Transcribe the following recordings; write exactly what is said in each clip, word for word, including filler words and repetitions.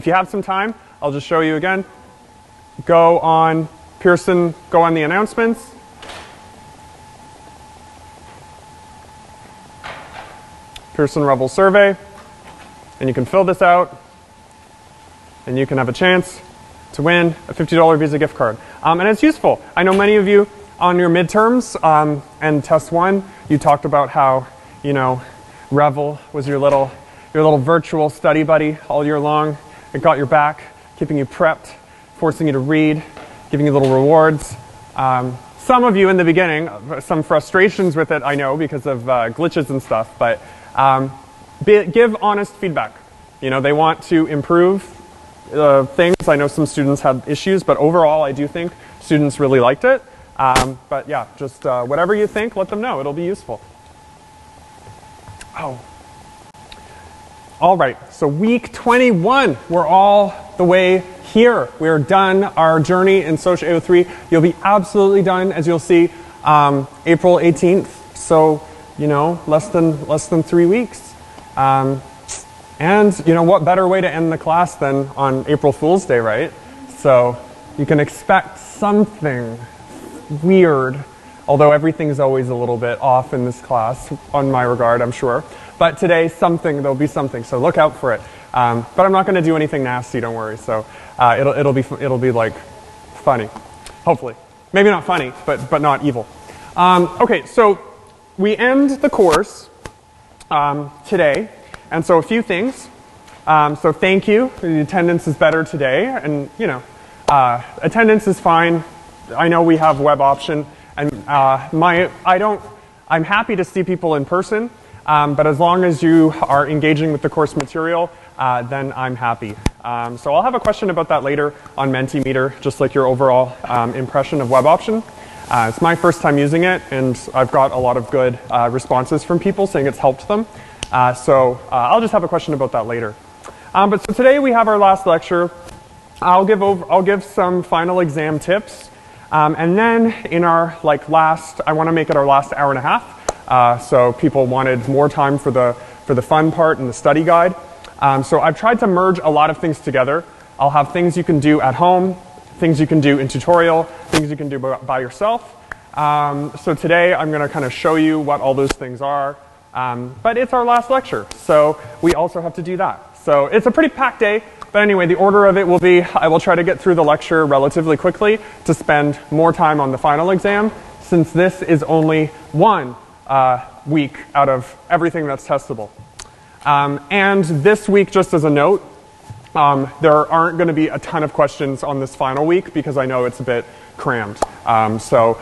If you have some time, I'll just show you again. Go on Pearson, go on the announcements. Pearson-Revel survey, and you can fill this out, and you can have a chance to win a fifty dollar Visa gift card. Um, and it's useful. I know many of you on your midterms um, and test one, you talked about how, you know, Revel was your little, your little virtual study buddy all year long. It got your back, keeping you prepped, forcing you to read, giving you little rewards. Um, some of you in the beginning, some frustrations with it, I know, because of uh, glitches and stuff, but um, be, give honest feedback. You know, they want to improve Uh, things. I know some students had issues, but overall I do think students really liked it. Um, but yeah, just uh, whatever you think, let them know. It'll be useful. Oh. All right, so week twenty-one, we're all the way here. We're done our journey in SOCA oh three. You'll be absolutely done, as you'll see, um, April eighteenth. So, you know, less than, less than three weeks. Um, And, you know, what better way to end the class than on April Fool's Day, right? So you can expect something weird, although everything's always a little bit off in this class, on my regard, I'm sure. But today, something, there'll be something, so look out for it. Um, but I'm not going to do anything nasty, don't worry. So uh, it'll, it'll, be, it'll be, like, funny, hopefully. Maybe not funny, but, but not evil. Um, okay, so we end the course um, today. And so a few things. Um, so thank you. The attendance is better today, and you know, uh, attendance is fine. I know we have web option, and uh, my I don't. I'm happy to see people in person, um, but as long as you are engaging with the course material, uh, then I'm happy. Um, so I'll have a question about that later on Mentimeter, just like your overall um, impression of web option. Uh, it's my first time using it, and I've got a lot of good uh, responses from people saying it's helped them. Uh, so uh, I'll just have a question about that later. Um, but so today we have our last lecture. I'll give over, I'll give some final exam tips, um, and then in our like last, I want to make it our last hour and a half. Uh, so people wanted more time for the for the fun part and the study guide. Um, so I've tried to merge a lot of things together. I'll have things you can do at home, things you can do in tutorial, things you can do by, by yourself. Um, so today I'm going to kind of show you what all those things are. Um, but it's our last lecture, so we also have to do that. So it's a pretty packed day, but anyway, the order of it will be I will try to get through the lecture relatively quickly to spend more time on the final exam, since this is only one uh, week out of everything that's testable. Um, and this week, just as a note, um, there aren't going to be a ton of questions on this final week because I know it's a bit crammed. Um, so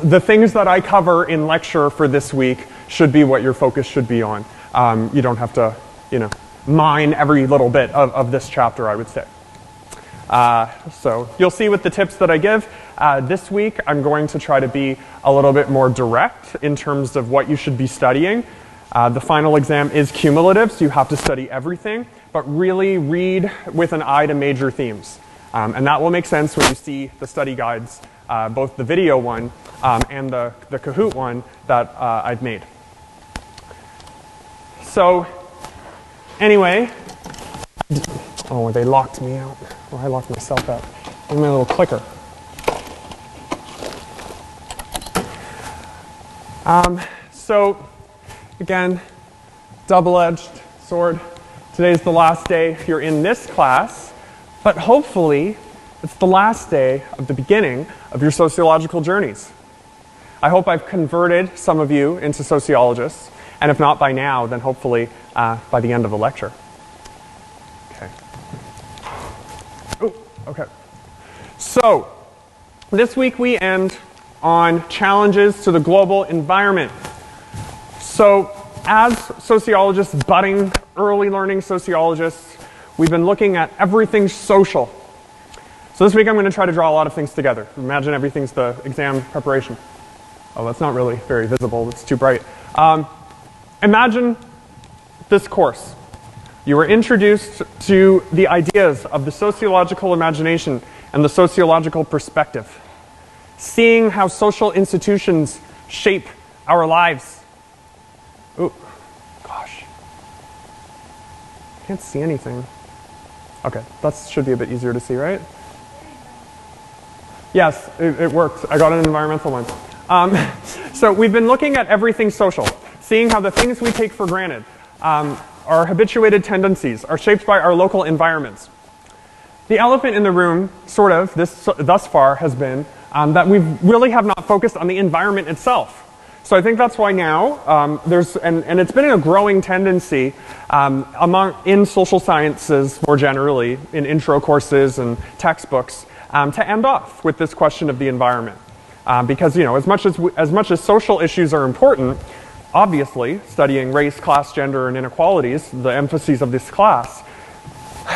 the things that I cover in lecture for this week should be what your focus should be on. Um, you don't have to, you know, mine every little bit of, of this chapter, I would say. Uh, so you'll see with the tips that I give, uh, this week I'm going to try to be a little bit more direct in terms of what you should be studying. Uh, the final exam is cumulative, so you have to study everything, but really read with an eye to major themes. Um, and that will make sense when you see the study guides, uh, both the video one um, and the, the Kahoot one that uh, I've made. So, anyway, oh, they locked me out, or I locked myself out. Give me my little clicker. Um, so, again, double-edged sword. Today's the last day if you're in this class, but hopefully it's the last day of the beginning of your sociological journeys. I hope I've converted some of you into sociologists. And if not by now, then hopefully uh, by the end of the lecture. Okay. Ooh, okay. So, this week we end on challenges to the global environment. So, as sociologists, budding early learning sociologists, we've been looking at everything social. So this week I'm going to try to draw a lot of things together. Imagine everything's the exam preparation. Oh, that's not really very visible. It's too bright. Um, Imagine this course. You were introduced to the ideas of the sociological imagination and the sociological perspective. Seeing how social institutions shape our lives. Ooh, gosh. I can't see anything. Okay, that should be a bit easier to see, right? Yes, it, it works. I got an environmental one. Um, so we've been looking at everything social, seeing how the things we take for granted, um, our habituated tendencies, are shaped by our local environments. The elephant in the room, sort of, this, thus far has been um, that we really have not focused on the environment itself. So I think that's why now um, there's, and, and it's been a growing tendency um, among, in social sciences more generally, in intro courses and textbooks, um, to end off with this question of the environment. Um, because, you know, as much as, we, as much as social issues are important, obviously, studying race, class, gender, and inequalities, the emphases of this class,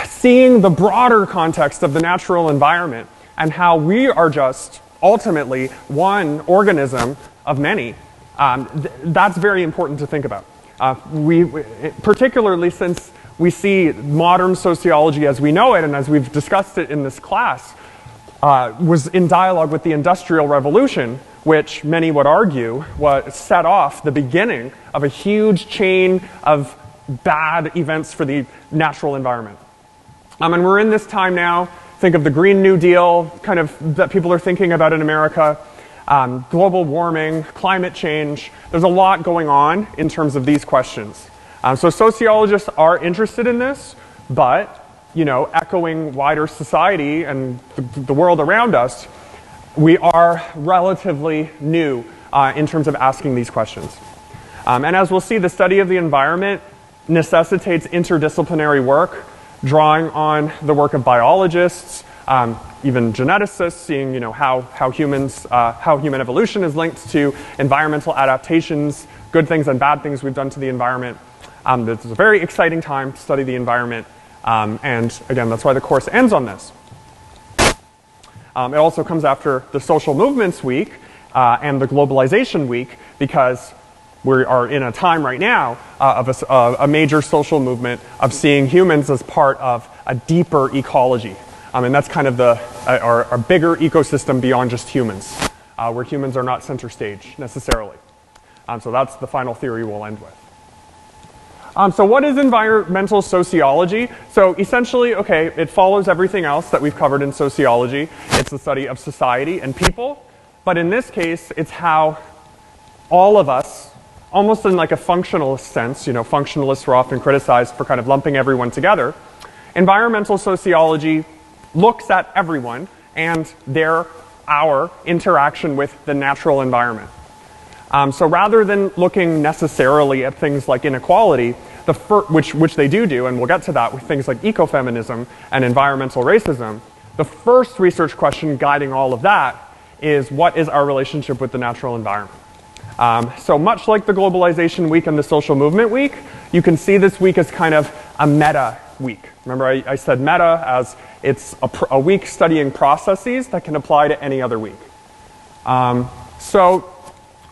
seeing the broader context of the natural environment and how we are just ultimately one organism of many, um, th that's very important to think about. Uh, we, we, particularly since we see modern sociology as we know it and as we've discussed it in this class, uh, was in dialogue with the Industrial Revolution, which many would argue was set off the beginning of a huge chain of bad events for the natural environment. Um, and we're in this time now, think of the Green New Deal, kind of that people are thinking about in America, um, global warming, climate change. There's a lot going on in terms of these questions. Um, so sociologists are interested in this, but, you know, echoing wider society and the, the world around us, we are relatively new uh, in terms of asking these questions. Um, and as we'll see, the study of the environment necessitates interdisciplinary work, drawing on the work of biologists, um, even geneticists, seeing you know how how humans uh, how human evolution is linked to environmental adaptations, good things and bad things we've done to the environment. Um, this is a very exciting time to study the environment, um, and again, that's why the course ends on this. Um, it also comes after the Social Movements Week uh, and the Globalization Week, because we are in a time right now uh, of a, uh, a major social movement of seeing humans as part of a deeper ecology. I mean, that's kind of the, uh, our, our bigger ecosystem beyond just humans, uh, where humans are not center stage necessarily. Um, so that's the final theory we'll end with. Um, so what is environmental sociology? So essentially, okay, it follows everything else that we've covered in sociology. It's the study of society and people, but in this case, it's how all of us, almost in like a functionalist sense, you know, functionalists were often criticized for kind of lumping everyone together. Environmental sociology looks at everyone and their, our interaction with the natural environment. Um, so rather than looking necessarily at things like inequality, the fir which, which they do do, and we'll get to that with things like ecofeminism and environmental racism, the first research question guiding all of that is what is our relationship with the natural environment? Um, so much like the Globalization Week and the Social Movement Week, you can see this week as kind of a meta week. Remember I, I said meta as it's a, pr a week studying processes that can apply to any other week. Um, so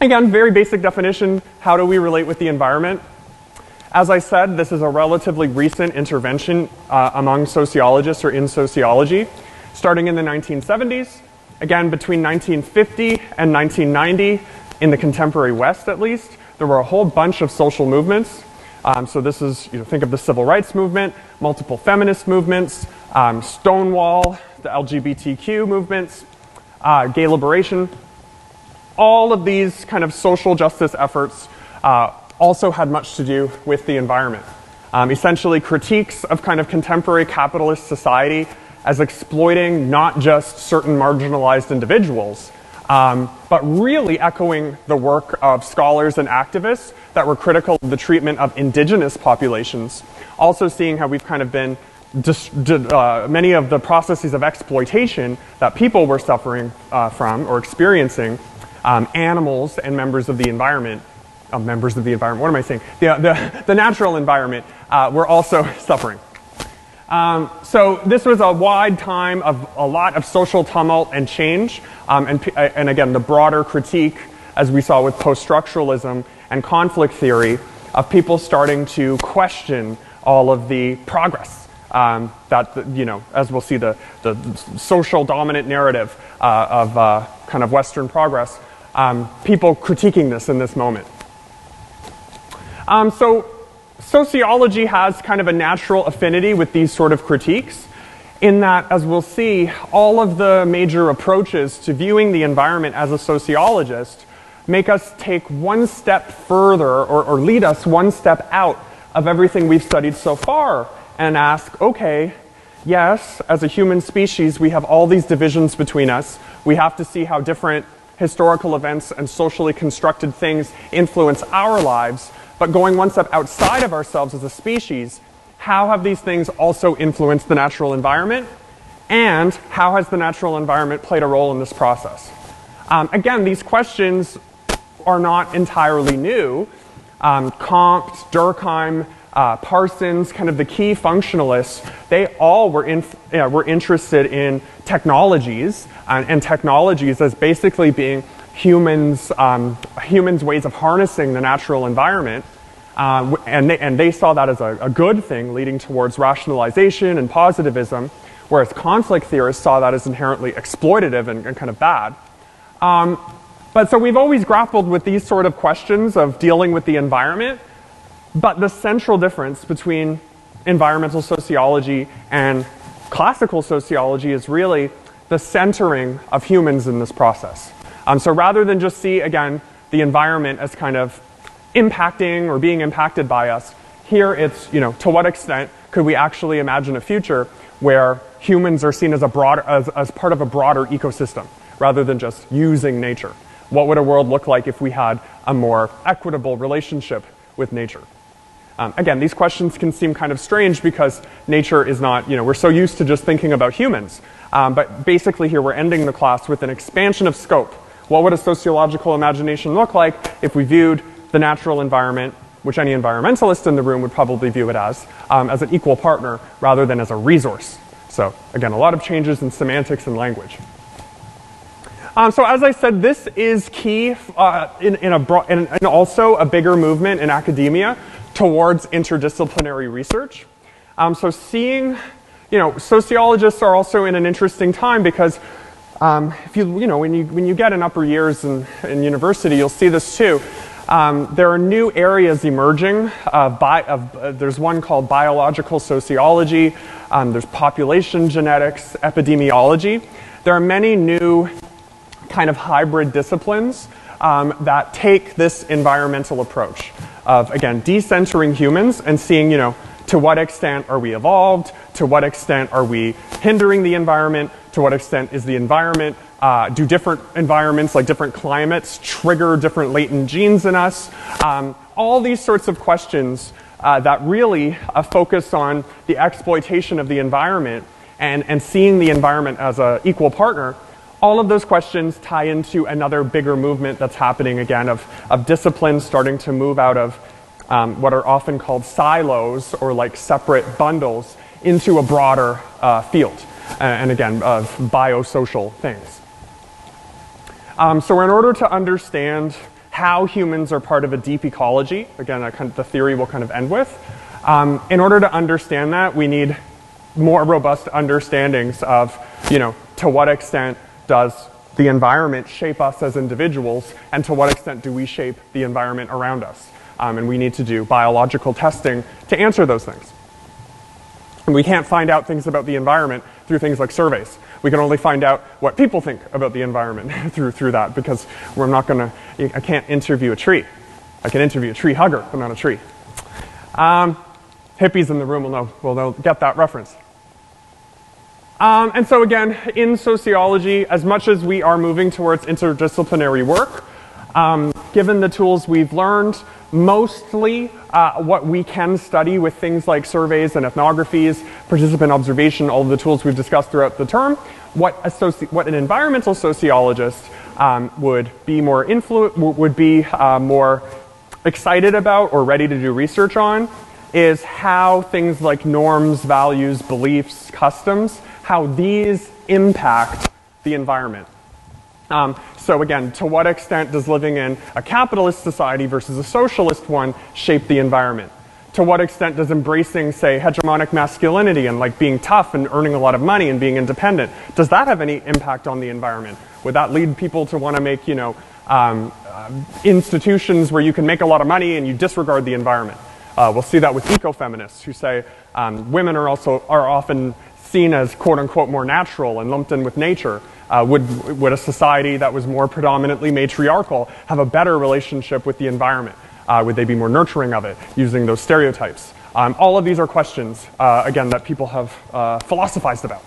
again, very basic definition, how do we relate with the environment? As I said, this is a relatively recent intervention uh, among sociologists or in sociology, starting in the nineteen seventies. Again, between nineteen fifty and nineteen ninety, in the contemporary West at least, there were a whole bunch of social movements. Um, so this is, you know, think of the civil rights movement, multiple feminist movements, um, Stonewall, the L G B T Q movements, uh, gay liberation. All of these kind of social justice efforts uh, also had much to do with the environment. Um, essentially critiques of kind of contemporary capitalist society as exploiting not just certain marginalized individuals, Um, but really echoing the work of scholars and activists that were critical of the treatment of indigenous populations. Also seeing how we've kind of been, uh, many of the processes of exploitation that people were suffering uh, from or experiencing, um, animals and members of the environment, uh, members of the environment, what am I saying? The, the, the natural environment uh, were also suffering. Um, so this was a wide time of a lot of social tumult and change, um, and, and again, the broader critique, as we saw with post-structuralism and conflict theory, of people starting to question all of the progress um, that, you know, as we'll see, the, the social dominant narrative uh, of uh, kind of Western progress, um, people critiquing this in this moment. Um, so sociology has kind of a natural affinity with these sort of critiques, in that, as we'll see, all of the major approaches to viewing the environment as a sociologist make us take one step further, or, or lead us one step out of everything we've studied so far, and ask, okay, yes, as a human species we have all these divisions between us. We have to see how different historical events and socially constructed things influence our lives, but going one step outside of ourselves as a species, how have these things also influenced the natural environment? And how has the natural environment played a role in this process? Um, again, these questions are not entirely new. Um, Comte, Durkheim, uh, Parsons, kind of the key functionalists, they all were, in, uh, were interested in technologies, uh, and technologies as basically being humans, um, humans' ways of harnessing the natural environment. Uh, and, they, and they saw that as a, a good thing, leading towards rationalization and positivism, whereas conflict theorists saw that as inherently exploitative and, and kind of bad. Um, but so we've always grappled with these sort of questions of dealing with the environment, but the central difference between environmental sociology and classical sociology is really the centering of humans in this process. Um, so rather than just see, again, the environment as kind of impacting or being impacted by us, here it's, you know, to what extent could we actually imagine a future where humans are seen as a broader, as, as part of a broader ecosystem rather than just using nature? What would a world look like if we had a more equitable relationship with nature? Um, again, these questions can seem kind of strange because nature is not, you know, we're so used to just thinking about humans, um, but basically here we're ending the class with an expansion of scope. What would a sociological imagination look like if we viewed the natural environment, which any environmentalist in the room would probably view it as, um, as an equal partner rather than as a resource? So again, a lot of changes in semantics and language. Um, so as I said, this is key uh, in, in a broad, and, and also a bigger movement in academia towards interdisciplinary research. Um, so seeing, you know, sociologists are also in an interesting time because um, if you, you know, when you, when you get in upper years in, in university, you'll see this too. Um, there are new areas emerging. Uh, bi of, uh, there's one called biological sociology. Um, there's population genetics, epidemiology. There are many new kind of hybrid disciplines um, that take this environmental approach of, again, decentering humans and seeing, you know, to what extent are we evolved? To what extent are we hindering the environment? To what extent is the environment? Uh, do different environments, like different climates, trigger different latent genes in us? Um, all these sorts of questions uh, that really uh, focus on the exploitation of the environment and, and seeing the environment as an equal partner, all of those questions tie into another bigger movement that's happening again of, of disciplines starting to move out of um, what are often called silos or like separate bundles into a broader uh, field. And again, of biosocial things. Um, so in order to understand how humans are part of a deep ecology, again, I kind of, the theory we'll kind of end with, um, in order to understand that, we need more robust understandings of, you know, to what extent does the environment shape us as individuals, and to what extent do we shape the environment around us? Um, and we need to do biological testing to answer those things. And we can't find out things about the environment through things like surveys. We can only find out what people think about the environment through through that, because we're not gonna, I can't interview a tree. I can interview a tree hugger, but not a tree. Um, hippies in the room will know, will know, get that reference. Um, and so again, in sociology, as much as we are moving towards interdisciplinary work, um, given the tools we've learned, mostly uh, what we can study with things like surveys and ethnographies, participant observation, all of the tools we've discussed throughout the term, what, what an environmental sociologist um, would be more influ would be uh, more excited about or ready to do research on is how things like norms, values, beliefs, customs, how these impact the environment. Um, so again, to what extent does living in a capitalist society versus a socialist one shape the environment? To what extent does embracing, say, hegemonic masculinity and like being tough and earning a lot of money and being independent, does that have any impact on the environment? Would that lead people to want to make, you know, um, uh, institutions where you can make a lot of money and you disregard the environment? Uh, we'll see that with ecofeminists who say um, women are also are often seen as quote unquote more natural and lumped in with nature. Uh, would would a society that was more predominantly matriarchal have a better relationship with the environment? Uh, would they be more nurturing of it using those stereotypes? Um, all of these are questions, uh, again, that people have uh, philosophized about.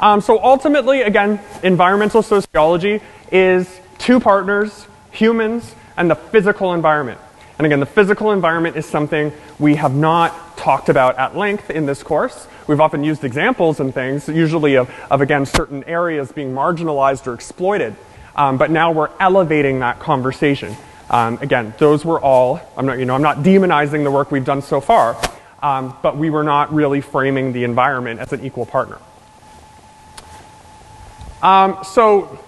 Um, so ultimately, again, environmental sociology is two partners, humans, and the physical environment. And again, the physical environment is something we have not talked about at length in this course. We've often used examples and things, usually of, of again, certain areas being marginalized or exploited. Um, but now we're elevating that conversation. Um, again, those were all, I'm not, you know, I'm not demonizing the work we've done so far, um, but we were not really framing the environment as an equal partner. Um, so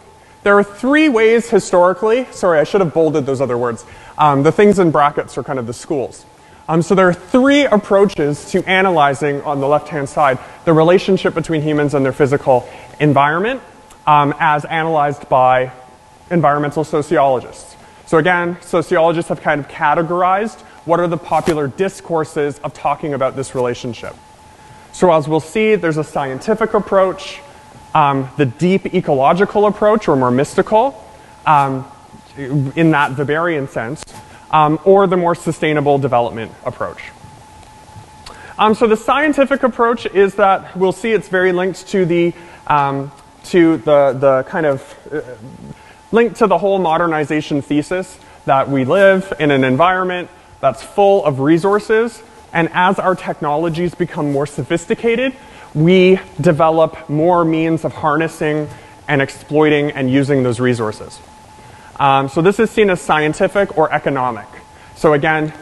there are three ways historically, sorry, I should have bolded those other words. Um, the things in brackets are kind of the schools. Um, so there are three approaches to analyzing, on the left-hand side, the relationship between humans and their physical environment um, as analyzed by environmental sociologists. So again, sociologists have kind of categorized what are the popular discourses of talking about this relationship. So as we'll see, there's a scientific approach, Um, the deep ecological approach, or more mystical, um, in that Weberian sense, um, or the more sustainable development approach. Um, so the scientific approach is that we'll see it's very linked to the um, to the the kind of uh, linked to the whole modernization thesis that we live in an environment that's full of resources, and as our technologies become more sophisticated, we develop more means of harnessing and exploiting and using those resources. Um, so this is seen as scientific or economic. So again,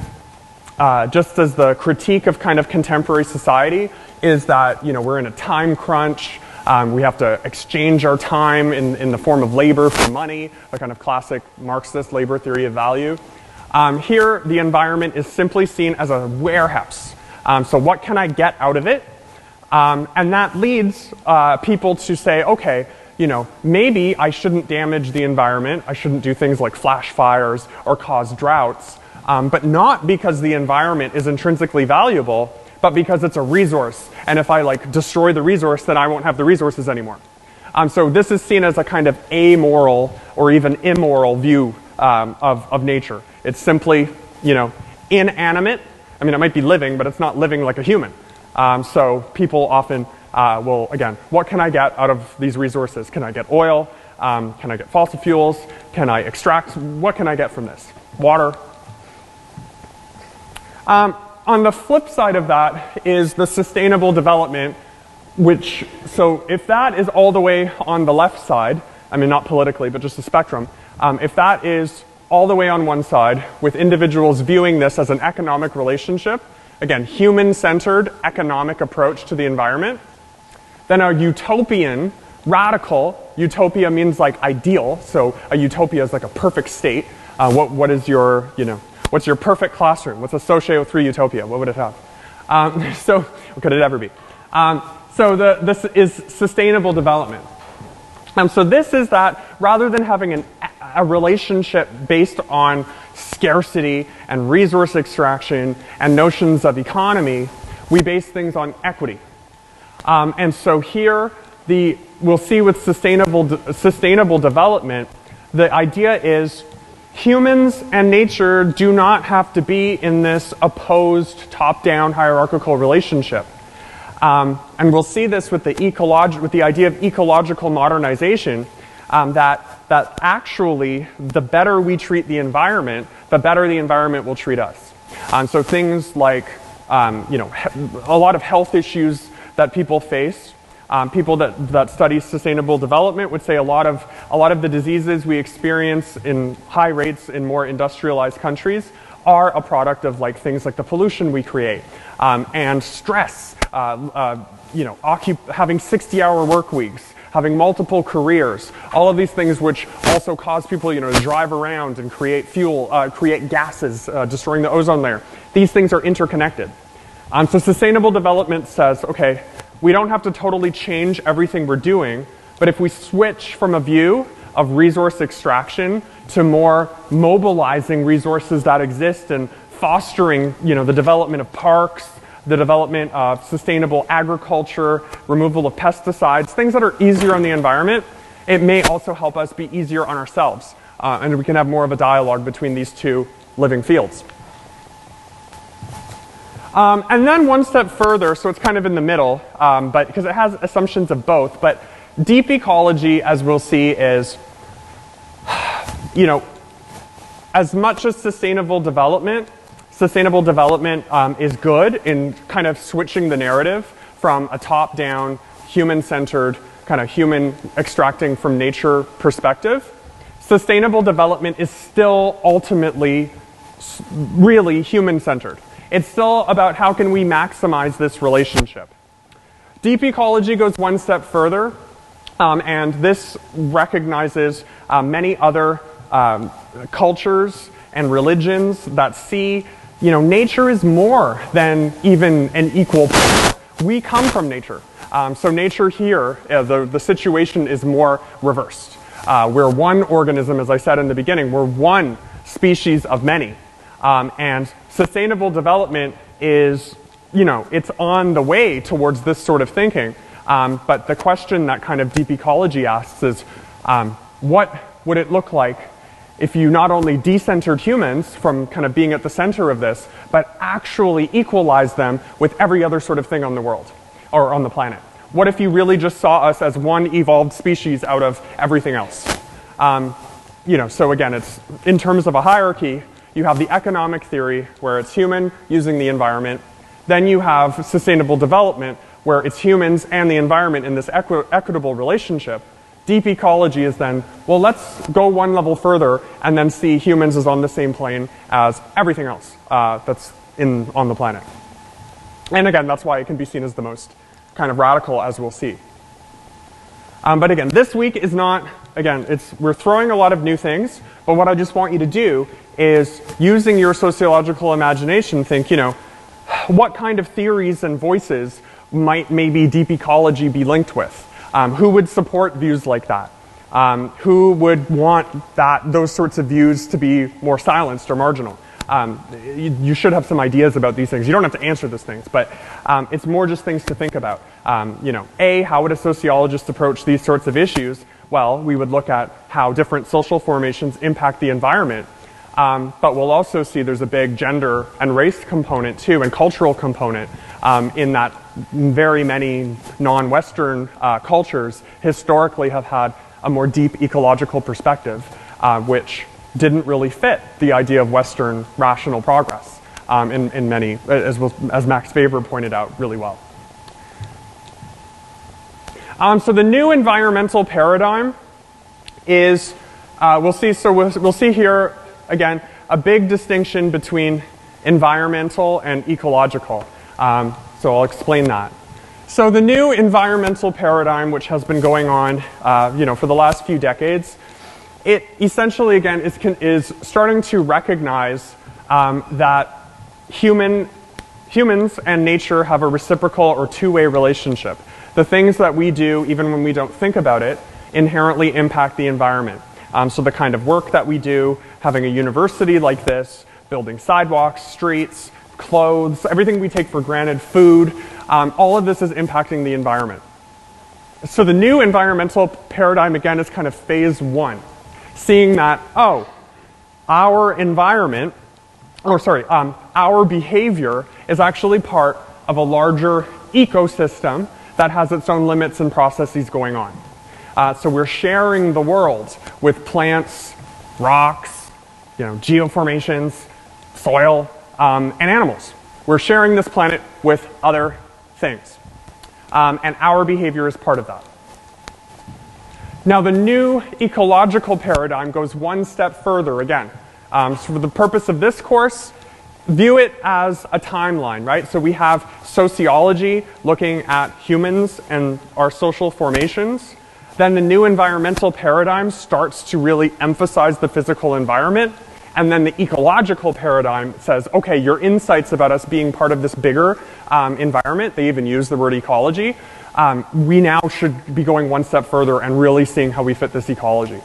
uh, just as the critique of kind of contemporary society is that, you know, we're in a time crunch, um, we have to exchange our time in, in the form of labor for money, a kind of classic Marxist labor theory of value. Um, here, the environment is simply seen as a warehouse. Um, so what can I get out of it? Um, and that leads uh, people to say, okay, you know, maybe I shouldn't damage the environment. I shouldn't do things like flash fires or cause droughts, um, but not because the environment is intrinsically valuable, but because it's a resource. And if I like destroy the resource, then I won't have the resources anymore. Um, so this is seen as a kind of amoral or even immoral view um, of, of nature. It's simply, you know, inanimate. I mean, it might be living, but it's not living like a human. Um, so people often uh, will, again, what can I get out of these resources? Can I get oil? Um, can I get fossil fuels? Can I extract? What can I get from this? Water. Um, on the flip side of that is the sustainable development, which, so if that is all the way on the left side, I mean not politically, but just the spectrum, um, if that is all the way on one side with individuals viewing this as an economic relationship, again, human-centered economic approach to the environment. Then a utopian, radical, utopia means like ideal, so a utopia is like a perfect state. Uh, what, what is your, you know, what's your perfect classroom? What's a SOCA oh three utopia? What would it have? Um, so, what could it ever be? Um, so the, this is sustainable development. Um, so this is that rather than having an, a relationship based on scarcity and resource extraction and notions of economy, we base things on equity. Um, and so here, the, we'll see with sustainable, de sustainable development, the idea is humans and nature do not have to be in this opposed top-down hierarchical relationship. Um, and we'll see this with the, ecolog with the idea of ecological modernization, um, that that actually the better we treat the environment, the better the environment will treat us. Um, so things like, um, you know, a lot of health issues that people face, um, people that, that study sustainable development would say a lot of, a lot of the diseases we experience in high rates in more industrialized countries are a product of like things like the pollution we create, um, and stress, uh, uh, you know, occup- having sixty hour work weeks, having multiple careers, all of these things which also cause people, you know, to drive around and create fuel, uh, create gases, uh, destroying the ozone layer. These things are interconnected. Um, so sustainable development says, okay, we don't have to totally change everything we're doing, but if we switch from a view of resource extraction to more mobilizing resources that exist and fostering, you know, the development of parks, the development of sustainable agriculture, removal of pesticides, things that are easier on the environment. It may also help us be easier on ourselves. Uh, and we can have more of a dialogue between these two living fields. Um, and then one step further, so it's kind of in the middle, um, but because it has assumptions of both, but deep ecology, as we'll see, is, you know, as much as sustainable development, sustainable development um, is good in kind of switching the narrative from a top-down, human-centered, kind of human extracting from nature perspective. Sustainable development is still ultimately really human-centered. It's still about how can we maximize this relationship. Deep ecology goes one step further, um, and this recognizes uh, many other um, cultures and religions that see, you know, nature is more than even an equal partner. We come from nature. Um, so nature here, uh, the, the situation is more reversed. Uh, we're one organism, as I said in the beginning, we're one species of many. Um, and sustainable development is, you know, it's on the way towards this sort of thinking. Um, but the question that kind of deep ecology asks is, um, what would it look like if you not only decentered humans from kind of being at the center of this, but actually equalized them with every other sort of thing on the world, or on the planet? What if you really just saw us as one evolved species out of everything else? Um, you know, so again, it's in terms of a hierarchy, you have the economic theory where it's human using the environment. Then you have sustainable development where it's humans and the environment in this equi equitable relationship. Deep ecology is then, well, let's go one level further and then see humans as on the same plane as everything else uh, that's in, on the planet. And again, that's why it can be seen as the most kind of radical, as we'll see. Um, but again, this week is not, again, it's, we're throwing a lot of new things, but what I just want you to do is, using your sociological imagination, think, you know, what kind of theories and voices might maybe deep ecology be linked with? Um, who would support views like that? Um, who would want that, those sorts of views to be more silenced or marginal? Um, you, you should have some ideas about these things. You don't have to answer these things, but um, it's more just things to think about. Um, you know, A, how would a sociologist approach these sorts of issues? Well, we would look at how different social formations impact the environment, um, but we'll also see there's a big gender and race component too, and cultural component um, in that very many non-Western uh, cultures historically have had a more deep ecological perspective, uh, which didn't really fit the idea of Western rational progress um, in, in many, as, well, as Max Weber pointed out really well. Um, so the new environmental paradigm is, uh, we'll see, so we'll, we'll see here, again, a big distinction between environmental and ecological. Um, so I'll explain that. So the new environmental paradigm, which has been going on uh, you know, for the last few decades, it essentially, again, is, can, is starting to recognize um, that human, humans and nature have a reciprocal or two-way relationship. The things that we do, even when we don't think about it, inherently impact the environment. Um, so the kind of work that we do, having a university like this, building sidewalks, streets, clothes, everything we take for granted, food, um, all of this is impacting the environment. So the new environmental paradigm, again, is kind of phase one. Seeing that, oh, our environment, or sorry, um, our behavior is actually part of a larger ecosystem that has its own limits and processes going on. Uh, so we're sharing the world with plants, rocks, you know, geoformations, soil, um, and animals. We're sharing this planet with other things. Um, and our behavior is part of that. Now the new ecological paradigm goes one step further again. Um, so for the purpose of this course, view it as a timeline, right? So we have sociology looking at humans and our social formations. Then the new environmental paradigm starts to really emphasize the physical environment. And then the ecological paradigm says, okay, your insights about us being part of this bigger um, environment, they even use the word ecology, Um, we now should be going one step further and really seeing how we fit this ecology.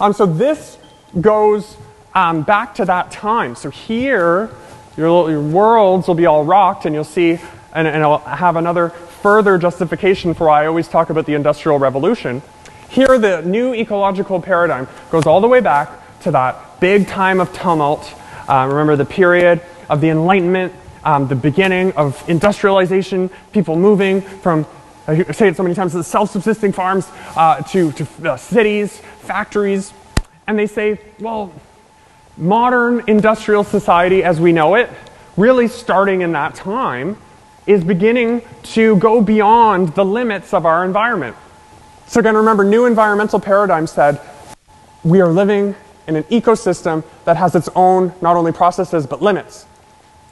Um, so this goes um, back to that time. So here, your, your worlds will be all rocked, and you'll see, and, and I'll have another further justification for why I always talk about the Industrial Revolution. Here, the new ecological paradigm goes all the way back to that big time of tumult. Uh, remember the period of the Enlightenment, um, the beginning of industrialization, people moving from, I say it so many times, the self-subsisting farms uh, to, to uh, cities, factories. And they say, well, modern industrial society as we know it, really starting in that time, is beginning to go beyond the limits of our environment. So again, remember, new environmental paradigm said, we are living in an ecosystem that has its own, not only processes, but limits.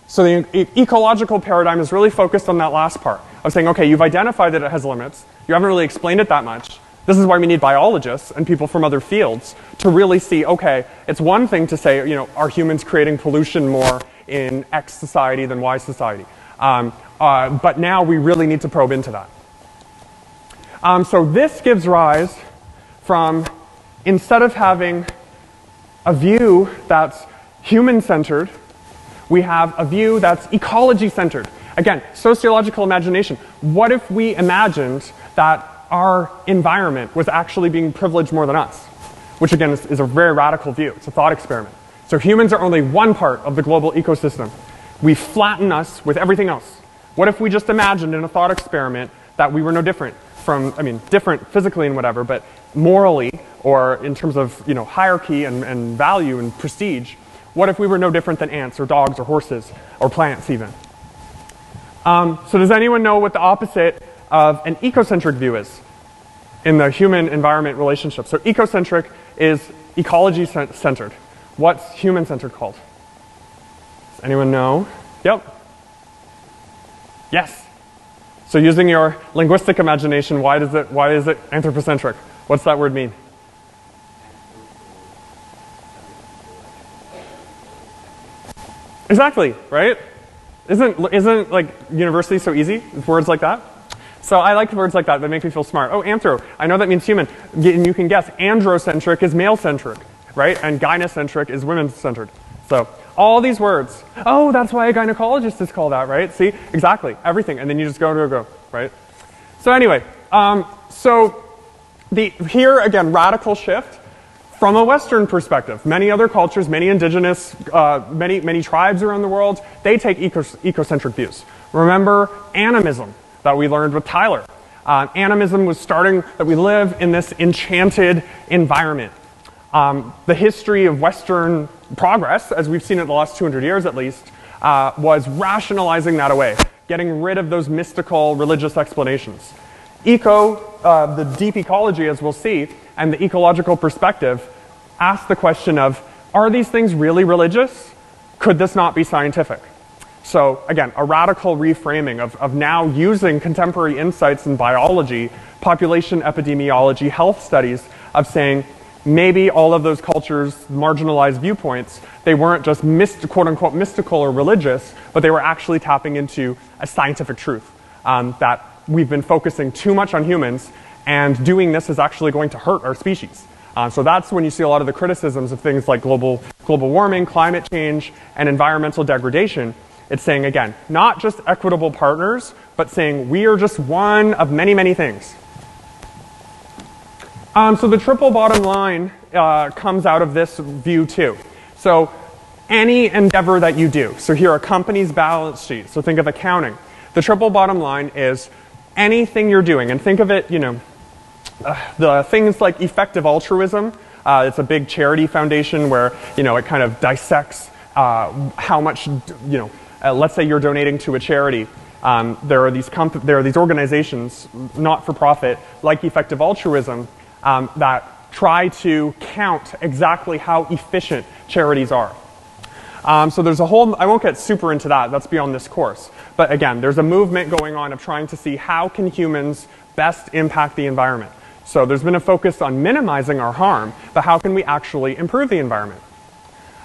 So the e ecological paradigm is really focused on that last part of saying, okay, you've identified that it has limits. You haven't really explained it that much. This is why we need biologists and people from other fields to really see, okay, it's one thing to say, you know, are humans creating pollution more in X society than Y society? Um, uh, but now we really need to probe into that. Um, so this gives rise from, instead of having a view that's human-centered, we have a view that's ecology-centered. Again, sociological imagination. What if we imagined that our environment was actually being privileged more than us? Which again is, is a very radical view. It's a thought experiment. So humans are only one part of the global ecosystem. We flatten us with everything else. What if we just imagined in a thought experiment that we were no different from, I mean, different physically and whatever, but morally, or in terms of, you know, hierarchy and, and value and prestige, what if we were no different than ants or dogs or horses or plants even? Um, so does anyone know what the opposite of an ecocentric view is in the human-environment relationship? So ecocentric is ecology-centered. What's human-centered called? Does anyone know? Yep. Yes. So using your linguistic imagination, why does it, why is it anthropocentric? What's that word mean? Exactly, right? Isn't, isn't like university so easy with words like that? So I like words like that. They make me feel smart. Oh, anthro. I know that means human. And you can guess, androcentric is male-centric, right? And gynocentric is women-centered. So all these words. Oh, that's why a gynecologist is called that, right? See? Exactly. Everything. And then you just go, go, go, right? So anyway, um, so the, here, again, radical shift from a Western perspective. Many other cultures, many indigenous, uh, many, many tribes around the world, they take ecos ecocentric views. Remember animism that we learned with Tyler. Um, animism was starting that we live in this enchanted environment. Um, the history of Western progress, as we've seen it the last two hundred years at least, uh, was rationalizing that away, getting rid of those mystical religious explanations. Eco, uh, the deep ecology, as we'll see, and the ecological perspective ask the question of, are these things really religious? Could this not be scientific? So again, a radical reframing of, of now using contemporary insights in biology, population epidemiology, health studies, of saying maybe all of those cultures' marginalized viewpoints, they weren't just myst- quote-unquote mystical or religious, but they were actually tapping into a scientific truth um, that we've been focusing too much on humans, and doing this is actually going to hurt our species. Uh, so that's when you see a lot of the criticisms of things like global, global warming, climate change, and environmental degradation. It's saying, again, not just equitable partners, but saying we are just one of many, many things. Um, so the triple bottom line uh, comes out of this view too. So any endeavor that you do, so here a company's balance sheet, so think of accounting. The triple bottom line is anything you're doing, and think of it, you know, uh, the things like effective altruism. Uh, it's a big charity foundation where, you know, it kind of dissects uh, how much, you know, uh, let's say you're donating to a charity. Um, there are these comp there are these organizations, not for profit, like effective altruism, um, that try to count exactly how efficient charities are. Um, so there's a whole, I won't get super into that, that's beyond this course. But again, there's a movement going on of trying to see how can humans best impact the environment. So there's been a focus on minimizing our harm, but how can we actually improve the environment?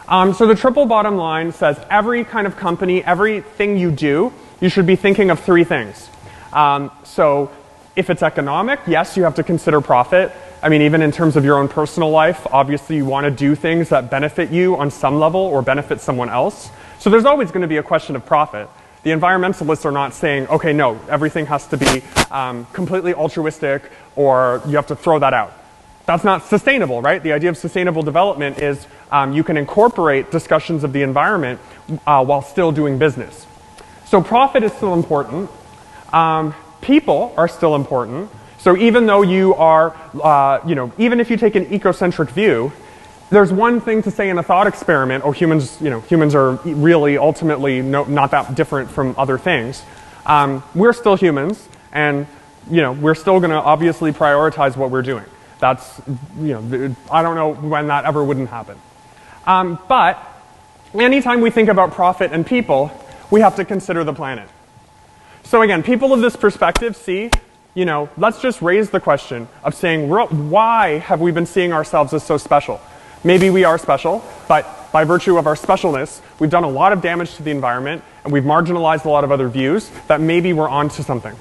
Um, so the triple bottom line says every kind of company, everything you do, you should be thinking of three things. Um, so if it's economic, yes, you have to consider profit. I mean, even in terms of your own personal life, obviously you want to do things that benefit you on some level or benefit someone else. So there's always going to be a question of profit. The environmentalists are not saying, okay, no, everything has to be um, completely altruistic or you have to throw that out. That's not sustainable, right? The idea of sustainable development is um, you can incorporate discussions of the environment uh, while still doing business. So profit is still important. Um, people are still important. So even though you are, uh, you know, even if you take an ecocentric view, there's one thing to say in a thought experiment, oh, humans, you know, humans are really ultimately no, not that different from other things. Um, we're still humans, and you know, we're still going to obviously prioritize what we're doing. That's, you know, I don't know when that ever wouldn't happen. Um, but anytime we think about profit and people, we have to consider the planet. So again, people of this perspective see, you know, let's just raise the question of saying, why have we been seeing ourselves as so special? Maybe we are special, but by virtue of our specialness, we've done a lot of damage to the environment, and we've marginalized a lot of other views that maybe we're onto something.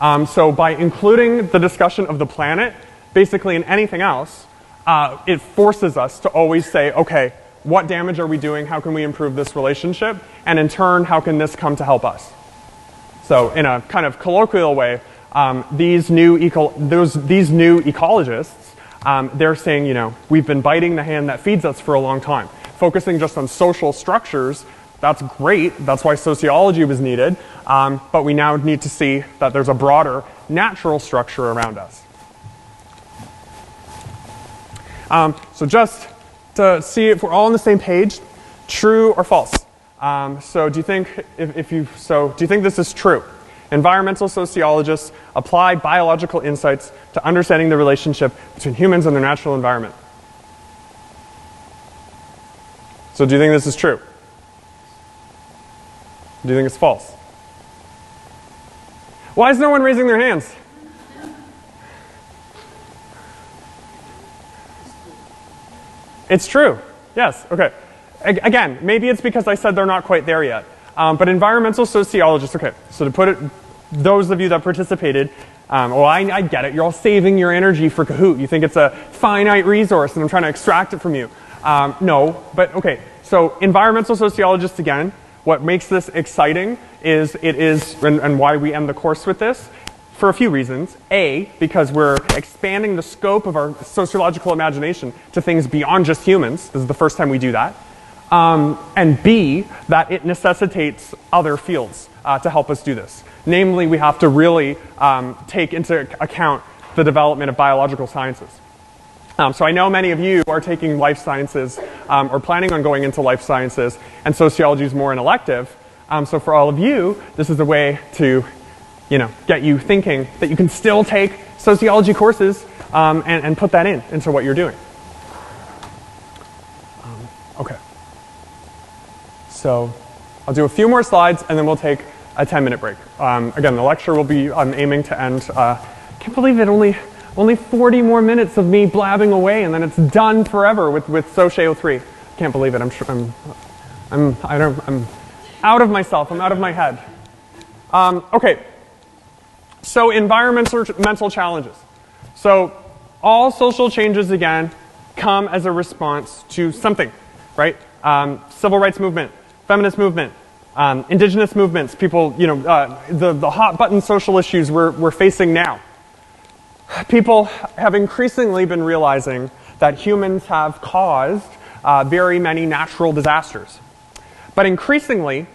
Um, so by including the discussion of the planet, basically in anything else, uh, it forces us to always say, okay, what damage are we doing? How can we improve this relationship? And in turn, how can this come to help us? So in a kind of colloquial way, Um, these new eco those, these new ecologists, um, they're saying, you know, we've been biting the hand that feeds us for a long time. Focusing just on social structures, that's great. That's why sociology was needed. Um, but we now need to see that there's a broader natural structure around us. Um, so just to see if we're all on the same page, true or false. Um, so do you think if, if you so do you think this is true? Environmental sociologists apply biological insights to understanding the relationship between humans and their natural environment. So do you think this is true? Do you think it's false? Why is no one raising their hands? It's true. Yes. Okay. Again, maybe it's because I said they're not quite there yet. Um, but environmental sociologists, okay, so to put it, those of you that participated, um, well, I, I get it, you're all saving your energy for Kahoot. You think it's a finite resource and I'm trying to extract it from you. Um, no, but okay, so environmental sociologists, again, what makes this exciting is it is, and, and why we end the course with this, for a few reasons. A, because we're expanding the scope of our sociological imagination to things beyond just humans. This is the first time we do that. Um, and B, that it necessitates other fields uh, to help us do this. Namely, we have to really um, take into account the development of biological sciences. Um, so I know many of you are taking life sciences um, or planning on going into life sciences, and sociology is more an elective. Um, so for all of you, this is a way to, you know, get you thinking that you can still take sociology courses um, and, and put that in into what you're doing. Um, okay. So I'll do a few more slides, and then we'll take a ten-minute break. Um, again, the lecture will be, I'm aiming to end. Uh, I can't believe it, only, only forty more minutes of me blabbing away, and then it's done forever with, with SOCA oh three. Can't believe it, I'm, I'm, I'm, I don't, I'm out of myself, I'm out of my head. Um, okay, so environmental challenges. So all social changes, again, come as a response to something, right? Um, civil rights movement, feminist movement, um, indigenous movements, people, you know, uh, the, the hot button social issues we're, we're facing now. People have increasingly been realizing that humans have caused uh, very many natural disasters. But increasingly,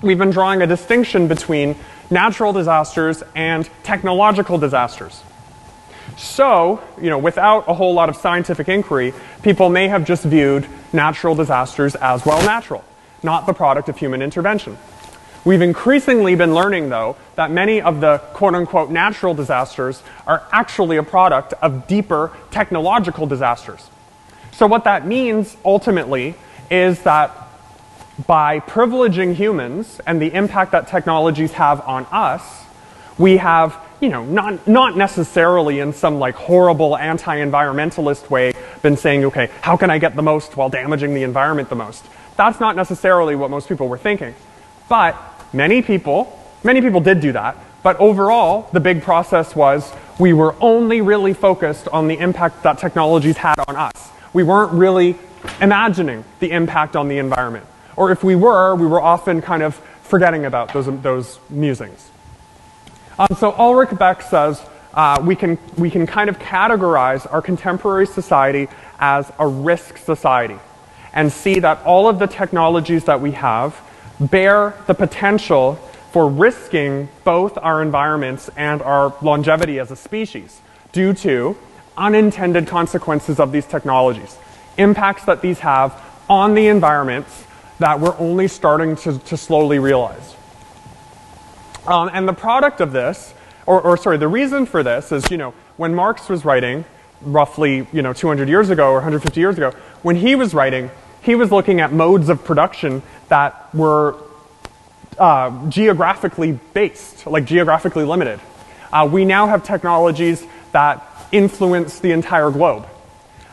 we've been drawing a distinction between natural disasters and technological disasters. So, you know, without a whole lot of scientific inquiry, people may have just viewed natural disasters as, well, natural, not the product of human intervention. We've increasingly been learning, though, that many of the quote-unquote natural disasters are actually a product of deeper technological disasters. So what that means, ultimately, is that by privileging humans and the impact that technologies have on us, we have, you know, not, not necessarily in some like horrible anti-environmentalist way been saying, okay, how can I get the most while damaging the environment the most? That's not necessarily what most people were thinking. But many people, many people did do that, But overall, the big process was we were only really focused on the impact that technologies had on us. We weren't really imagining the impact on the environment. Or if we were, we were often kind of forgetting about those, those musings. Um, so Ulrich Beck says uh, we can, we can kind of categorize our contemporary society as a risk society and see that all of the technologies that we have bear the potential for risking both our environments and our longevity as a species due to unintended consequences of these technologies, impacts that these have on the environments that we're only starting to, to slowly realize. Um, and the product of this, or, or sorry, the reason for this is, you know, when Marx was writing, roughly, you know, two hundred years ago or one hundred fifty years ago, when he was writing, he was looking at modes of production that were Uh, geographically based, like geographically limited. Uh, we now have technologies that influence the entire globe.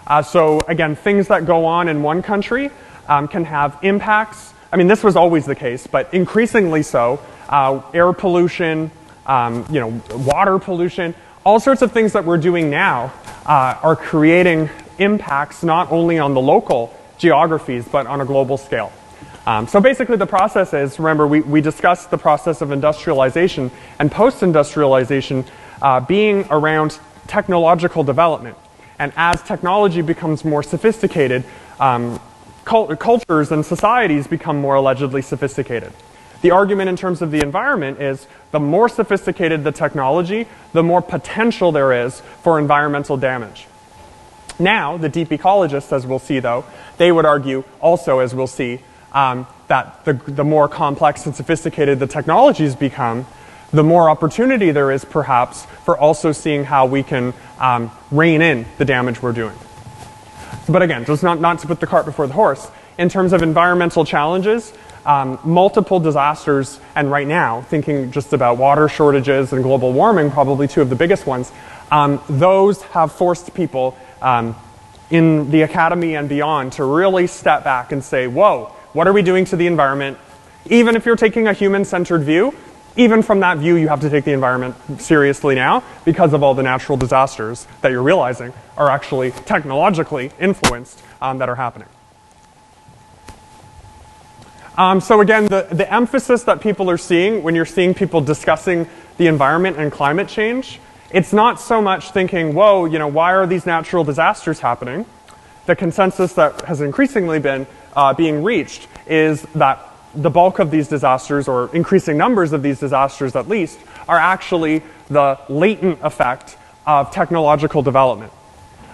Uh, so again, things that go on in one country um, can have impacts. I mean, this was always the case, but increasingly so. Uh, air pollution, um, you know, water pollution, all sorts of things that we're doing now uh, are creating impacts not only on the local geographies, but on a global scale. Um, so basically the process is, remember we, we discussed the process of industrialization and post-industrialization uh, being around technological development. And as technology becomes more sophisticated, um, cult cultures and societies become more allegedly sophisticated. The argument in terms of the environment is the more sophisticated the technology, the more potential there is for environmental damage. Now, the deep ecologists, as we'll see though, they would argue also, as we'll see, Um, that the, the more complex and sophisticated the technologies become, the more opportunity there is perhaps for also seeing how we can um, rein in the damage we're doing. But again, just not, not to put the cart before the horse, in terms of environmental challenges, um, multiple disasters, and right now, thinking just about water shortages and global warming, probably two of the biggest ones, um, those have forced people um, in the academy and beyond to really step back and say, whoa, what are we doing to the environment? Even if you're taking a human-centered view, even from that view you have to take the environment seriously now because of all the natural disasters that you're realizing are actually technologically influenced um, that are happening. Um, so again, the, the emphasis that people are seeing when you're seeing people discussing the environment and climate change, it's not so much thinking, whoa, you know, why are these natural disasters happening? The consensus that has increasingly been Uh, being reached is that the bulk of these disasters, or increasing numbers of these disasters at least, are actually the latent effect of technological development.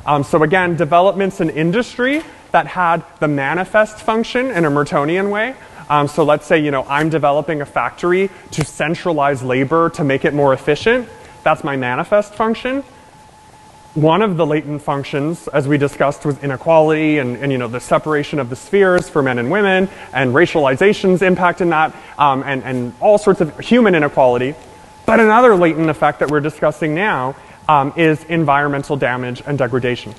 Um, so again, developments in industry that had the manifest function in a Mertonian way. Um, so let's say, you know, I'm developing a factory to centralize labor to make it more efficient. That's my manifest function. One of the latent functions, as we discussed, was inequality and, and you know, the separation of the spheres for men and women and racialization's impact in that um, and, and all sorts of human inequality. But another latent effect that we're discussing now um, is environmental damage and degradation.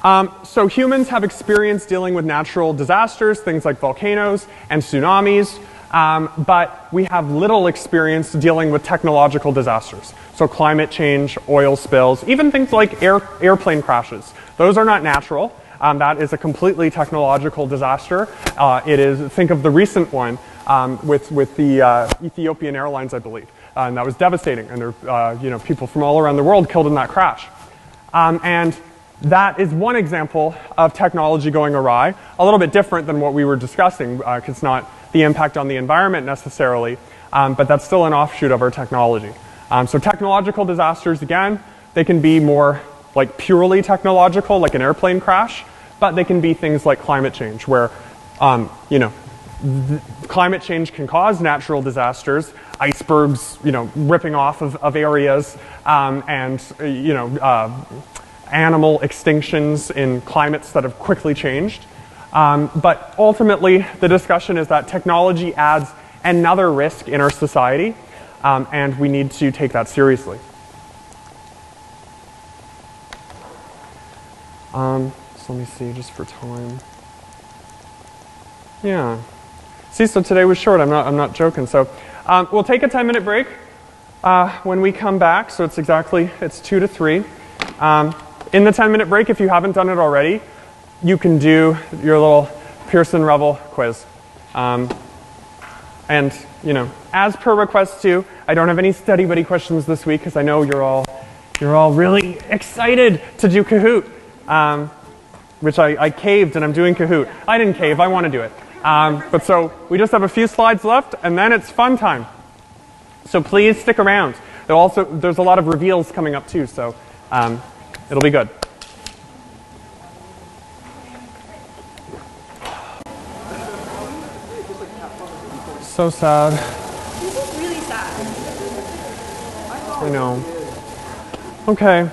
Um, so humans have experience dealing with natural disasters, things like volcanoes and tsunamis. Um, but we have little experience dealing with technological disasters. So climate change, oil spills, even things like air, airplane crashes. Those are not natural. Um, that is a completely technological disaster. Uh, it is, think of the recent one um, with, with the uh, Ethiopian Airlines, I believe. Uh, and that was devastating. And there uh, you know, people from all around the world killed in that crash. Um, and that is one example of technology going awry. A little bit different than what we were discussing, because uh, it's not the impact on the environment necessarily, um, but that's still an offshoot of our technology. Um, so technological disasters, again, they can be more like purely technological, like an airplane crash, but they can be things like climate change, where um, you know, climate change can cause natural disasters, icebergs, you know, ripping off of, of areas, um, and you know, uh, animal extinctions in climates that have quickly changed. Um, but ultimately, the discussion is that technology adds another risk in our society, um, and we need to take that seriously. Um, so let me see, just for time. Yeah. See, so today was short. I'm not. I'm not joking. So Um, we'll take a ten minute break uh, when we come back. So it's exactly, it's two to three. Um, in the ten minute break, if you haven't done it already, you can do your little Pearson-Revel quiz. Um, and, you know, as per request too, I don't have any study buddy questions this week because I know you're all, you're all really excited to do Kahoot, um, which I, I caved and I'm doing Kahoot. I didn't cave, I want to do it. Um, but so we just have a few slides left and then it's fun time. So please stick around. There'll also, there's a lot of reveals coming up too, so um, it'll be good. So sad. This is really sad. I know. Okay.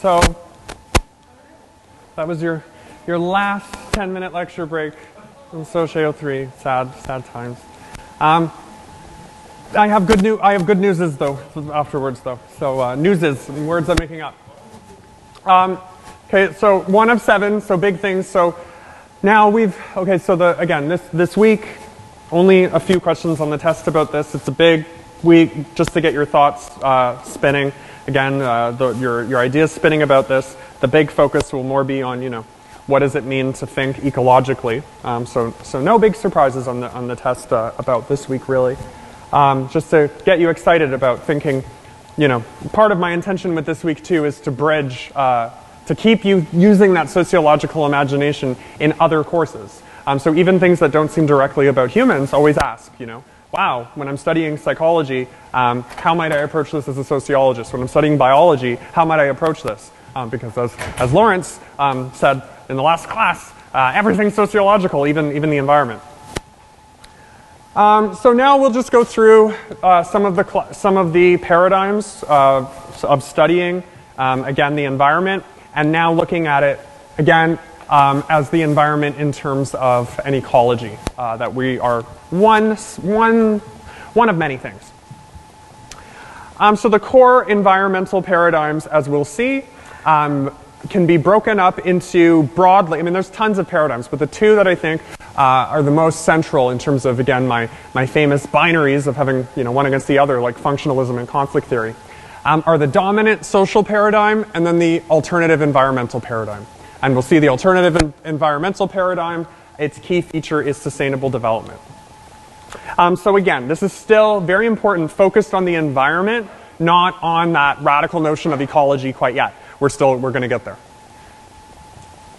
So that was your your last ten minute lecture break on SOCA oh three. Sad, sad times. Um, I have good new. I have good newses though afterwards though. So uh, newses, words I'm making up. Um, okay. So one of seven. So big things. So. Now we've, okay, so the, again, this, this week, only a few questions on the test about this. It's a big week just to get your thoughts uh, spinning. Again, uh, the, your, your ideas spinning about this. The big focus will more be on, you know, what does it mean to think ecologically? Um, so, so no big surprises on the, on the test uh, about this week, really. Um, just to get you excited about thinking, you know, part of my intention with this week too is to bridge uh, to keep you using that sociological imagination in other courses. Um, so even things that don't seem directly about humans, always ask, you know, wow, when I'm studying psychology, um, how might I approach this as a sociologist? When I'm studying biology, how might I approach this? Um, because as, as Lawrence um, said in the last class, uh, everything's sociological, even, even the environment. Um, so now we'll just go through uh, some of the, some of the paradigms uh, of studying, um, again, the environment. And now looking at it, again, um, as the environment in terms of an ecology, uh, that we are one, one, one of many things. Um, so the core environmental paradigms, as we'll see, um, can be broken up into broadly, I mean there's tons of paradigms, but the two that I think uh, are the most central in terms of, again, my, my famous binaries of having, you know, one against the other, like functionalism and conflict theory. Um, are the dominant social paradigm and then the alternative environmental paradigm. And we'll see the alternative en environmental paradigm, its key feature is sustainable development. Um, so again, this is still very important, focused on the environment, not on that radical notion of ecology quite yet. We're still, we're going to get there.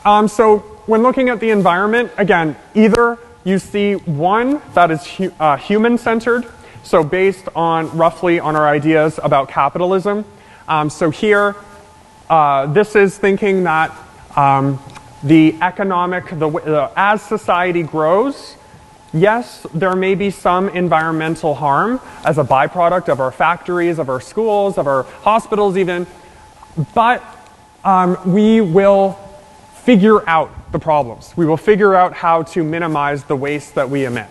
Um, so when looking at the environment, again, either you see one that is hu uh, human-centered. So based on roughly on our ideas about capitalism. Um, so here, uh, this is thinking that um, the economic, the, uh, as society grows, yes, there may be some environmental harm as a byproduct of our factories, of our schools, of our hospitals even, but um, we will figure out the problems. We will figure out how to minimize the waste that we emit.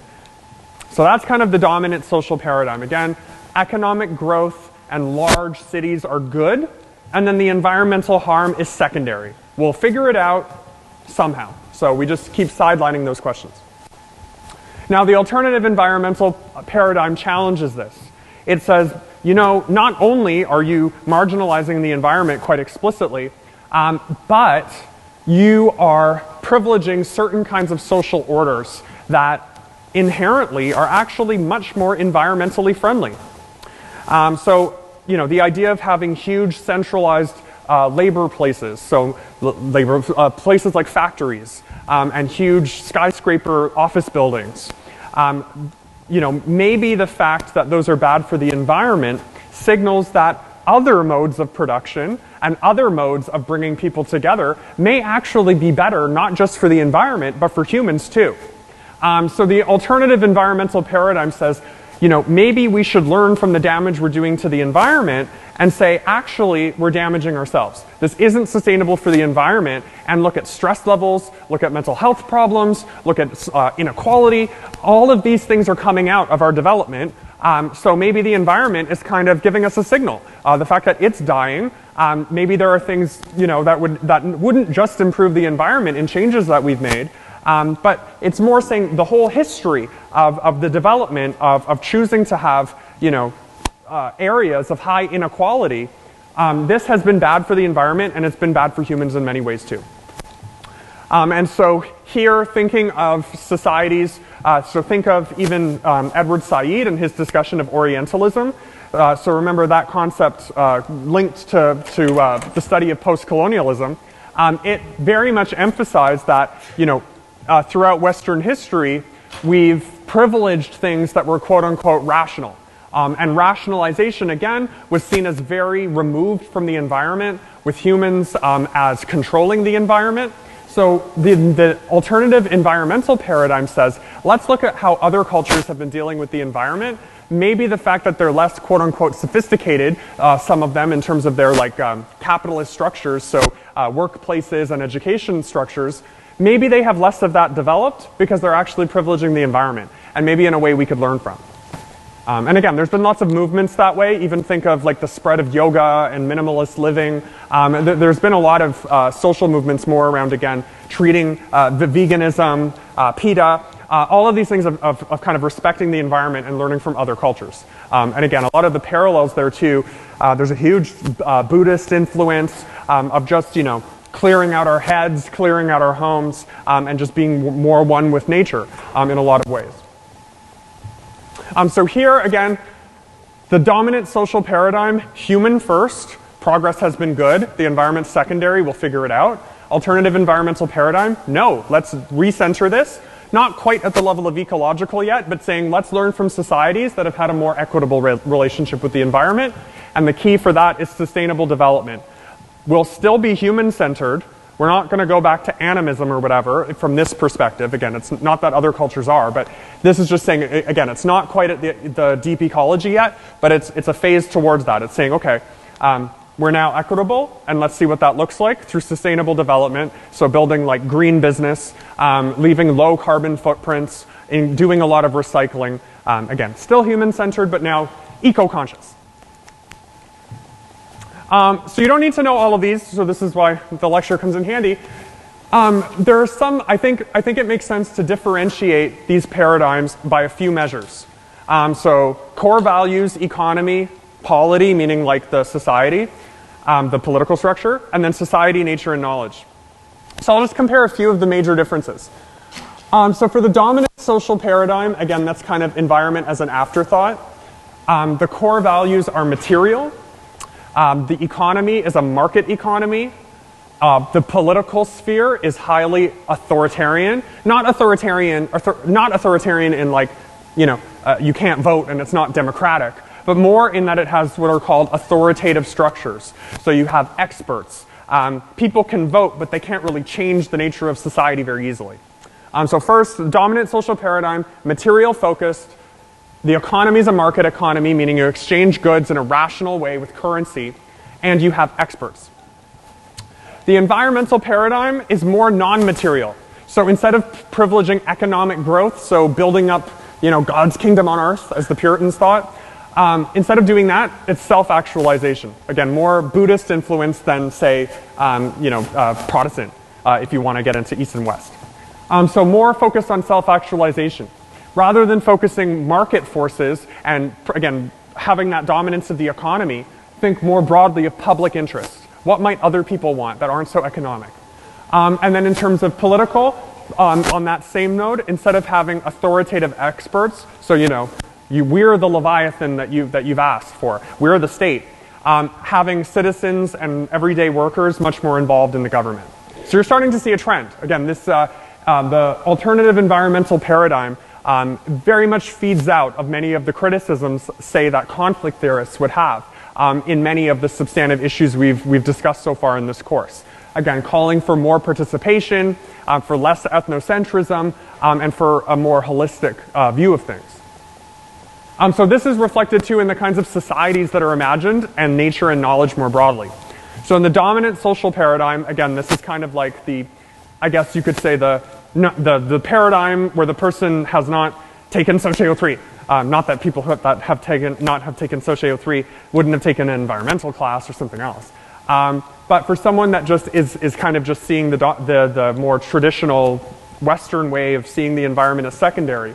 So that's kind of the dominant social paradigm. Again, economic growth and large cities are good, and then the environmental harm is secondary. We'll figure it out somehow. So we just keep sidelining those questions. Now the alternative environmental paradigm challenges this. It says, you know, not only are you marginalizing the environment quite explicitly, um, but you are privileging certain kinds of social orders that inherently are actually much more environmentally friendly. Um, so, you know, the idea of having huge centralized uh, labor places, so labor uh, places like factories um, and huge skyscraper office buildings, um, you know, maybe the fact that those are bad for the environment signals that other modes of production and other modes of bringing people together may actually be better, not just for the environment, but for humans too. Um, so the alternative environmental paradigm says, you know, maybe we should learn from the damage we're doing to the environment and say, actually, we're damaging ourselves. This isn't sustainable for the environment, and look at stress levels, look at mental health problems, look at uh, inequality. All of these things are coming out of our development. Um, so maybe the environment is kind of giving us a signal. Uh, the fact that it's dying, um, maybe there are things, you know, that would, that wouldn't just improve the environment and changes that we've made, Um, but it's more saying the whole history of, of the development of, of choosing to have, you know, uh, areas of high inequality. Um, this has been bad for the environment, and it's been bad for humans in many ways too. Um, and so here, thinking of societies, uh, so think of even um, Edward Said and his discussion of Orientalism. Uh, so remember that concept uh, linked to, to uh, the study of post-colonialism. Um, it very much emphasized that, you know, uh, throughout Western history, we've privileged things that were quote-unquote rational. Um, and rationalization, again, was seen as very removed from the environment, with humans um, as controlling the environment. So the, the alternative environmental paradigm says, let's look at how other cultures have been dealing with the environment. Maybe the fact that they're less quote-unquote sophisticated, uh, some of them in terms of their like um, capitalist structures, so uh, workplaces and education structures, maybe they have less of that developed because they're actually privileging the environment, and maybe in a way we could learn from. Um, and again, there's been lots of movements that way. Even think of like the spread of yoga and minimalist living. Um, th there's been a lot of uh, social movements more around, again, treating uh, the veganism, uh, PETA, uh, all of these things of, of, of kind of respecting the environment and learning from other cultures. Um, and again, a lot of the parallels there too. Uh, there's a huge uh, Buddhist influence um, of just, you know, clearing out our heads, clearing out our homes, um, and just being more one with nature um, in a lot of ways. Um, so here, again, the dominant social paradigm, human first, progress has been good, the environment's secondary, we'll figure it out. Alternative environmental paradigm, no, let's recenter this. Not quite at the level of ecological yet, but saying let's learn from societies that have had a more equitable re- relationship with the environment, and the key for that is sustainable development. We'll still be human-centered. We're not going to go back to animism or whatever from this perspective. Again, it's not that other cultures are, but this is just saying, again, it's not quite at the, the deep ecology yet, but it's, it's a phase towards that. It's saying, okay, um, we're now equitable, and let's see what that looks like through sustainable development. So building like green business, um, leaving low carbon footprints, in doing a lot of recycling. Um, again, still human-centered, but now eco-conscious. Um, so you don't need to know all of these, so this is why the lecture comes in handy. Um, there are some, I think, I think it makes sense to differentiate these paradigms by a few measures. Um, so core values, economy, polity, meaning like the society, um, the political structure, and then society, nature, and knowledge. So I'll just compare a few of the major differences. Um, so for the dominant social paradigm, again, that's kind of environment as an afterthought. Um, the core values are material. Um, the economy is a market economy. Uh, the political sphere is highly authoritarian. Not authoritarian, author not authoritarian in like, you know, uh, you can't vote and it's not democratic, but more in that it has what are called authoritative structures. So you have experts. Um, people can vote, but they can't really change the nature of society very easily. Um, so first, the dominant social paradigm, material focused. The economy is a market economy, meaning you exchange goods in a rational way with currency, and you have experts. The environmental paradigm is more non-material. So instead of privileging economic growth, so building up, you know, God's kingdom on earth, as the Puritans thought, um, instead of doing that, it's self-actualization. Again, more Buddhist influence than, say, um, you know, uh, Protestant, uh, if you want to get into East and West. Um, so more focused on self-actualization. Rather than focusing market forces and, again, having that dominance of the economy, think more broadly of public interest. What might other people want that aren't so economic? Um, and then in terms of political, um, on that same note, instead of having authoritative experts, so, you know, you, we're the Leviathan that, you, that you've asked for. We're the state. Um, having citizens and everyday workers much more involved in the government. So you're starting to see a trend. Again, this, uh, um, the alternative environmental paradigm Um, very much feeds out of many of the criticisms, say, that conflict theorists would have um, in many of the substantive issues we've, we've discussed so far in this course. Again, calling for more participation, uh, for less ethnocentrism, um, and for a more holistic uh, view of things. Um, so this is reflected, too, in the kinds of societies that are imagined and nature and knowledge more broadly. So in the dominant social paradigm, again, this is kind of like the, I guess you could say the No, the, the paradigm where the person has not taken SOCA oh three. Um, not that people have, that have taken, not have taken SOCA oh three wouldn't have taken an environmental class or something else. Um, but for someone that just is, is kind of just seeing the, the, the more traditional Western way of seeing the environment as secondary.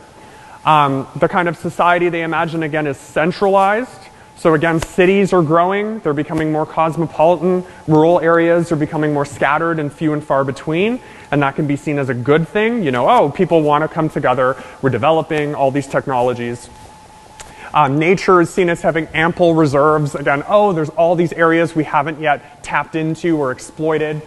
Um, the kind of society they imagine, again, is centralized. So again, cities are growing. They're becoming more cosmopolitan. Rural areas are becoming more scattered and few and far between. And that can be seen as a good thing. You know, oh, people want to come together. We're developing all these technologies. Um, nature is seen as having ample reserves. Again, oh, there's all these areas we haven't yet tapped into or exploited.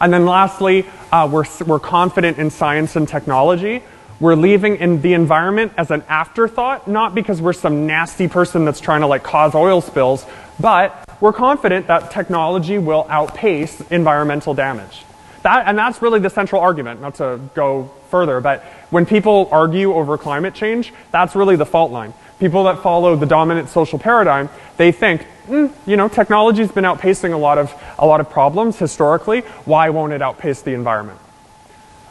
And then lastly, uh, we're, we're confident in science and technology. We're leaving in the environment as an afterthought, not because we're some nasty person that's trying to like cause oil spills, but we're confident that technology will outpace environmental damage. That, and that's really the central argument, not to go further, but when people argue over climate change, that's really the fault line. People that follow the dominant social paradigm, they think, mm, you know, technology's been outpacing a lot of, a lot of problems historically, why won't it outpace the environment?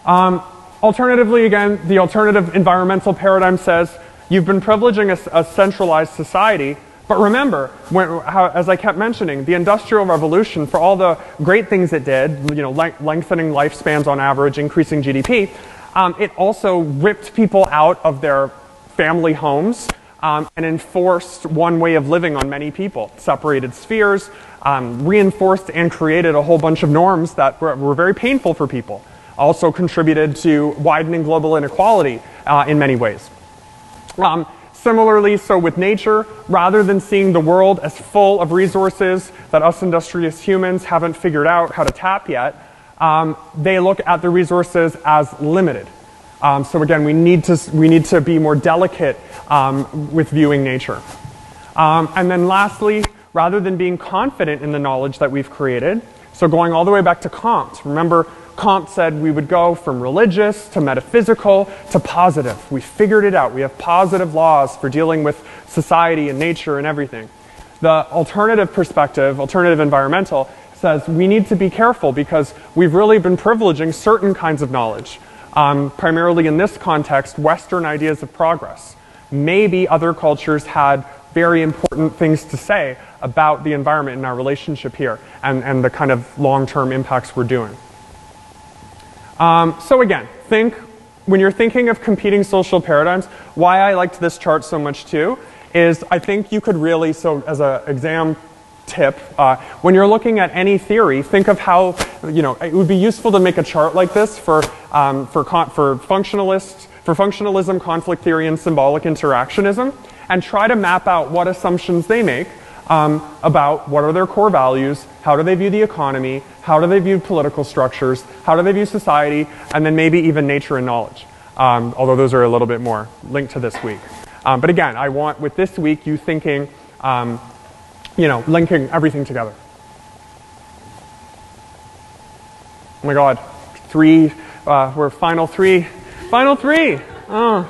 Um, Alternatively, again, the alternative environmental paradigm says you've been privileging a, a centralized society, but remember, when, how, as I kept mentioning, the Industrial Revolution, for all the great things it did, you know, le lengthening lifespans on average, increasing G D P, um, it also ripped people out of their family homes um, and enforced one way of living on many people, separated spheres, um, reinforced and created a whole bunch of norms that were, were very painful for people. Also contributed to widening global inequality uh, in many ways. Um, similarly, so with nature, rather than seeing the world as full of resources that us industrious humans haven't figured out how to tap yet, um, they look at the resources as limited. Um, so again, we need to, we need to be more delicate um, with viewing nature. Um, and then lastly, rather than being confident in the knowledge that we've created, so going all the way back to Comte, remember, Comte said we would go from religious to metaphysical to positive. We figured it out. We have positive laws for dealing with society and nature and everything. The alternative perspective, alternative environmental, says we need to be careful because we've really been privileging certain kinds of knowledge. Um, primarily in this context, Western ideas of progress. Maybe other cultures had very important things to say about the environment and our relationship here and, and the kind of long-term impacts we're doing. Um, so again, think, when you're thinking of competing social paradigms, why I liked this chart so much too, is I think you could really, so as an exam tip, uh, when you're looking at any theory, think of how, you know, it would be useful to make a chart like this for, um, for, con for, functionalist, for functionalism, conflict theory, and symbolic interactionism, and try to map out what assumptions they make um, about what are their core values, how do they view the economy, how do they view political structures, how do they view society, and then maybe even nature and knowledge, um, although those are a little bit more linked to this week. Um, but again, I want with this week you thinking, um, you know, linking everything together. Oh my God, three, uh, we're final three, final three. Oh,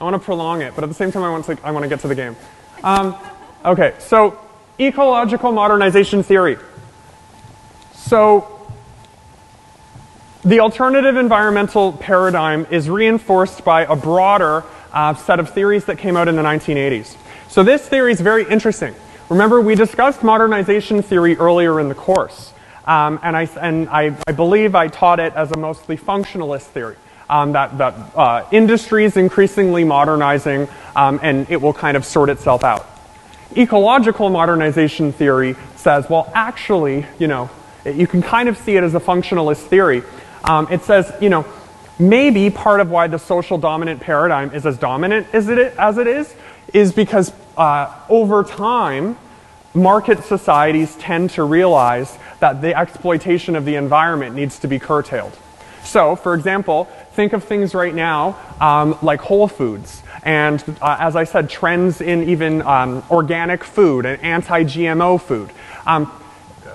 I want to prolong it, but at the same time I want to, I want to get to the game. Um, okay, so ecological modernization theory. So the alternative environmental paradigm is reinforced by a broader uh, set of theories that came out in the nineteen eighties. So this theory is very interesting. Remember, we discussed modernization theory earlier in the course, um, and, I, and I, I believe I taught it as a mostly functionalist theory, um, that, that uh, industry is increasingly modernizing um, and it will kind of sort itself out. Ecological modernization theory says, well, actually, you know, you can kind of see it as a functionalist theory. Um, it says, you know, maybe part of why the social dominant paradigm is as dominant as it, as it is, is because uh, over time, market societies tend to realize that the exploitation of the environment needs to be curtailed. So, for example, think of things right now um, like Whole Foods and, uh, as I said, trends in even um, organic food and anti-G M O food. Um,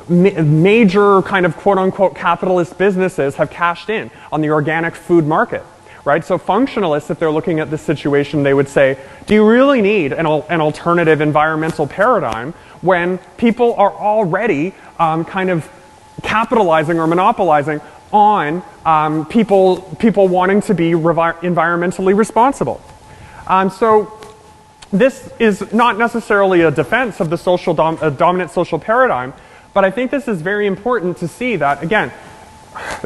major kind of quote-unquote capitalist businesses have cashed in on the organic food market, right? So functionalists, if they're looking at this situation, they would say, do you really need an, al an alternative environmental paradigm when people are already um, kind of capitalizing or monopolizing on um, people, people wanting to be environmentally responsible? Um, so this is not necessarily a defense of the social dom a dominant social paradigm, but I think this is very important to see that, again,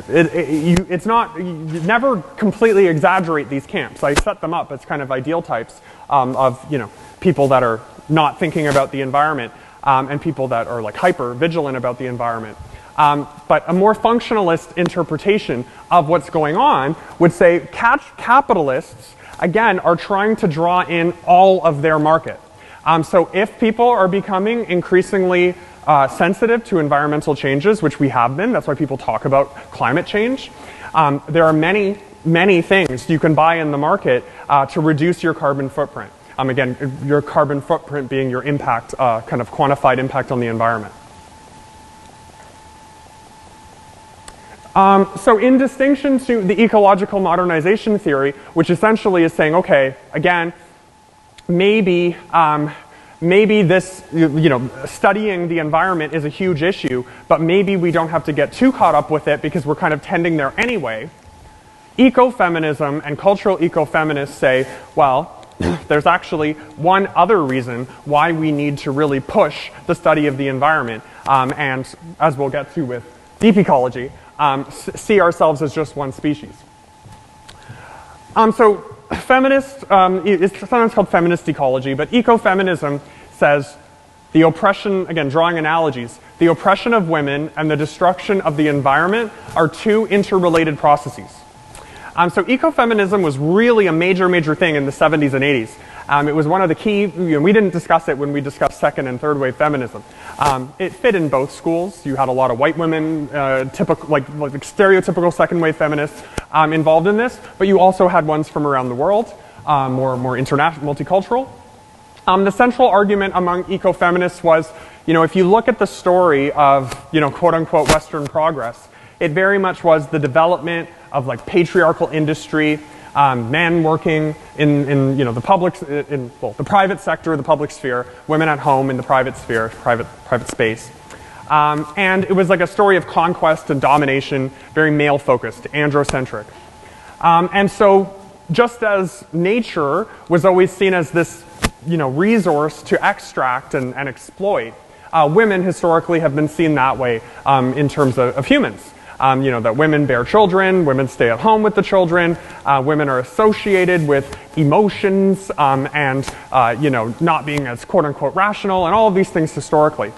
It, it, you, it's not, you never completely exaggerate these camps. I set them up as kind of ideal types um, of, you know, people that are not thinking about the environment um, and people that are like hyper vigilant about the environment. Um, but a more functionalist interpretation of what's going on would say catch capitalists, again, are trying to draw in all of their market. Um, so if people are becoming increasingly Uh, sensitive to environmental changes, which we have been. That's why people talk about climate change. Um, there are many, many things you can buy in the market uh, to reduce your carbon footprint. Um, again, your carbon footprint being your impact, uh, kind of quantified impact on the environment. Um, so in distinction to the ecological modernization theory, which essentially is saying, okay, again, maybe um, Maybe this, you know, studying the environment is a huge issue, but maybe we don't have to get too caught up with it because we're kind of tending there anyway. Ecofeminism and cultural ecofeminists say, well, there's actually one other reason why we need to really push the study of the environment, um, and as we'll get to with deep ecology, um, see ourselves as just one species. Um, so. Feminist, um, it's sometimes called feminist ecology, but ecofeminism says the oppression, again, drawing analogies, the oppression of women and the destruction of the environment are two interrelated processes. Um, so ecofeminism was really a major, major thing in the seventies and eighties. Um, it was one of the key, you know, we didn't discuss it when we discussed second and third wave feminism. Um, it fit in both schools. You had a lot of white women, uh, typical, like, like stereotypical second wave feminists um, involved in this, but you also had ones from around the world, um, more, more international, multicultural. Um, the central argument among ecofeminists was, you know, if you look at the story of, you know, quote unquote Western progress, it very much was the development of like patriarchal industry, Um, men working in, in, you know, the public, in well, the private sector, the public sphere, women at home in the private sphere, private, private space. Um, and it was like a story of conquest and domination, very male focused, androcentric. Um, and so just as nature was always seen as this, you know, resource to extract and, and exploit, uh, women historically have been seen that way um, in terms of, of humans. Um, you know, that women bear children, women stay at home with the children, uh, women are associated with emotions um, and, uh, you know, not being as quote-unquote rational and all of these things historically.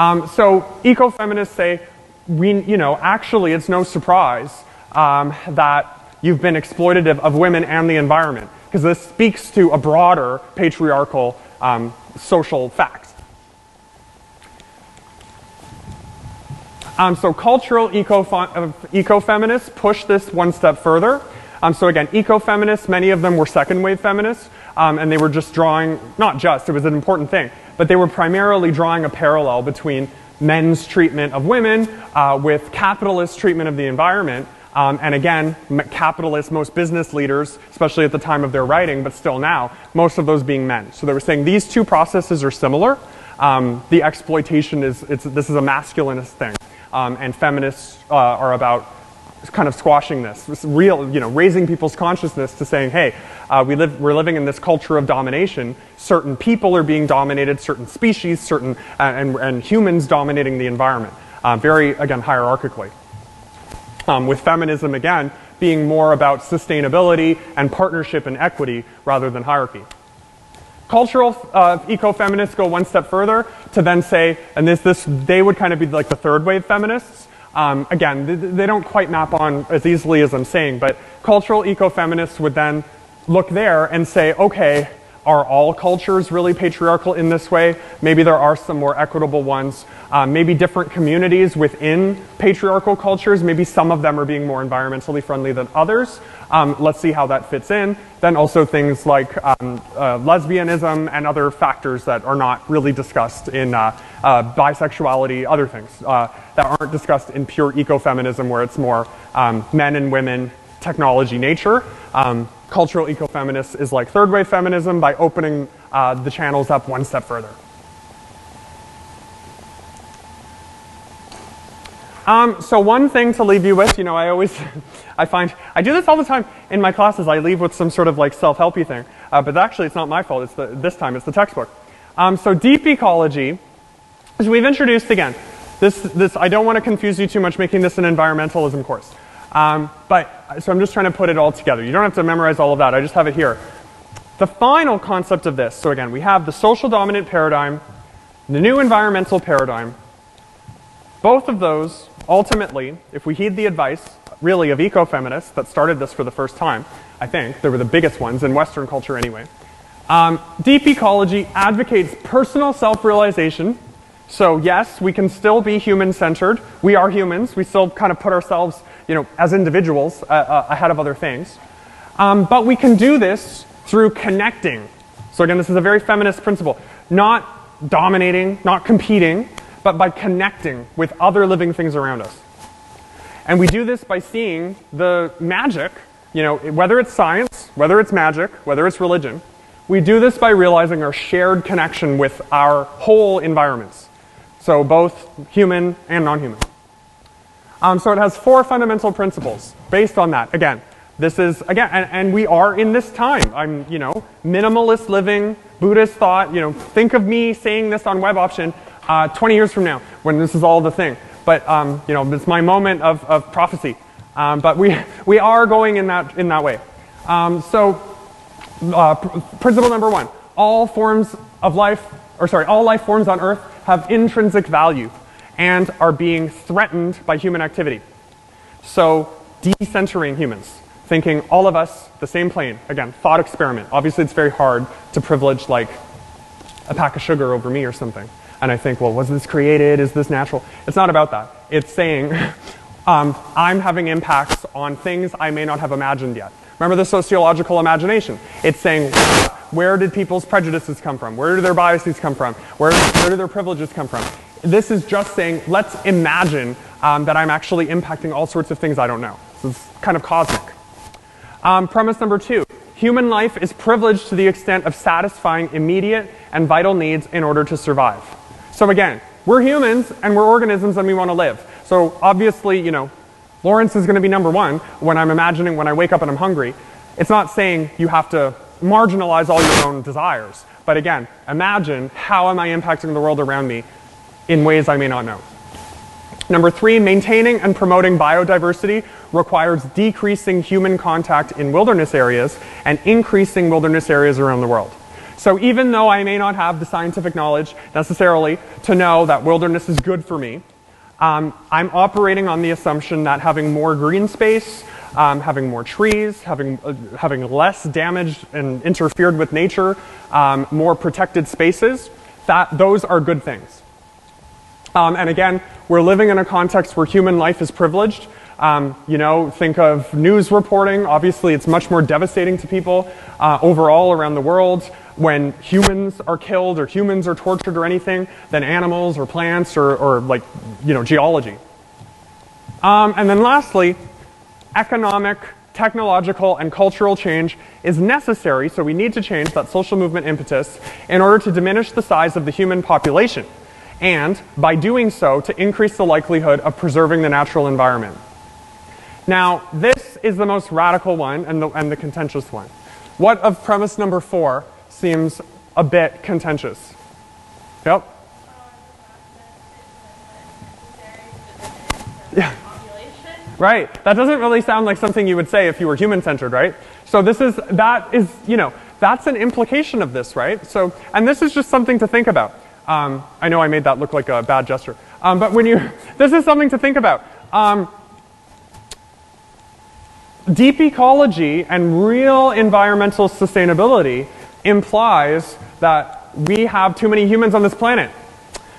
Um, so ecofeminists say, we, you know, actually it's no surprise um, that you've been exploitative of women and the environment, because this speaks to a broader patriarchal um, social fact. Um, so cultural ecofeminists push this one step further. Um, so again, ecofeminists, many of them were second wave feminists, um, and they were just drawing, not just, it was an important thing, but they were primarily drawing a parallel between men's treatment of women uh, with capitalist treatment of the environment, um, and again, capitalists, most business leaders, especially at the time of their writing, but still now, most of those being men. So they were saying these two processes are similar. Um, the exploitation is, it's, this is a masculinist thing. Um, and feminists uh, are about kind of squashing this, this real, you know, raising people's consciousness to saying, hey, uh, we live, we're living in this culture of domination. Certain people are being dominated, certain species, certain, uh, and, and humans dominating the environment, uh, very, again, hierarchically. Um, with feminism, again, being more about sustainability and partnership and equity rather than hierarchy. Cultural uh, ecofeminists go one step further to then say, and this, this they would kind of be like the third wave feminists. Um, again, they, they don't quite map on as easily as I'm saying, but cultural ecofeminists would then look there and say, okay, are all cultures really patriarchal in this way? Maybe there are some more equitable ones. Um, maybe different communities within patriarchal cultures, maybe some of them are being more environmentally friendly than others. Um, let's see how that fits in. Then also things like um, uh, lesbianism and other factors that are not really discussed in uh, uh, bisexuality, other things uh, that aren't discussed in pure ecofeminism where it's more um, men and women, technology, nature. Um, Cultural ecofeminists is like third wave feminism by opening uh, the channels up one step further. Um, so one thing to leave you with, you know, I always, I find, I do this all the time in my classes. I leave with some sort of like self-helpy thing, uh, but actually it's not my fault. It's the, this time it's the textbook. Um, so deep ecology, as we've introduced again, This, this, I don't want to confuse you too much making this an environmentalism course. Um, but, so I'm just trying to put it all together. You don't have to memorize all of that. I just have it here. The final concept of this, so again, we have the social dominant paradigm, the new environmental paradigm. Both of those, ultimately, if we heed the advice, really, of ecofeminists that started this for the first time, I think, they were the biggest ones in Western culture anyway. Um, deep ecology advocates personal self-realization. So yes, we can still be human-centered. We are humans. We still kind of put ourselves, you know, as individuals uh, uh, ahead of other things. Um, but we can do this through connecting. So again, this is a very feminist principle. Not dominating, not competing, but by connecting with other living things around us. And we do this by seeing the magic, you know, whether it's science, whether it's magic, whether it's religion. We do this by realizing our shared connection with our whole environments. So both human and non-human. Um, so it has four fundamental principles based on that. Again, this is, again, and, and we are in this time. I'm, you know, minimalist living, Buddhist thought, you know, think of me saying this on Web Option uh, twenty years from now when this is all the thing. But, um, you know, it's my moment of, of prophecy. Um, but we, we are going in that, in that way. Um, so uh, pr principle number one, all forms of life, or sorry, all life forms on Earth have intrinsic value and are being threatened by human activity. So decentering humans, thinking all of us the same plane. Again, thought experiment. Obviously, it's very hard to privilege like a pack of sugar over me or something. And I think, well, was this created? Is this natural? It's not about that. It's saying, um, I'm having impacts on things I may not have imagined yet. Remember the sociological imagination. It's saying, where did people's prejudices come from? Where do their biases come from? Where, where do their privileges come from? This is just saying, let's imagine um, that I'm actually impacting all sorts of things I don't know. So it's kind of cosmic. Um, premise number two. Human life is privileged to the extent of satisfying immediate and vital needs in order to survive. So again, we're humans and we're organisms and we want to live. So obviously, you know, Lawrence is going to be number one when I'm imagining when I wake up and I'm hungry. It's not saying you have to marginalize all your own desires. But again, imagine how am I impacting the world around me in ways I may not know. Number three, maintaining and promoting biodiversity requires decreasing human contact in wilderness areas and increasing wilderness areas around the world. So even though I may not have the scientific knowledge necessarily to know that wilderness is good for me, um, I'm operating on the assumption that having more green space, um, having more trees, having, uh, having less damaged and interfered with nature, um, more protected spaces, that those are good things. Um, and again, we're living in a context where human life is privileged. Um, you know, think of news reporting. Obviously, it's much more devastating to people uh, overall around the world when humans are killed or humans are tortured or anything than animals or plants or, or like, you know, geology. Um, and then lastly, economic, technological, and cultural change is necessary. So we need to change that social movement impetus in order to diminish the size of the human population. And by doing so, to increase the likelihood of preserving the natural environment. Now, this is the most radical one and the, and the contentious one. What of premise number four seems a bit contentious? Yep. Yeah. Right. That doesn't really sound like something you would say if you were human-centered, right? So this is, that is, you know, that's an implication of this, right? So, and this is just something to think about. Um, I know I made that look like a bad gesture. Um, but when you, this is something to think about. Um, Deep ecology and real environmental sustainability implies that we have too many humans on this planet.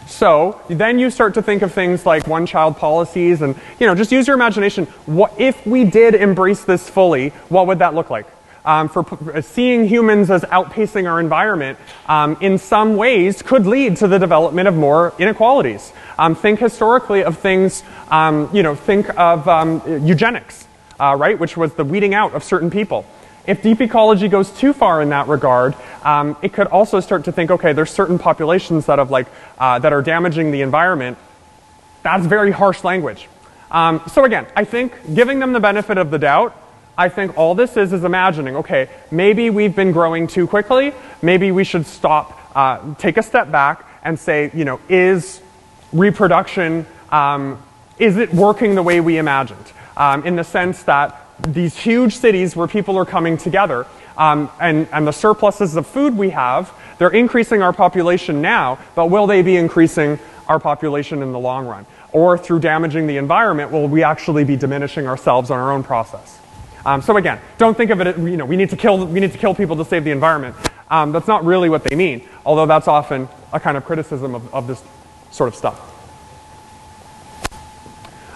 So then you start to think of things like one-child policies and, you know, just use your imagination. What if we did embrace this fully, what would that look like? Um, for p seeing humans as outpacing our environment um, in some ways could lead to the development of more inequalities. Um, think historically of things, um, you know, think of um, eugenics. Uh, right, which was the weeding out of certain people. If deep ecology goes too far in that regard, um, it could also start to think, okay, there's certain populations that have like uh, that are damaging the environment. That's very harsh language. Um, so again, I think giving them the benefit of the doubt. I think all this is is imagining. Okay, maybe we've been growing too quickly. Maybe we should stop, uh, take a step back, and say, you know, is reproduction um, isn't working the way we imagined, um, in the sense that these huge cities where people are coming together, um, and, and the surpluses of food we have, they're increasing our population now, but will they be increasing our population in the long run? Or through damaging the environment, will we actually be diminishing ourselves on our own process? Um, so again, don't think of it as, you know, we need to kill, we need to kill people to save the environment. Um, that's not really what they mean, although that's often a kind of criticism of, of this sort of stuff.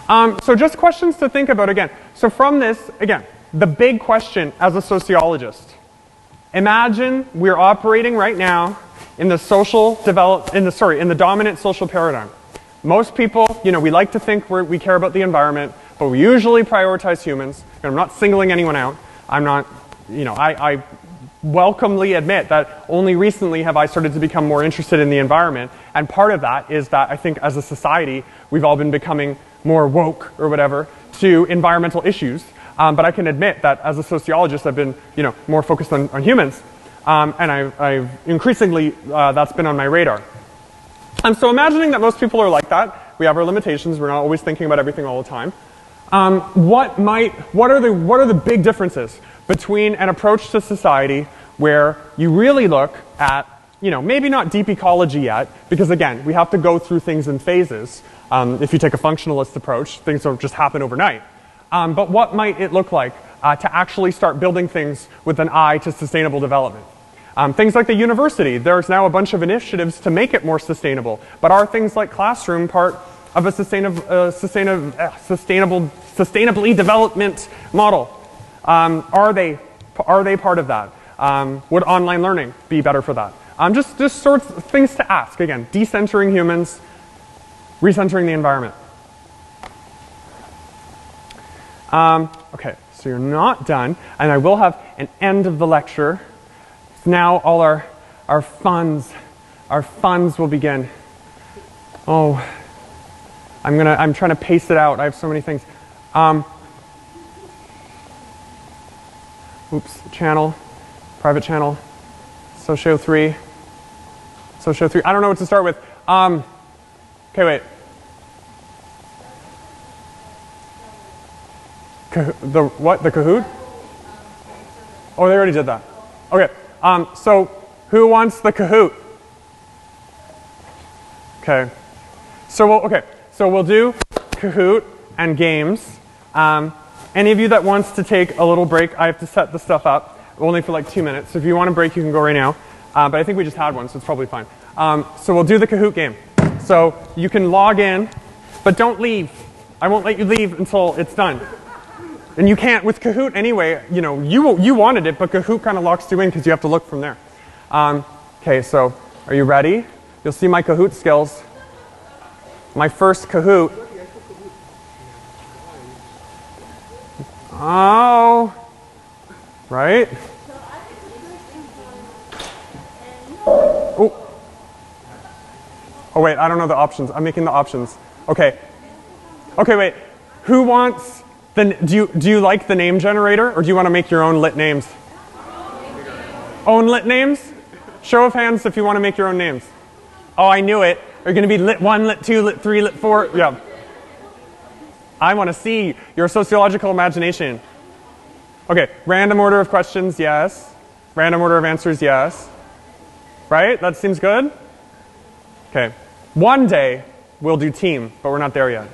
Um, so just questions to think about again. So from this, again, the big question as a sociologist. Imagine we're operating right now in the social develop, in the, sorry, in the dominant social paradigm. Most people, you know, we like to think we're, we care about the environment, but we usually prioritize humans. And I'm not singling anyone out. I'm not, you know, I, I welcomely admit that only recently have I started to become more interested in the environment. And part of that is that I think as a society, we've all been becoming more woke or whatever to environmental issues. Um, but I can admit that as a sociologist, I've been, you know, more focused on, on humans. Um, and I've, I've increasingly, uh, that's been on my radar. And so imagining that most people are like that, we have our limitations, we're not always thinking about everything all the time. Um, what might, what are the, what are the big differences between an approach to society where you really look at, you know, maybe not deep ecology yet, because again, we have to go through things in phases. Um, if you take a functionalist approach, things don't just happen overnight. Um, but what might it look like uh, to actually start building things with an eye to sustainable development? Um, things like the university, there's now a bunch of initiatives to make it more sustainable, but are things like classroom part of a sustainable, uh, sustainable, uh, sustainable, sustainably development model? Um, are they, are they part of that? Um, would online learning be better for that? Um, just, just sorts of things to ask. Again, decentering humans, recentering the environment. Um, okay, so you're not done, and I will have an end of the lecture. Now all our our funds, our funds will begin. Oh, I'm gonna, I'm trying to pace it out. I have so many things. Um, oops, channel, private channel, S O C A zero three, S O C A zero three. I don't know what to start with. Um, Okay, wait. The what? The Kahoot? Oh, they already did that. Okay. Um, so, who wants the Kahoot? Okay. So we'll okay. So we'll do Kahoot and games. Um, any of you that wants to take a little break, I have to set this stuff up only for like two minutes. So if you want a break, you can go right now. Uh, but I think we just had one, so it's probably fine. Um, so we'll do the Kahoot game. So you can log in, but don't leave. I won't let you leave until it's done. And you can't with Kahoot anyway. You know, you you wanted it, but Kahoot kind of locks you in because you have to look from there. Um, okay, so are you ready? You'll see my Kahoot skills. My first Kahoot. Oh, right. Oh. Oh wait, I don't know the options. I'm making the options. Okay. Okay, wait. Who wants the, do you, do you like the name generator, or do you want to make your own lit names? Own lit names? Show of hands if you want to make your own names. Oh, I knew it. Are you going to be lit one, lit two, lit three, lit four? Yeah. I want to see your sociological imagination. Okay, random order of questions, yes. Random order of answers, yes. Right? That seems good? Okay. One day, we'll do team, but we're not there yet.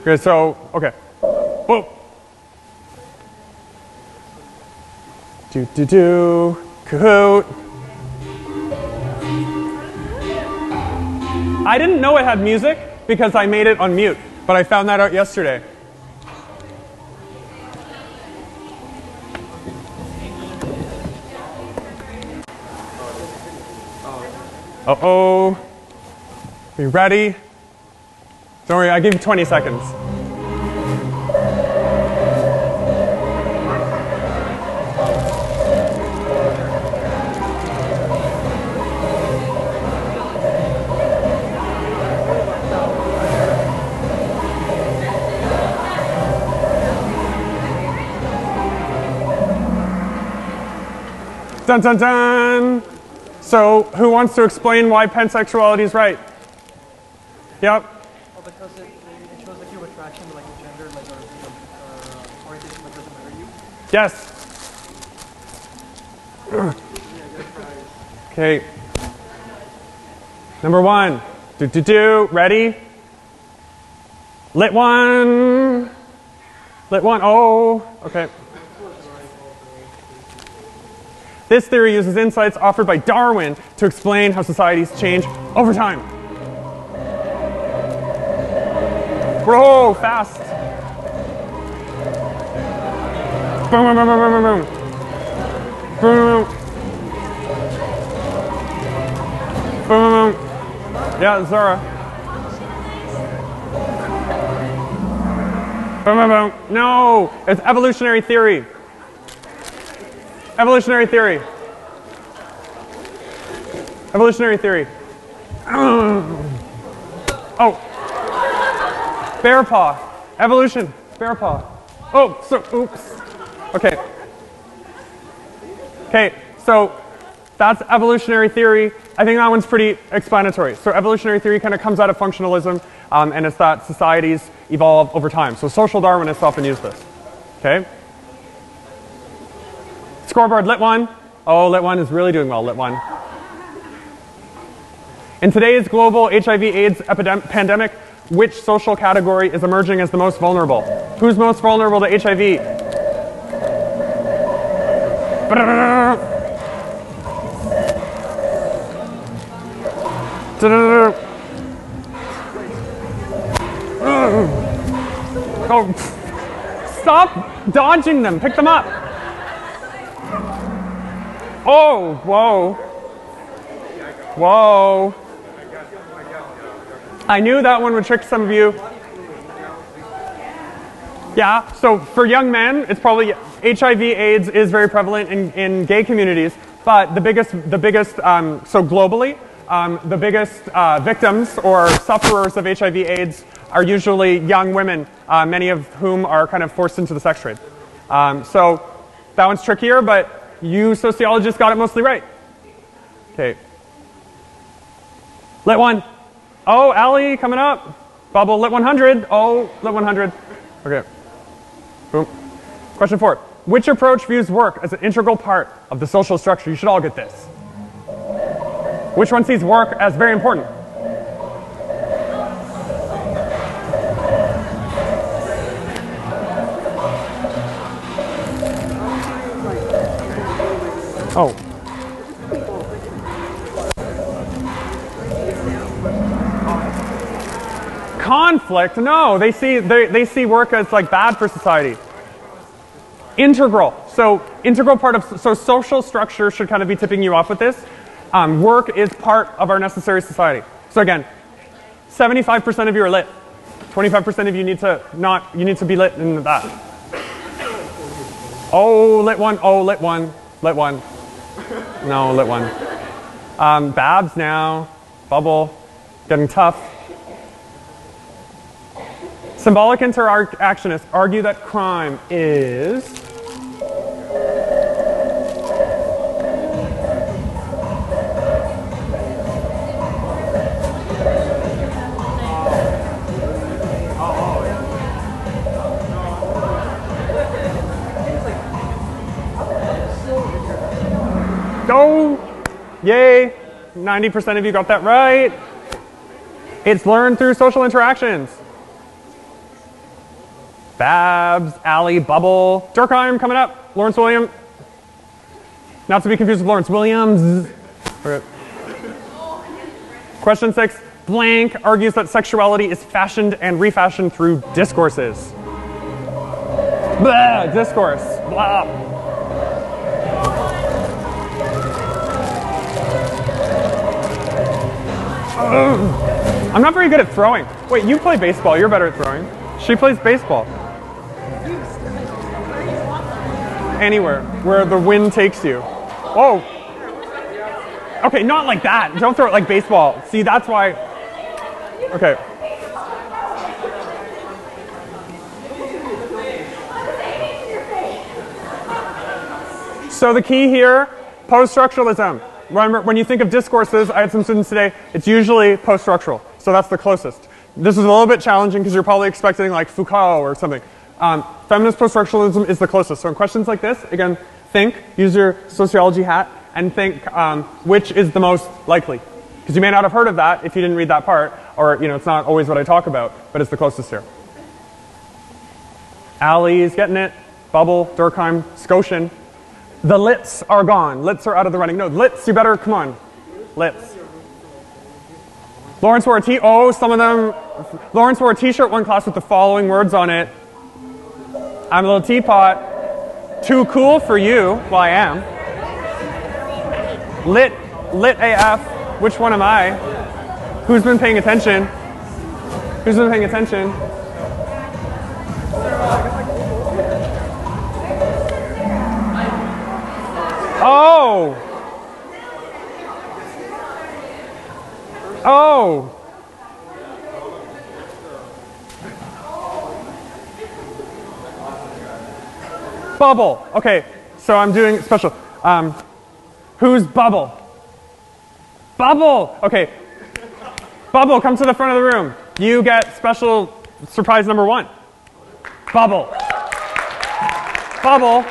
Okay, so, okay. Whoa. Do, do, do. Kahoot. I didn't know it had music because I made it on mute, but I found that out yesterday. Uh-oh. Are you ready? Don't worry, I give you twenty seconds. Dun dun dun! So, who wants to explain why pansexuality is right? Yep. Because it, it shows that you have attraction to like your gender, like or, uh, orientation, but doesn't matter you. Yes. Okay. Number one. Do do do. Ready? Lit one. Lit one. Oh. Okay. This theory uses insights offered by Darwin to explain how societies change over time. Bro, fast. Boom, boom, boom, boom, boom, boom. Boom, boom, boom. Yeah, Zara. Boom, boom, boom. No, it's evolutionary theory. Evolutionary theory. Evolutionary theory. Oh. Bear paw. Evolution. Bear paw. Oh, so, oops. Okay. Okay, so that's evolutionary theory. I think that one's pretty explanatory. So evolutionary theory kind of comes out of functionalism, um, and it's that societies evolve over time. So social Darwinists often use this. Okay? Scoreboard, lit one. Oh, lit one is really doing well, lit one. In today's global H I V AIDS pandemic, which social category is emerging as the most vulnerable? Who's most vulnerable to H I V? Oh, stop dodging them, pick them up. Oh, whoa. Whoa. I knew that one would trick some of you. Yeah, so for young men, it's probably H I V AIDS is very prevalent in, in gay communities, but the biggest, the biggest um, so globally, um, the biggest uh, victims or sufferers of H I V AIDS are usually young women, uh, many of whom are kind of forced into the sex trade. Um, so that one's trickier, but you sociologists got it mostly right. Okay. Lit one. Oh, Allie coming up. Bubble, lit one hundred. Oh, lit one hundred. Okay. Boom. Question four. Which approach views work as an integral part of the social structure? You should all get this. Which one sees work as very important? Oh. Conflict? No, they see they, they see work as like bad for society. Integral. So integral part of so social structure should kind of be tipping you off with this. Um, work is part of our necessary society. So again, seventy-five percent of you are lit. twenty-five percent of you need to not you need to be lit in that. Oh, lit one. Oh, lit one. Lit one. No, lit one. Um, Babs now. Bubble. Getting tough. Symbolic interactionists argue that crime is... Go! Yay! ninety percent of you got that right. It's learned through social interactions. Babs, Allie, Bubble, Durkheim coming up. Lawrence Williams. Not to be confused with Lawrence Williams. Question six. Blank argues that sexuality is fashioned and refashioned through discourses. Blah! Discourse. Blah! Ugh. I'm not very good at throwing. Wait, you play baseball. You're better at throwing. She plays baseball. Anywhere. Where the wind takes you. Oh. Okay, not like that. Don't throw it like baseball. See, that's why. Okay. So the key here, post-structuralism. Remember, when you think of discourses, I had some students today, it's usually post-structural. So that's the closest. This is a little bit challenging because you're probably expecting like Foucault or something. Um, feminist post-structuralism is the closest. So in questions like this, again, think, use your sociology hat, and think um, which is the most likely. Because you may not have heard of that if you didn't read that part, or you know, it's not always what I talk about, but it's the closest here. Allie's getting it, Bubble, Durkheim, Scotian. The lits are gone. Lits are out of the running. No, lits, you better, come on. Lits. Lawrence wore a t- oh, some of them. Lawrence wore a t-shirt one class with the following words on it. I'm a little teapot. Too cool for you. Well, I am. Lit, lit A F. Which one am I? Who's been paying attention? Who's been paying attention? Oh! Oh! Bubble. Okay, so I'm doing special. Um, who's Bubble? Bubble! Okay. Bubble, come to the front of the room. You get special surprise number one. Bubble. Bubble.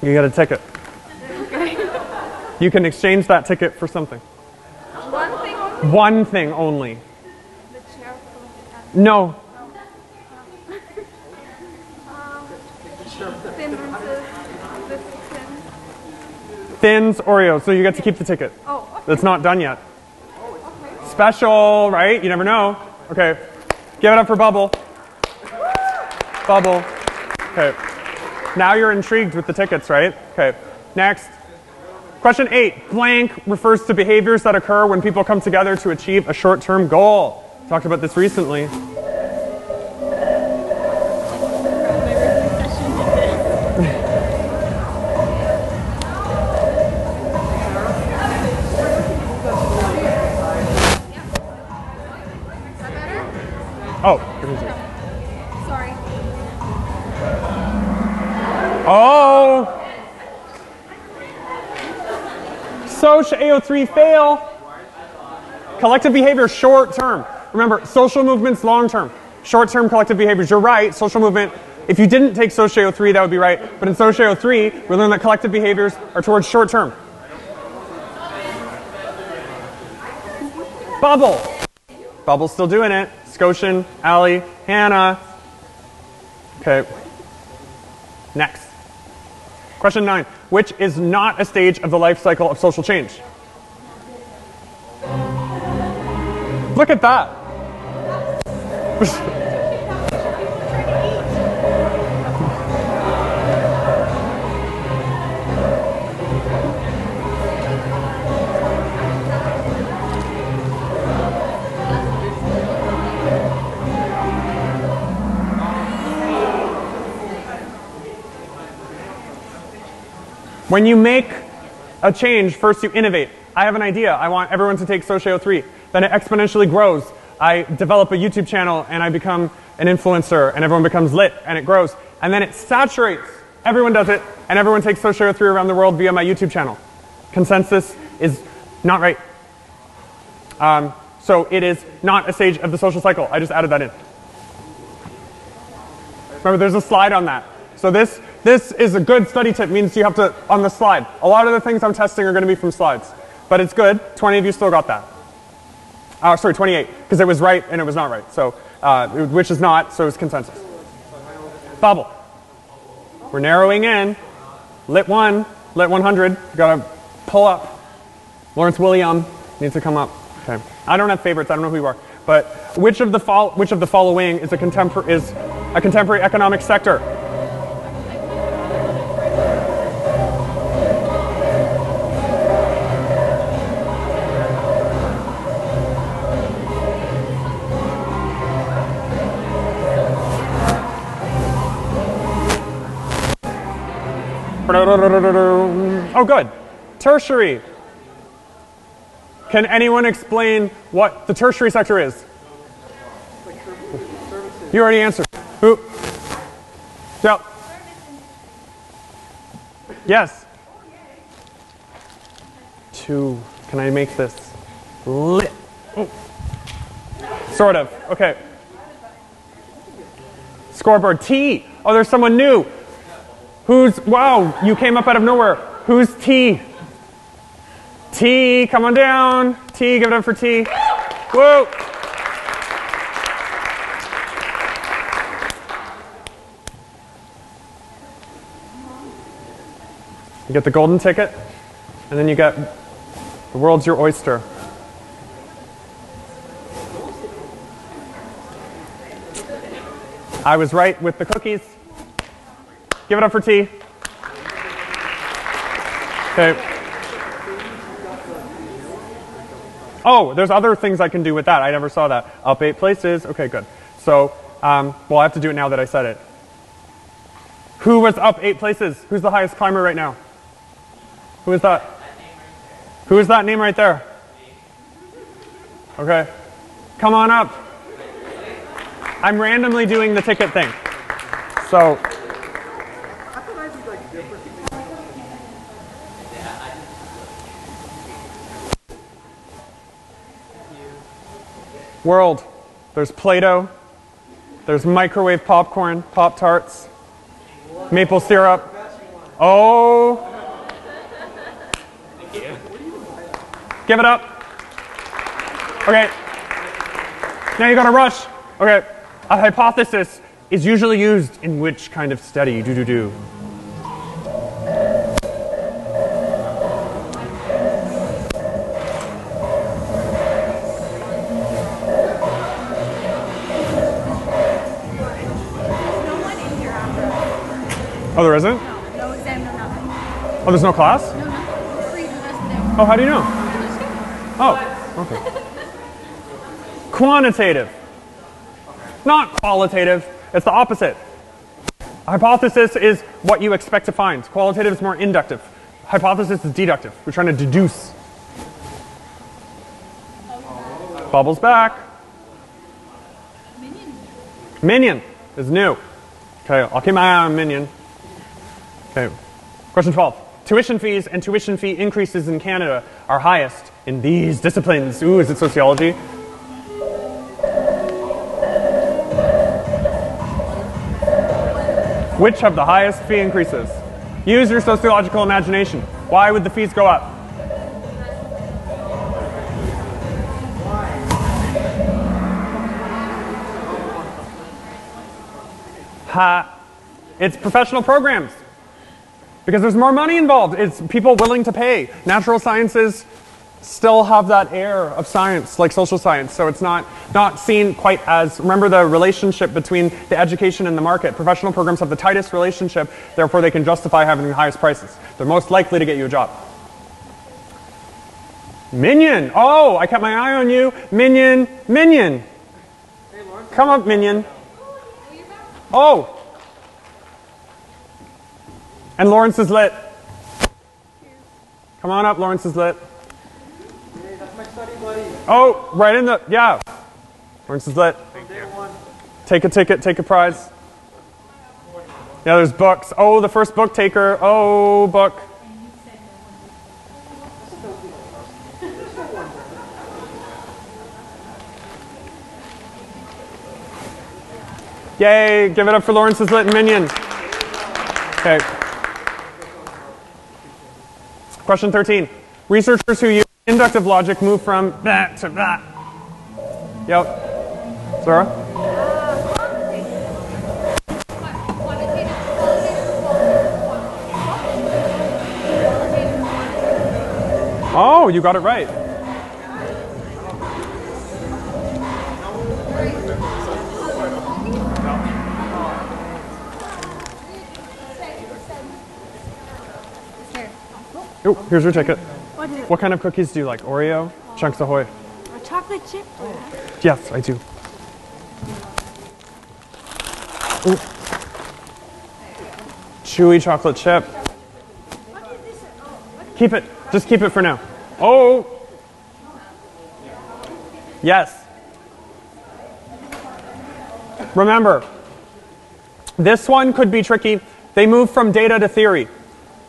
You get a ticket. You can exchange that ticket for something. One thing only? One thing only. No. Thins Oreos, so you get to keep the ticket. Oh, okay. It's not done yet. Okay. Special, right? You never know. Okay. Give it up for Bubble. Bubble. Okay. Now you're intrigued with the tickets, right? Okay. Next. Question eight. Blank refers to behaviors that occur when people come together to achieve a short-term goal. Talked about this recently. Oh. Sorry. Oh. S O C A zero three fail. Collective behavior short term. Remember, social movements long term. Short term collective behaviors. You're right. Social movement. If you didn't take S O C A zero three, that would be right. But in S O C A zero three, we learn that collective behaviors are towards short term. Bubble. Bubble's still doing it. Scotian, Allie, Hannah. Okay. Next. Question nine. Which is not a stage of the life cycle of social change? Look at that. When you make a change, first you innovate. I have an idea. I want everyone to take S O C A zero three. Then it exponentially grows. I develop a YouTube channel and I become an influencer and everyone becomes lit and it grows. And then it saturates. Everyone does it and everyone takes S O C A zero three around the world via my YouTube channel. Consensus is not right. Um, so it is not a stage of the social cycle. I just added that in. Remember, there's a slide on that. So this, this is a good study tip. It means you have to, on the slide. A lot of the things I'm testing are going to be from slides. But it's good. twenty of you still got that. Uh, sorry, twenty-eight, because it was right and it was not right. So, uh, which is not, so it's consensus. Bubble. We're narrowing in. Lit one, lit one hundred. Gotta pull up. Lawrence Williams needs to come up. Okay. I don't have favorites. I don't know who you are. But which of the fol which of the following is a contemporary is a contemporary economic sector? Oh, good. Tertiary. Can anyone explain what the tertiary sector is? You already answered. Who? Yep. Yes. to, can I make this lit? Oh. Sort of, okay. Scoreboard T. Oh, there's someone new. Who's, wow, you came up out of nowhere. Who's T? T, come on down. T, give it up for T. Whoa. You get the golden ticket, and then you get the world's your oyster. I was right with the cookies. Give it up for T. Okay. Oh, there's other things I can do with that. I never saw that. Up eight places. Okay, good. So, um, well, I have to do it now that I said it. Who was up eight places? Who's the highest climber right now? Who is that? Who is that name right there? Okay. Come on up. I'm randomly doing the ticket thing. So. World. There's Play-Doh. There's microwave popcorn, Pop-Tarts, maple syrup. Oh. Give it up. Okay. Now you gotta rush. Okay. A hypothesis is usually used in which kind of study? Do do do. Oh, there isn't? No, no exam, no nothing. Oh, there's no class? No, nothing. Oh, how do you know? Oh, okay. Quantitative. Not qualitative. It's the opposite. Hypothesis is what you expect to find. Qualitative is more inductive. Hypothesis is deductive. We're trying to deduce. Okay. Bubbles back. Minion. Minion is new. Okay, I'll keep my eye on Minion. Okay. Question twelve. Tuition fees and tuition fee increases in Canada are highest in these disciplines. Ooh, is it sociology? Which have the highest fee increases? Use your sociological imagination. Why would the fees go up? Ha. It's professional programs. Because there's more money involved. It's people willing to pay. Natural sciences still have that air of science, like social science, so it's not, not seen quite as, remember the relationship between the education and the market. Professional programs have the tightest relationship, therefore they can justify having the highest prices. They're most likely to get you a job. Minion, oh, I kept my eye on you. Minion, Minion. Come up, Minion. Oh. And Lawrence is lit. Come on up, Lawrence is lit. Hey, that's my study buddy. Oh, right in the, yeah. Lawrence is lit. Take a ticket, take a prize. Yeah, there's books. Oh, the first book taker. Oh, book. Yay, give it up for Lawrence is lit and Minion. Okay. Question thirteen. Researchers who use inductive logic move from that to that. Yep. Sarah? Oh, you got it right. Oh, here's your ticket. What, what kind of cookies do you like? Oreo? Oh. Chunks Ahoy? A chocolate chip? Oh. Yes, I do. Ooh. Chewy chocolate chip. What is this? Oh, what is keep it. Just keep it for now. Oh! Yes. Remember, this one could be tricky. They move from data to theory.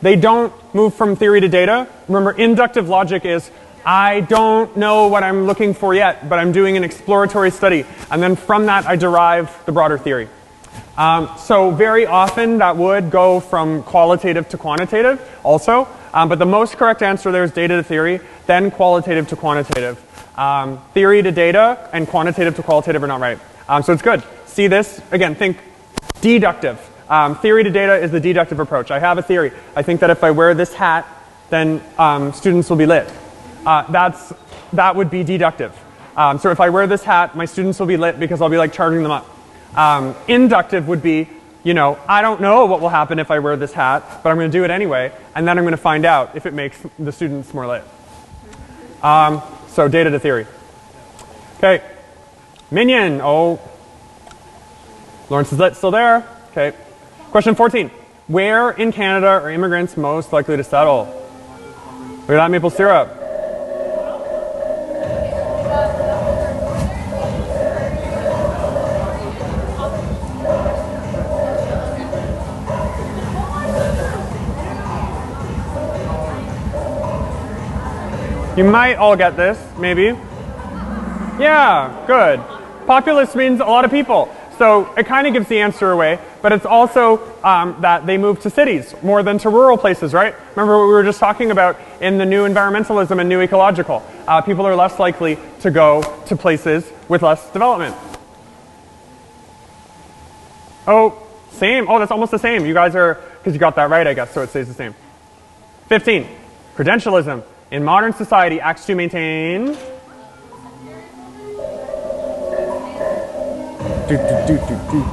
They don't move from theory to data. Remember, inductive logic is, I don't know what I'm looking for yet, but I'm doing an exploratory study. And then from that, I derive the broader theory. Um, so very often, that would go from qualitative to quantitative also. Um, but the most correct answer there is data to theory, then qualitative to quantitative. Um, theory to data and quantitative to qualitative are not right. Um, so it's good. See this? Again, think deductive. Um, theory to data is the deductive approach. I have a theory. I think that if I wear this hat, then um, students will be lit. Uh, that's, that would be deductive. Um, so if I wear this hat, my students will be lit because I'll be like charging them up. Um, inductive would be, you know, I don't know what will happen if I wear this hat, but I'm going to do it anyway, and then I'm going to find out if it makes the students more lit. Um, so data to theory. Okay. Minion. Oh. Lawrence is lit. Still there. Okay. Question fourteen. Where in Canada are immigrants most likely to settle? Look at that maple syrup. You might all get this, maybe. Yeah, good. Populous means a lot of people. So it kind of gives the answer away, but it's also um, that they move to cities more than to rural places, right? Remember what we were just talking about in the new environmentalism and new ecological. Uh, people are less likely to go to places with less development. Oh, same. Oh, that's almost the same. You guys are, because you got that right, I guess, so it stays the same. fifteen, credentialism. In modern society, acts to maintain. Do, do, do, do, do, do.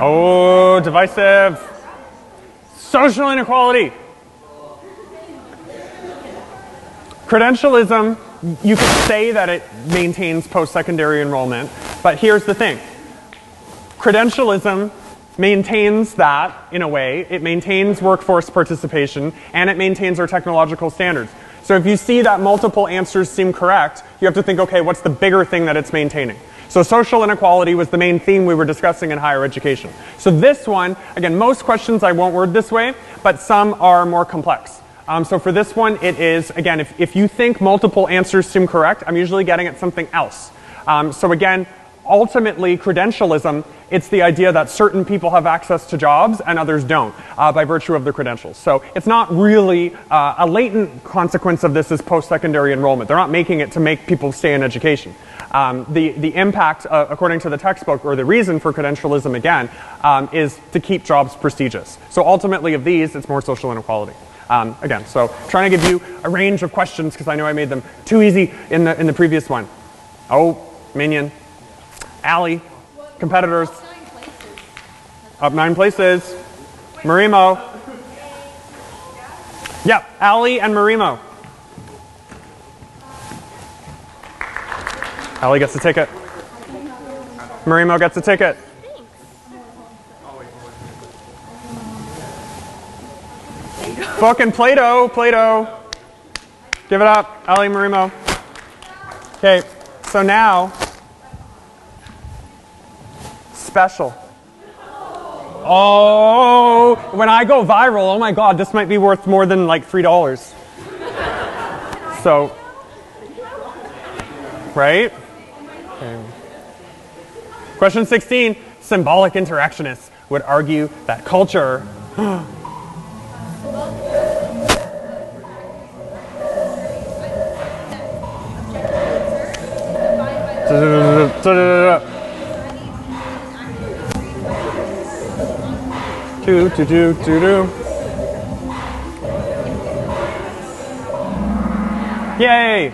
Oh, divisive. Social inequality. Credentialism, you could say that it maintains post-secondary enrollment, but here's the thing. Credentialism maintains that in a way. It maintains workforce participation, and it maintains our technological standards. So if you see that multiple answers seem correct, you have to think, okay, what's the bigger thing that it's maintaining? So social inequality was the main theme we were discussing in higher education. So this one, again, most questions I won't word this way, but some are more complex. Um, so for this one, it is, again, if, if you think multiple answers seem correct, I'm usually getting at something else. Um, so again, ultimately, credentialism, it's the idea that certain people have access to jobs and others don't uh, by virtue of their credentials. So it's not really uh, a latent consequence of this is post-secondary enrollment. They're not making it to make people stay in education. Um, the, the impact, uh, according to the textbook, or the reason for credentialism, again, um, is to keep jobs prestigious. So ultimately, of these, it's more social inequality. Um, again, so trying to give you a range of questions because I know I made them too easy in the in the previous one. Oh, minion, Allie, competitors, up nine places, Marimo. Yeah, Allie and Marimo. Allie gets a ticket. Marimo gets a ticket. Book and Plato, Plato. Give it up, Allie Marimo. Okay, so now, special. Oh, when I go viral, oh my God, this might be worth more than like three dollars. So, right? Okay. Question sixteen, symbolic interactionists would argue that culture Do, do, do, do, do. Yay!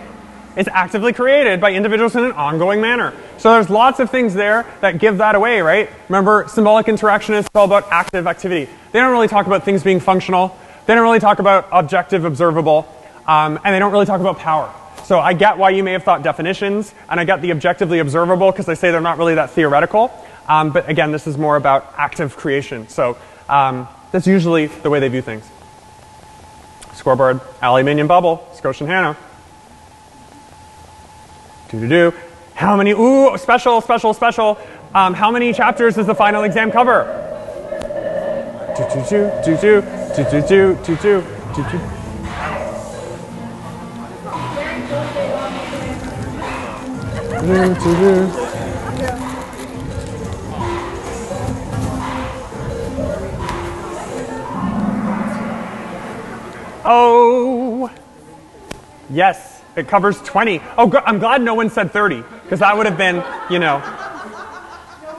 It's actively created by individuals in an ongoing manner. So there's lots of things there that give that away, right? Remember, symbolic interaction is all about active activity. They don't really talk about things being functional. They don't really talk about objective, observable. Um, and they don't really talk about power. So I get why you may have thought definitions, and I get the objectively observable because they say they're not really that theoretical. Um, but again, this is more about active creation. So um, that's usually the way they view things. Scoreboard, Allie, Minion, Bubble, Scotian Hannah. Do-do-do. How many, ooh, special, special, special. Um, how many chapters does the final exam cover? Do-do-do, do-do, do-do-do, do-do, do-do. Do-do-do. Oh, yes, it covers twenty. Oh, I'm glad no one said thirty, because that would have been, you know.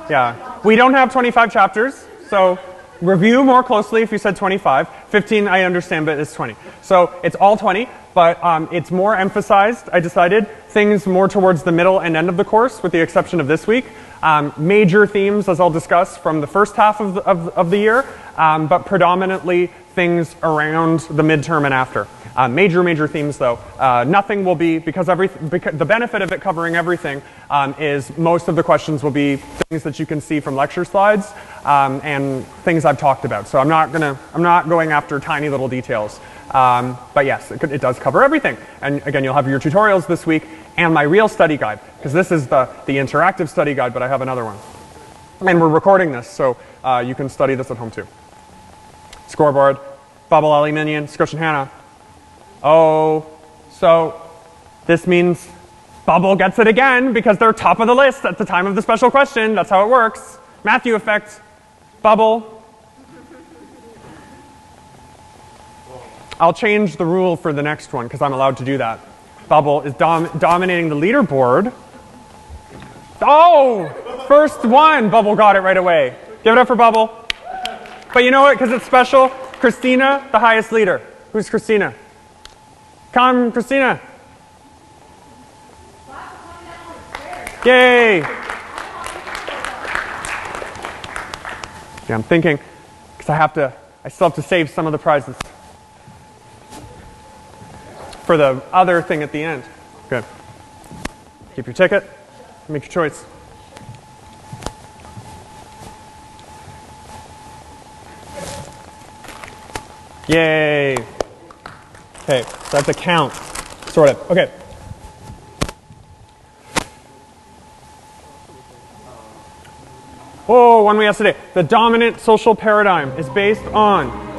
Yeah, we don't have twenty-five chapters, so review more closely if you said twenty-five. fifteen, I understand, but it's twenty. So it's all twenty, but um, it's more emphasized, I decided, things more towards the middle and end of the course, with the exception of this week. Um, major themes, as I'll discuss, from the first half of the, of, of the year, um, but predominantly things around the midterm and after. Uh, major, major themes though. Uh, nothing will be, because, every, because the benefit of it covering everything um, is most of the questions will be things that you can see from lecture slides um, and things I've talked about. So I'm not gonna, I'm not going after tiny little details. Um, but yes, it, it does cover everything. And again, you'll have your tutorials this week and my real study guide, because this is the, the interactive study guide, but I have another one. And we're recording this, so uh, you can study this at home too. Scoreboard. Bubble, Ellie, Minion, Scotian Hannah. Oh, so this means Bubble gets it again because they're top of the list at the time of the special question. That's how it works. Matthew effect, Bubble. I'll change the rule for the next one because I'm allowed to do that. Bubble is dom dominating the leaderboard. Oh, first one. Bubble got it right away. Give it up for Bubble. But you know what? Because it's special. Christina, the highest leader. Who's Christina? Come, Christina. Yay. Yeah, I'm thinking, because I have to, I still have to save some of the prizes for the other thing at the end. Good. Keep your ticket, make your choice. Yay. Okay, so that's a count, sort of. Okay. Oh, one we asked today. The dominant social paradigm is based on.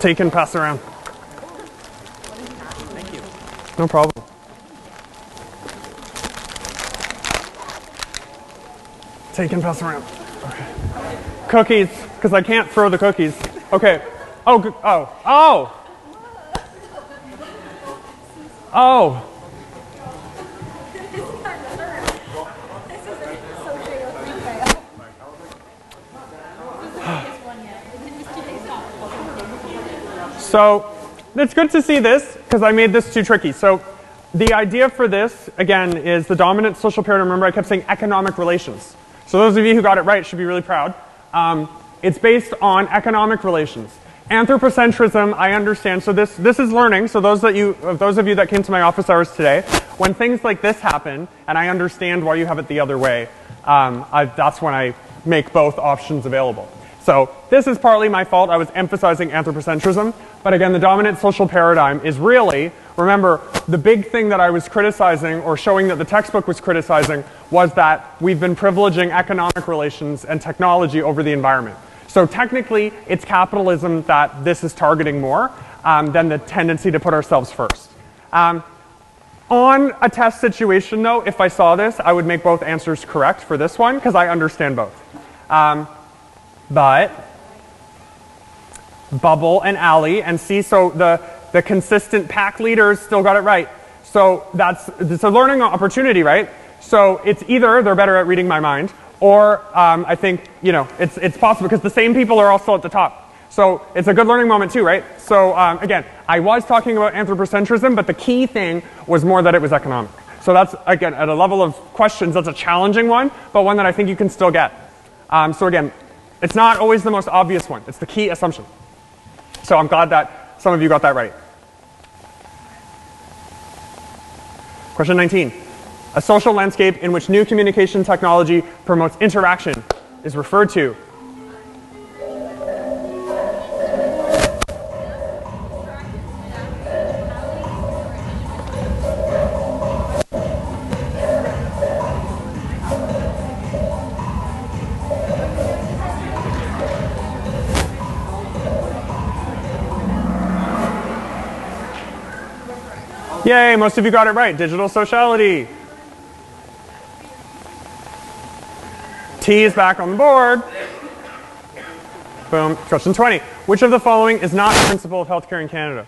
Take and pass around. Thank you. No problem. Take and pass around. Okay. Cookies, because I can't throw the cookies. Okay. Oh, oh, oh. Oh. So it's good to see this because I made this too tricky. So the idea for this, again, is the dominant social paradigm. Remember, I kept saying economic relations. So those of you who got it right should be really proud. Um, it's based on economic relations. Anthropocentrism, I understand. So this, this is learning. So those, that you, those of you that came to my office hours today, when things like this happen, and I understand why you have it the other way, um, I, that's when I make both options available. So this is partly my fault. I was emphasizing anthropocentrism. But again, the dominant social paradigm is really, remember, the big thing that I was criticizing or showing that the textbook was criticizing was that we've been privileging economic relations and technology over the environment. So technically, it's capitalism that this is targeting more um, than the tendency to put ourselves first. Um, on a test situation, though, if I saw this, I would make both answers correct for this one because I understand both. Um, But Bubble and Allie, and see, so the, the consistent pack leaders still got it right. So that's, it's a learning opportunity, right? So it's either they're better at reading my mind, or um, I think, you know, it's, it's possible because the same people are all still at the top. So it's a good learning moment too, right? So um, again, I was talking about anthropocentrism, but the key thing was more that it was economic. So that's, again, at a level of questions, that's a challenging one, but one that I think you can still get. Um, so again, it's not always the most obvious one. It's the key assumption. So I'm glad that some of you got that right. Question nineteen. A social landscape in which new communication technology promotes interaction is referred to. Yay, most of you got it right. Digital sociality. T is back on the board. Boom. Question twenty. Which of the following is not a principle of healthcare in Canada?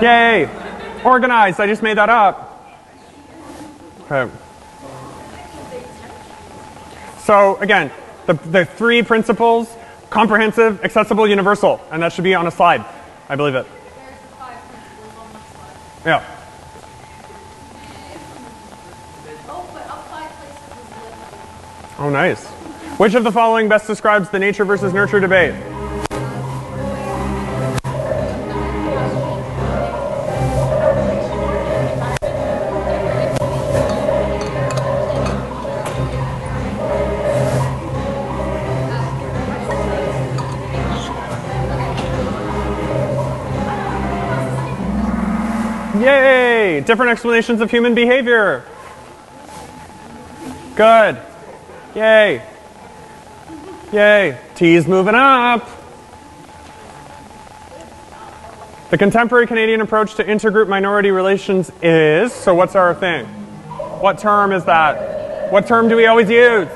Yay! Organized, I just made that up. Okay. So again, the, the three principles, comprehensive, accessible, universal, and that should be on a slide. I believe it. Yeah. Oh, nice. Which of the following best describes the nature versus nurture debate? Yay! Different explanations of human behavior. Good. Yay. Yay. T's moving up. The contemporary Canadian approach to intergroup minority relations is, so what's our thing? What term is that? What term do we always use?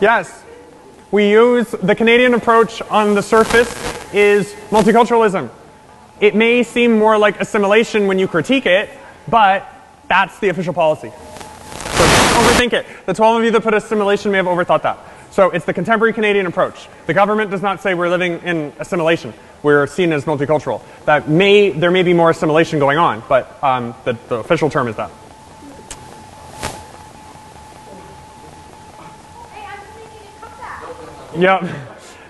Yes, we use the Canadian approach on the surface is multiculturalism. It may seem more like assimilation when you critique it, but that's the official policy. So don't overthink it. The twelve of you that put assimilation may have overthought that. So it's the contemporary Canadian approach. The government does not say we're living in assimilation. We're seen as multicultural. That may, there may be more assimilation going on, but um, the, the official term is that. Yeah.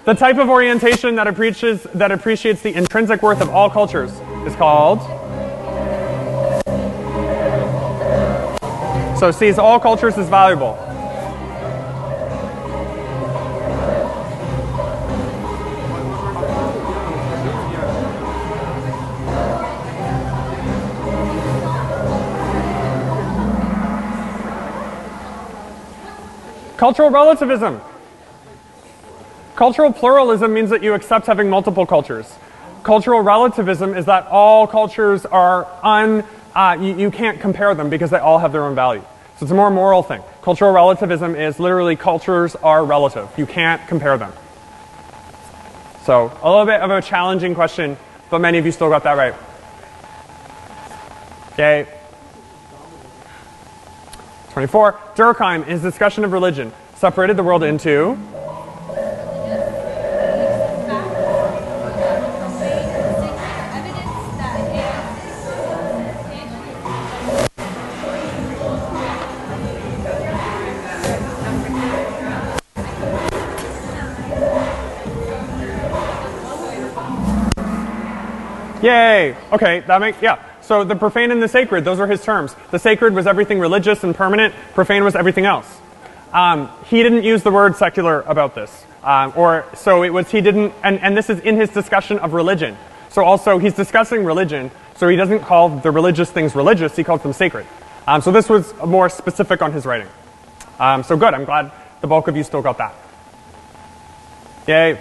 The type of orientation that appreciates, that appreciates the intrinsic worth of all cultures is called... So sees all cultures as valuable. Cultural relativism. Cultural pluralism means that you accept having multiple cultures. Cultural relativism is that all cultures are un... Uh, you, you can't compare them because they all have their own value. So it's a more moral thing. Cultural relativism is literally cultures are relative. You can't compare them. So a little bit of a challenging question, but many of you still got that right. Okay. twenty-four. Durkheim, in his discussion of religion, separated the world into... Yay! Okay, that makes, yeah. So the profane and the sacred, those are his terms. The sacred was everything religious and permanent, profane was everything else. Um, he didn't use the word secular about this. Um, or, so it was, he didn't, and, and this is in his discussion of religion. So also, he's discussing religion, so he doesn't call the religious things religious, he calls them sacred. Um, so this was more specific on his writing. Um, so good, I'm glad the bulk of you still got that. Yay.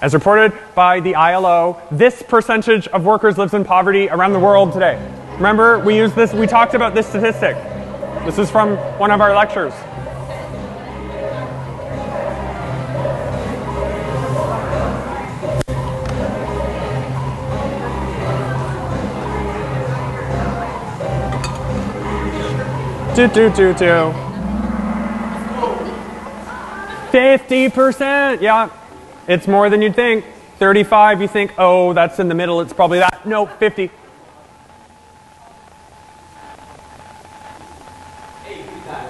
As reported by the I L O, this percentage of workers lives in poverty around the world today. Remember, we used this, we talked about this statistic. This is from one of our lectures. Do, do, do, do. fifty percent, yeah. It's more than you'd think. thirty-five, you think, oh, that's in the middle, it's probably that. No, fifty.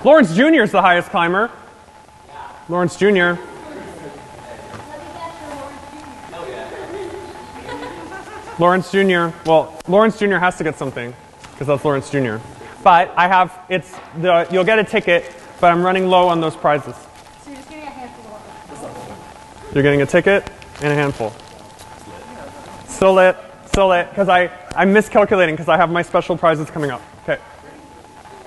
Lawrence Junior is the highest climber. Yeah. Lawrence Junior Let me get Lawrence Junior Well, Lawrence Junior has to get something, because that's Lawrence Junior But I have, it's, the, you'll get a ticket, but I'm running low on those prizes. So you're just getting a handful. You're getting a ticket and a handful. Still lit, still lit, because I, I'm miscalculating, because I have my special prizes coming up. Okay.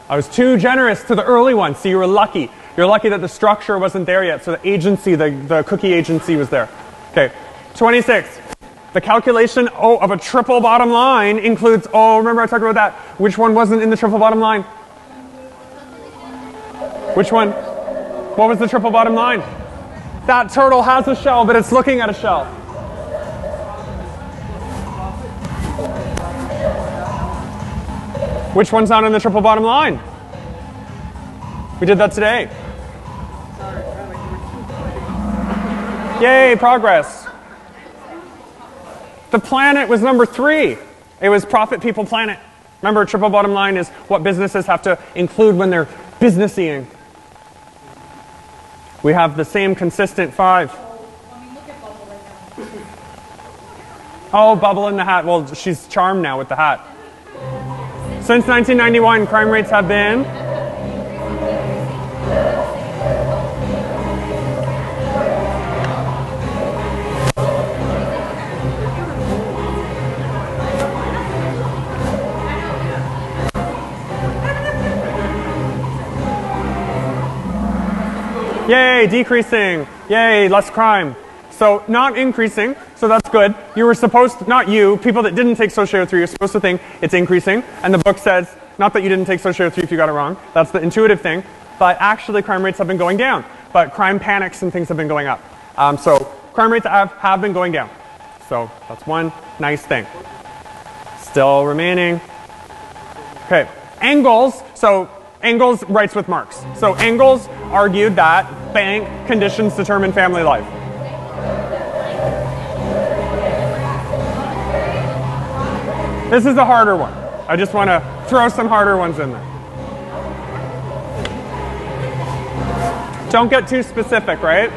I was too generous to the early ones, so you were lucky. You're lucky that the structure wasn't there yet, so the agency, the, the cookie agency was there. Okay, twenty-six. The calculation oh, of a triple bottom line includes, oh, remember I talked about that. Which one wasn't in the triple bottom line? Which one? What was the triple bottom line? That turtle has a shell, but it's looking at a shell. Which one's not in the triple bottom line? We did that today. Yay, progress. The planet was number three. It was profit, people, planet. Remember, triple bottom line is what businesses have to include when they're business-ing. We have the same consistent five. Oh, bubble in the hat. Well, she's charmed now with the hat. Since nineteen ninety-one, crime rates have been yay, decreasing. Yay, less crime. So not increasing, so that's good. You were supposed to, not you, people that didn't take SOCA oh three, you're supposed to think it's increasing. And the book says, not that you didn't take SOCA oh three if you got it wrong, that's the intuitive thing, but actually crime rates have been going down. But crime panics and things have been going up. Um, so crime rates have, have been going down. So that's one nice thing. Still remaining. Okay, Engels, so Engels writes with Marx. So Engels argued that bank conditions determine family life. This is the harder one. I just want to throw some harder ones in there. Don't get too specific, right?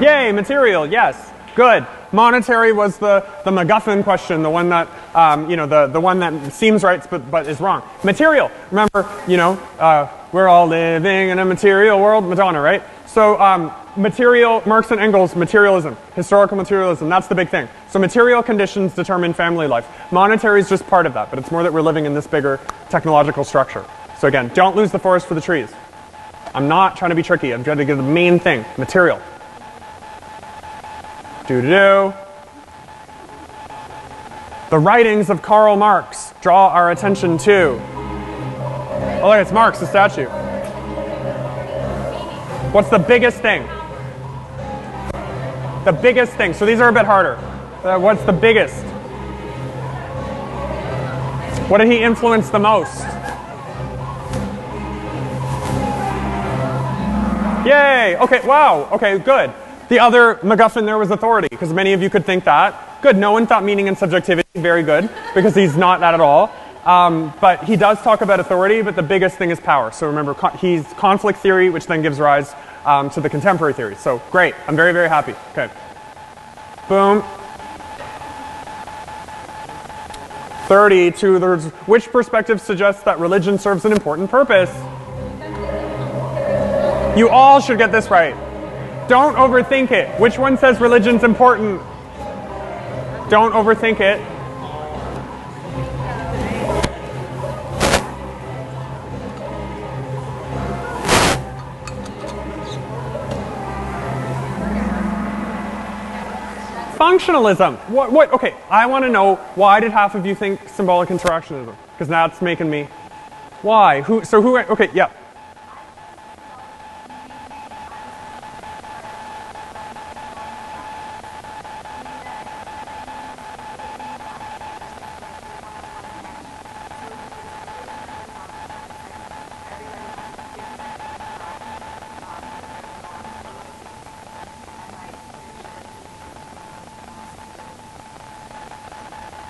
Yay, material, yes, good. Monetary was the, the MacGuffin question, the one that, um, you know, the, the one that seems right but, but is wrong. Material, remember, you know, uh, we're all living in a material world, Madonna, right? So um, material, Marx and Engels, materialism, historical materialism, that's the big thing. So material conditions determine family life. Monetary is just part of that, but it's more that we're living in this bigger technological structure. So again, don't lose the forest for the trees. I'm not trying to be tricky, I'm trying to get the main thing, material. Do-do-do. The writings of Karl Marx draw our attention to. Oh look, it's Marx, the statue. What's the biggest thing? The biggest thing. So these are a bit harder. Uh, what's the biggest? What did he influence the most? Yay! Okay, wow. Okay, good. The other MacGuffin there was authority, because many of you could think that. Good, no one thought meaning and subjectivity. Very good, because he's not that at all. Um, but he does talk about authority, but the biggest thing is power. So remember, co he's conflict theory, which then gives rise um, to the contemporary theory. So great, I'm very, very happy. Okay. Boom. thirty, to the, which perspective suggests that religion serves an important purpose? You all should get this right. Don't overthink it. Which one says religion's important? Don't overthink it. Functionalism. What, what? Okay, I want to know, why did half of you think symbolic interactionism? Because now it's making me... Why? Who? So who... Okay, yeah.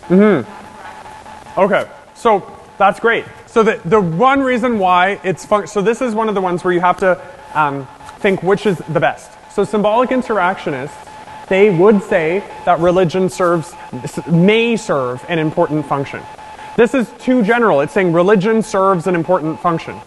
Mm-hmm. Okay, so that's great. So the, the one reason why it's fun, so this is one of the ones where you have to um, think which is the best. So symbolic interactionists, they would say that religion serves, may serve an important function. This is too general. It's saying religion serves an important function.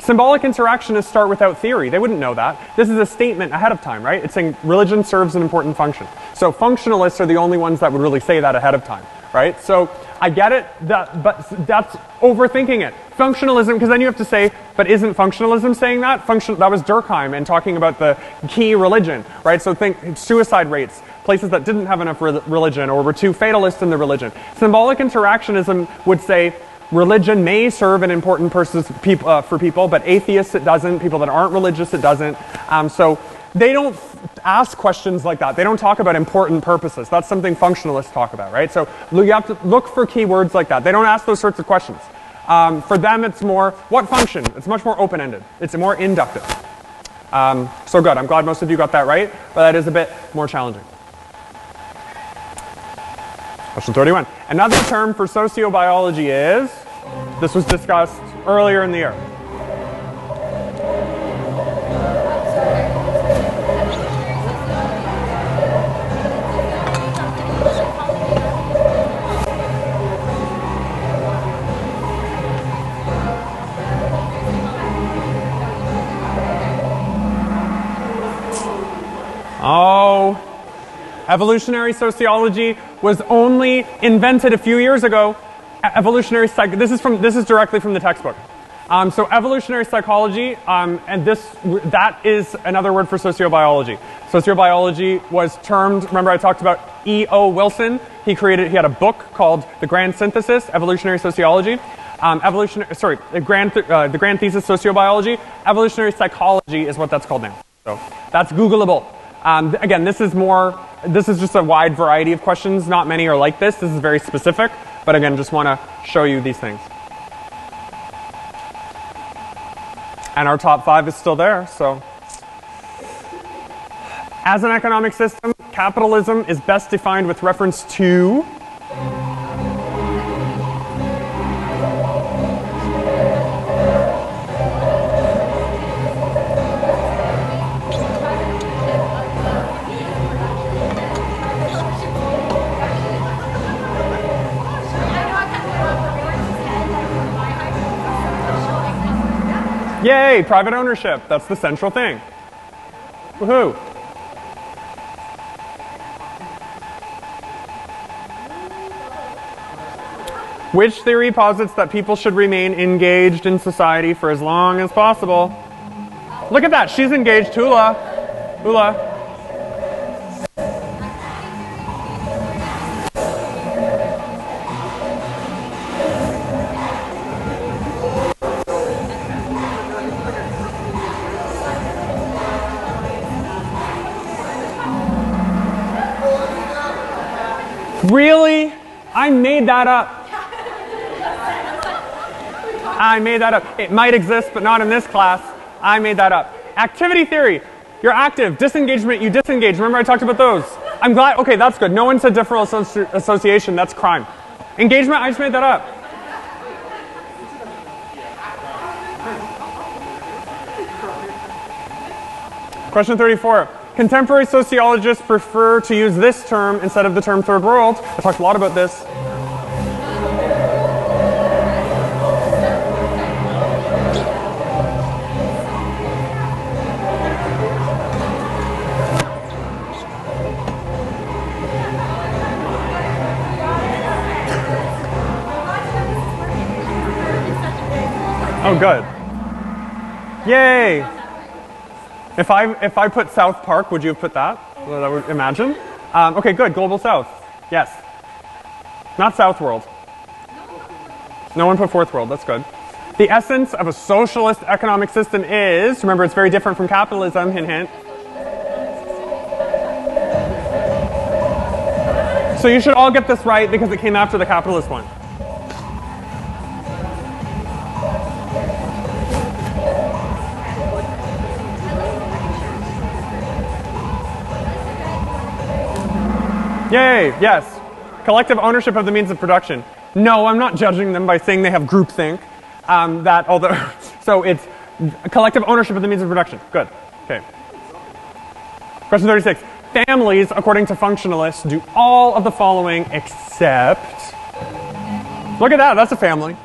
Symbolic interactionists start without theory. They wouldn't know that. This is a statement ahead of time, right? It's saying religion serves an important function. So functionalists are the only ones that would really say that ahead of time. Right? So I get it, that, but that's overthinking it. Functionalism, because then you have to say, but isn't functionalism saying that? Function, that was Durkheim and talking about the key religion, right? So think suicide rates, places that didn't have enough re religion or were too fatalist in the religion. Symbolic interactionism would say religion may serve an important purpose peop uh, for people, but atheists it doesn't, people that aren't religious it doesn't. Um, so they don't ask questions like that. They don't talk about important purposes. That's something functionalists talk about, right? So you have to look for keywords like that. They don't ask those sorts of questions. Um, for them, it's more, what function? It's much more open-ended. It's more inductive. Um, so good. I'm glad most of you got that right, but that is a bit more challenging. Question thirty-one. Another term for sociobiology is, this was discussed earlier in the year. Oh, evolutionary sociology was only invented a few years ago. Evolutionary psych. This is from this is directly from the textbook. Um, so evolutionary psychology, um, and this that is another word for sociobiology. Sociobiology was termed. Remember, I talked about E O Wilson. He created. He had a book called The Grand Synthesis: Evolutionary Sociology. Um, evolutionary. Sorry, the grand th uh, the grand thesis: Sociobiology. Evolutionary psychology is what that's called now. So that's Googleable. Um, again, this is more, this is just a wide variety of questions. Not many are like this. This is very specific, but again, just want to show you these things. And our top five is still there, so. As an economic system, capitalism is best defined with reference to yay, private ownership. That's the central thing. Woohoo. Which theory posits that people should remain engaged in society for as long as possible? Look at that. She's engaged. Hula. Hula. Really? I made that up. I made that up. It might exist, but not in this class. I made that up. Activity theory. You're active. Disengagement, you disengage. Remember I talked about those. I'm glad. Okay, that's good. No one said differential associ association. That's crime. Engagement, I just made that up. Question thirty-four. Contemporary sociologists prefer to use this term instead of the term third world. I talked a lot about this. Oh, good. Yay! If I, if I put South Park, would you have put that? Imagine. Um, okay, good. Global South. Yes. Not South World. No one put Fourth World. That's good. The essence of a socialist economic system is, remember, it's very different from capitalism, hint, hint. So you should all get this right because it came after the capitalist one. Yay, yes. Collective ownership of the means of production. No, I'm not judging them by saying they have groupthink. Um, that although, so it's collective ownership of the means of production. Good. Okay. Question thirty-six. Families, according to functionalists, do all of the following except. Look at that. That's a family.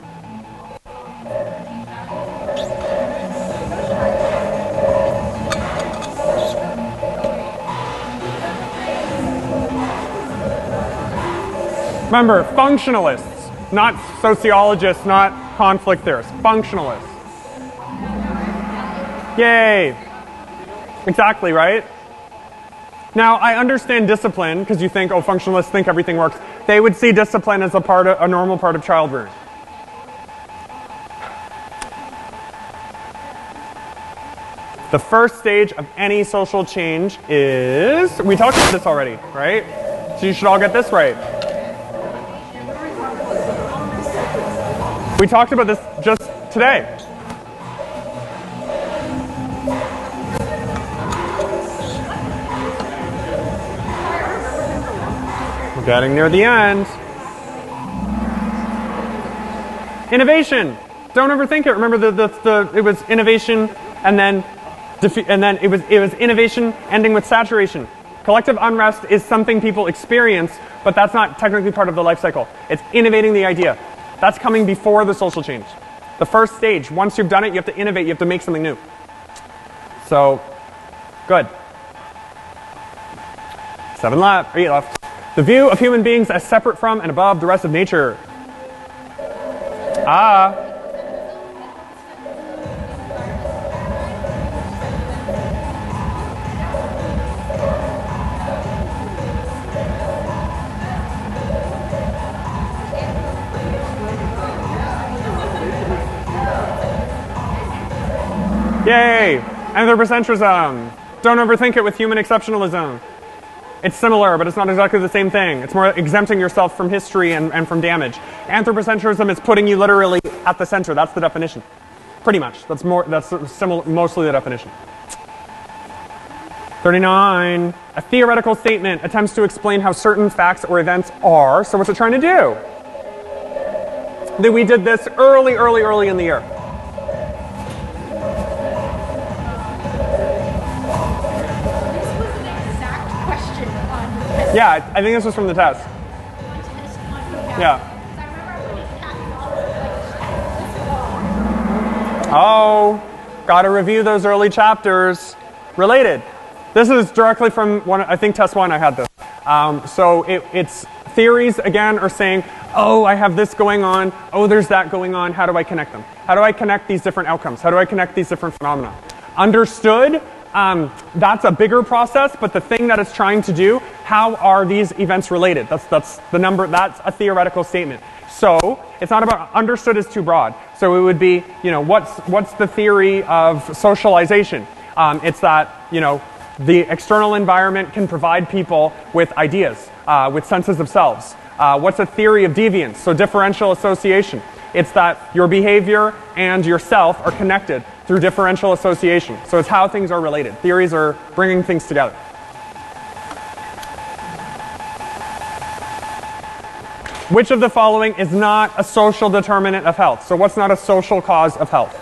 Remember, functionalists, not sociologists, not. Conflict theorists, functionalists. Yay. Exactly, right? Now, I understand discipline, because you think, oh, functionalists think everything works. They would see discipline as a part of, a normal part of childbirth. The first stage of any social change is, we talked about this already, right? So you should all get this right. We talked about this just today. We're getting near the end. Innovation. Don't overthink it. Remember the the, the it was innovation and then and then it was it was innovation ending with saturation. Collective unrest is something people experience, but that's not technically part of the life cycle. It's innovating the idea. That's coming before the social change. The first stage, once you've done it, you have to innovate, you have to make something new. So, good. Seven left, eight left. The view of human beings as separate from and above the rest of nature. Ah. Yay! Anthropocentrism. Don't overthink it with human exceptionalism. It's similar, but it's not exactly the same thing. It's more exempting yourself from history and, and from damage. Anthropocentrism is putting you literally at the center. That's the definition. Pretty much. That's more. That's similar, mostly the definition. thirty-nine. A theoretical statement attempts to explain how certain facts or events are. So what's it trying to do? That we did this early, early, early in the year. Yeah, I think this was from the test. Yeah. Oh, gotta review those early chapters. Related. This is directly from one, I think test one I had this. Um, so it, it's theories again are saying, oh, I have this going on. Oh, there's that going on. How do I connect them? How do I connect these different outcomes? How do I connect these different phenomena? Understood. Um, that's a bigger process, but the thing that it's trying to do, how are these events related? That's, that's the number, that's a theoretical statement. So it's not about understood is too broad. So it would be, you know, what's, what's the theory of socialization? Um, it's that, you know, the external environment can provide people with ideas, uh, with senses of selves. Uh, what's a theory of deviance? So differential association. It's that your behavior and yourself are connected through differential association. So it's how things are related. Theories are bringing things together. Which of the following is not a social determinant of health? So what's not a social cause of health?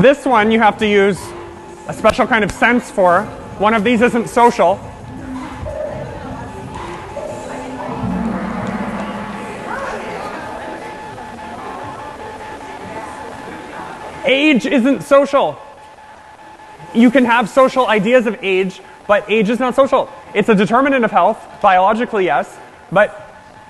This one you have to use a special kind of sense for. One of these isn't social. Age isn't social. You can have social ideas of age, but age is not social. It's a determinant of health, biologically, yes, but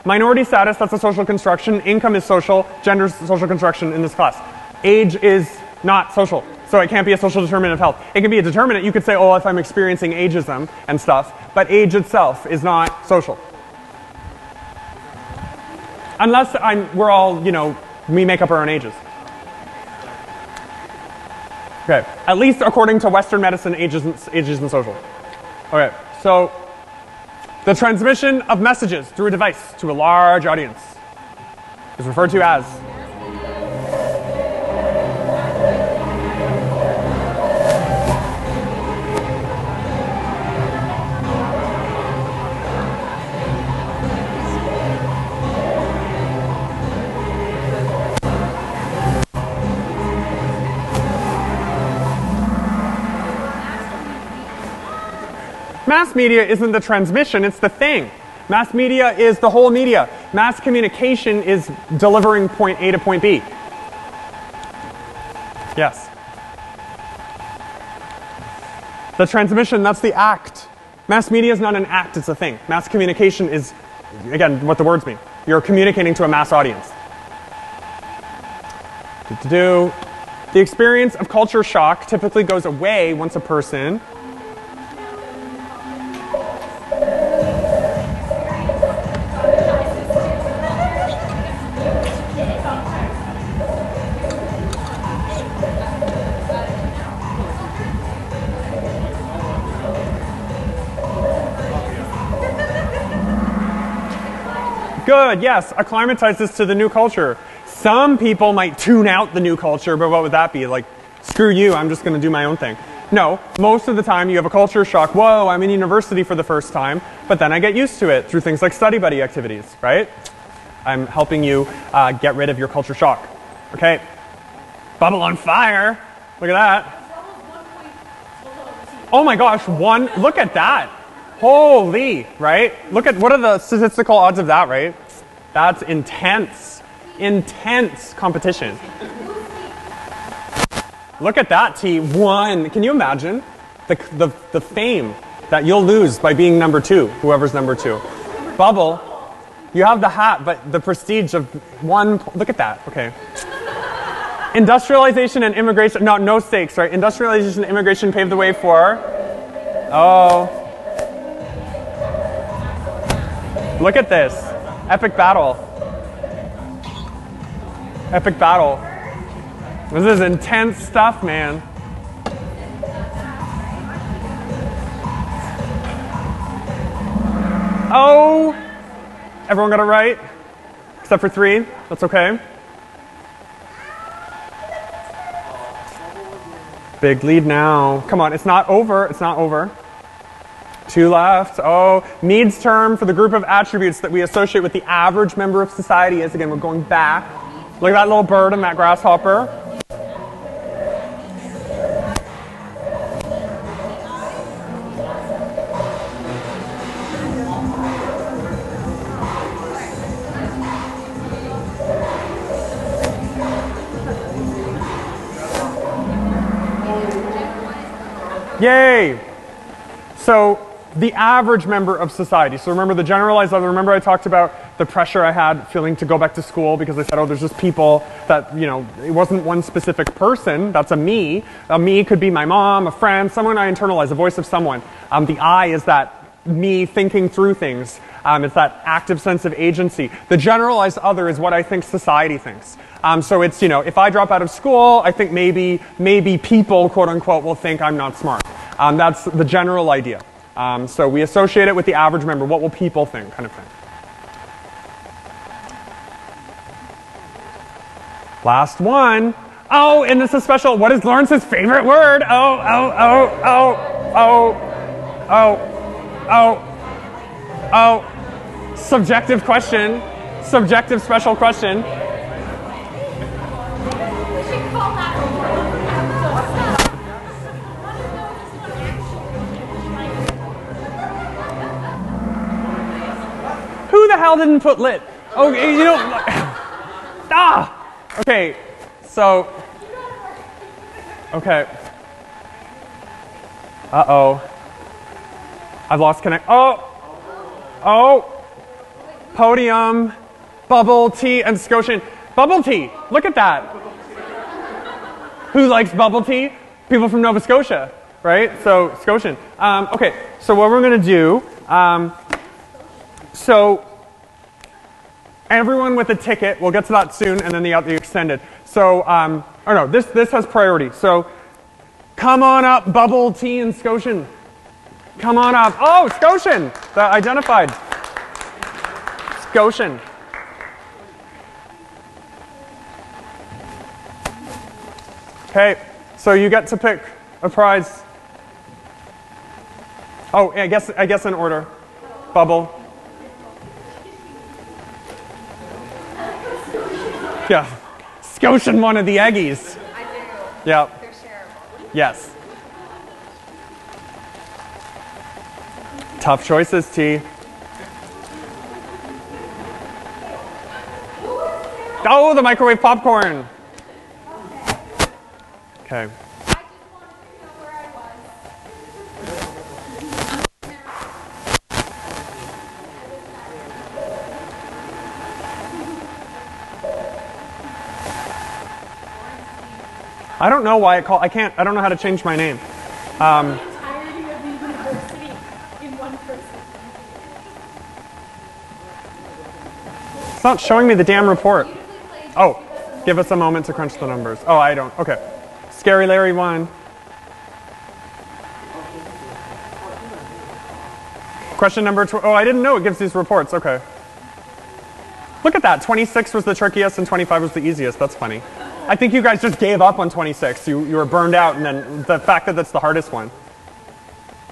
Minority status, that's a social construction. Income is social. Gender is a social construction in this class. Age is not social, so it can't be a social determinant of health. It can be a determinant. You could say, oh, if I'm experiencing ageism and stuff, but age itself is not social. Unless I'm, we're all, you know, we make up our own ages. Okay, at least according to Western medicine, age isn't, age isn't social. Okay, so the transmission of messages through a device to a large audience is referred to as... Mass media isn't the transmission, it's the thing. Mass media is the whole media. Mass communication is delivering point A to point B. Yes. The transmission, that's the act. Mass media is not an act, it's a thing. Mass communication is, again, what the words mean. You're communicating to a mass audience. Do-do-do. The experience of culture shock typically goes away once a person Good, yes, acclimatizes to the new culture. Some people might tune out the new culture, but what would that be? Like, screw you, I'm just gonna do my own thing. No, most of the time you have a culture shock. Whoa, I'm in university for the first time, but then I get used to it through things like study buddy activities, right? I'm helping you uh, get rid of your culture shock. Okay, bubble on fire, look at that. Oh my gosh, one, look at that. Holy, right? Look at, what are the statistical odds of that, right? That's intense, intense competition. Look at that, T, one. Can you imagine the, the, the fame that you'll lose by being number two, whoever's number two? Bubble, you have the hat, but the prestige of one, look at that, okay. Industrialization and immigration, no, no stakes, right? Industrialization and immigration paved the way for, oh. Look at this. Epic battle. Epic battle. This is intense stuff, man. Oh! Everyone got it right? Except for three. That's okay. Big lead now. Come on, it's not over. It's not over. Two left. Oh, needs term for the group of attributes that we associate with the average member of society is, again, we're going back. Look at that little bird and that grasshopper. Yay! So, the average member of society. So remember the generalized level. Remember I talked about the pressure I had feeling to go back to school because I said, oh, there's just people that, you know, it wasn't one specific person. That's a me. A me could be my mom, a friend, someone I internalize, a voice of someone. Um, the I is that me thinking through things. Um, it's that active sense of agency. The generalized other is what I think society thinks. Um, so it's, you know, if I drop out of school, I think maybe, maybe people, quote unquote, will think I'm not smart. Um, that's the general idea. Um, so we associate it with the average member. What will people think, kind of thing. Last one. Oh, and this is special. What is Lawrence's favorite word? Oh, oh, oh, oh, oh, oh, oh, oh. Subjective question. Subjective special question. Who the hell didn't put lit? Okay, you don't. Ah! Okay, so. Okay. Uh oh. I've lost connect. Oh! Oh! Podium, Bubble Tea, and Scotian. Bubble tea, look at that. Who likes bubble tea? People from Nova Scotia, right? So, Scotian. Um, okay, so what we're gonna do, um, so everyone with a ticket, we'll get to that soon, and then the, the extended. So, um, or no, this, this has priority. So, come on up, bubble tea and Scotian. Come on up. Oh, Scotian, the identified. Scotian. Okay, so you get to pick a prize. Oh, I guess, I guess in order. Bubble. Yeah. Scotian, one of the Aggies. I do. Yeah. They're shareable. Yes. Tough choices, T. Oh, the microwave popcorn. Okay. I just wanted to know where I was. I don't know why I call. I can't. I don't know how to change my name. Um, the entirety of the university in one person. It's not showing me the damn report. Oh, give us a moment to crunch the numbers. Oh, I don't. Okay. Scary Larry won. Question number tw oh, I didn't know it gives these reports. Okay. Look at that. twenty-six was the trickiest and twenty-five was the easiest. That's funny. I think you guys just gave up on twenty-six. You, you were burned out, and then the fact that that's the hardest one.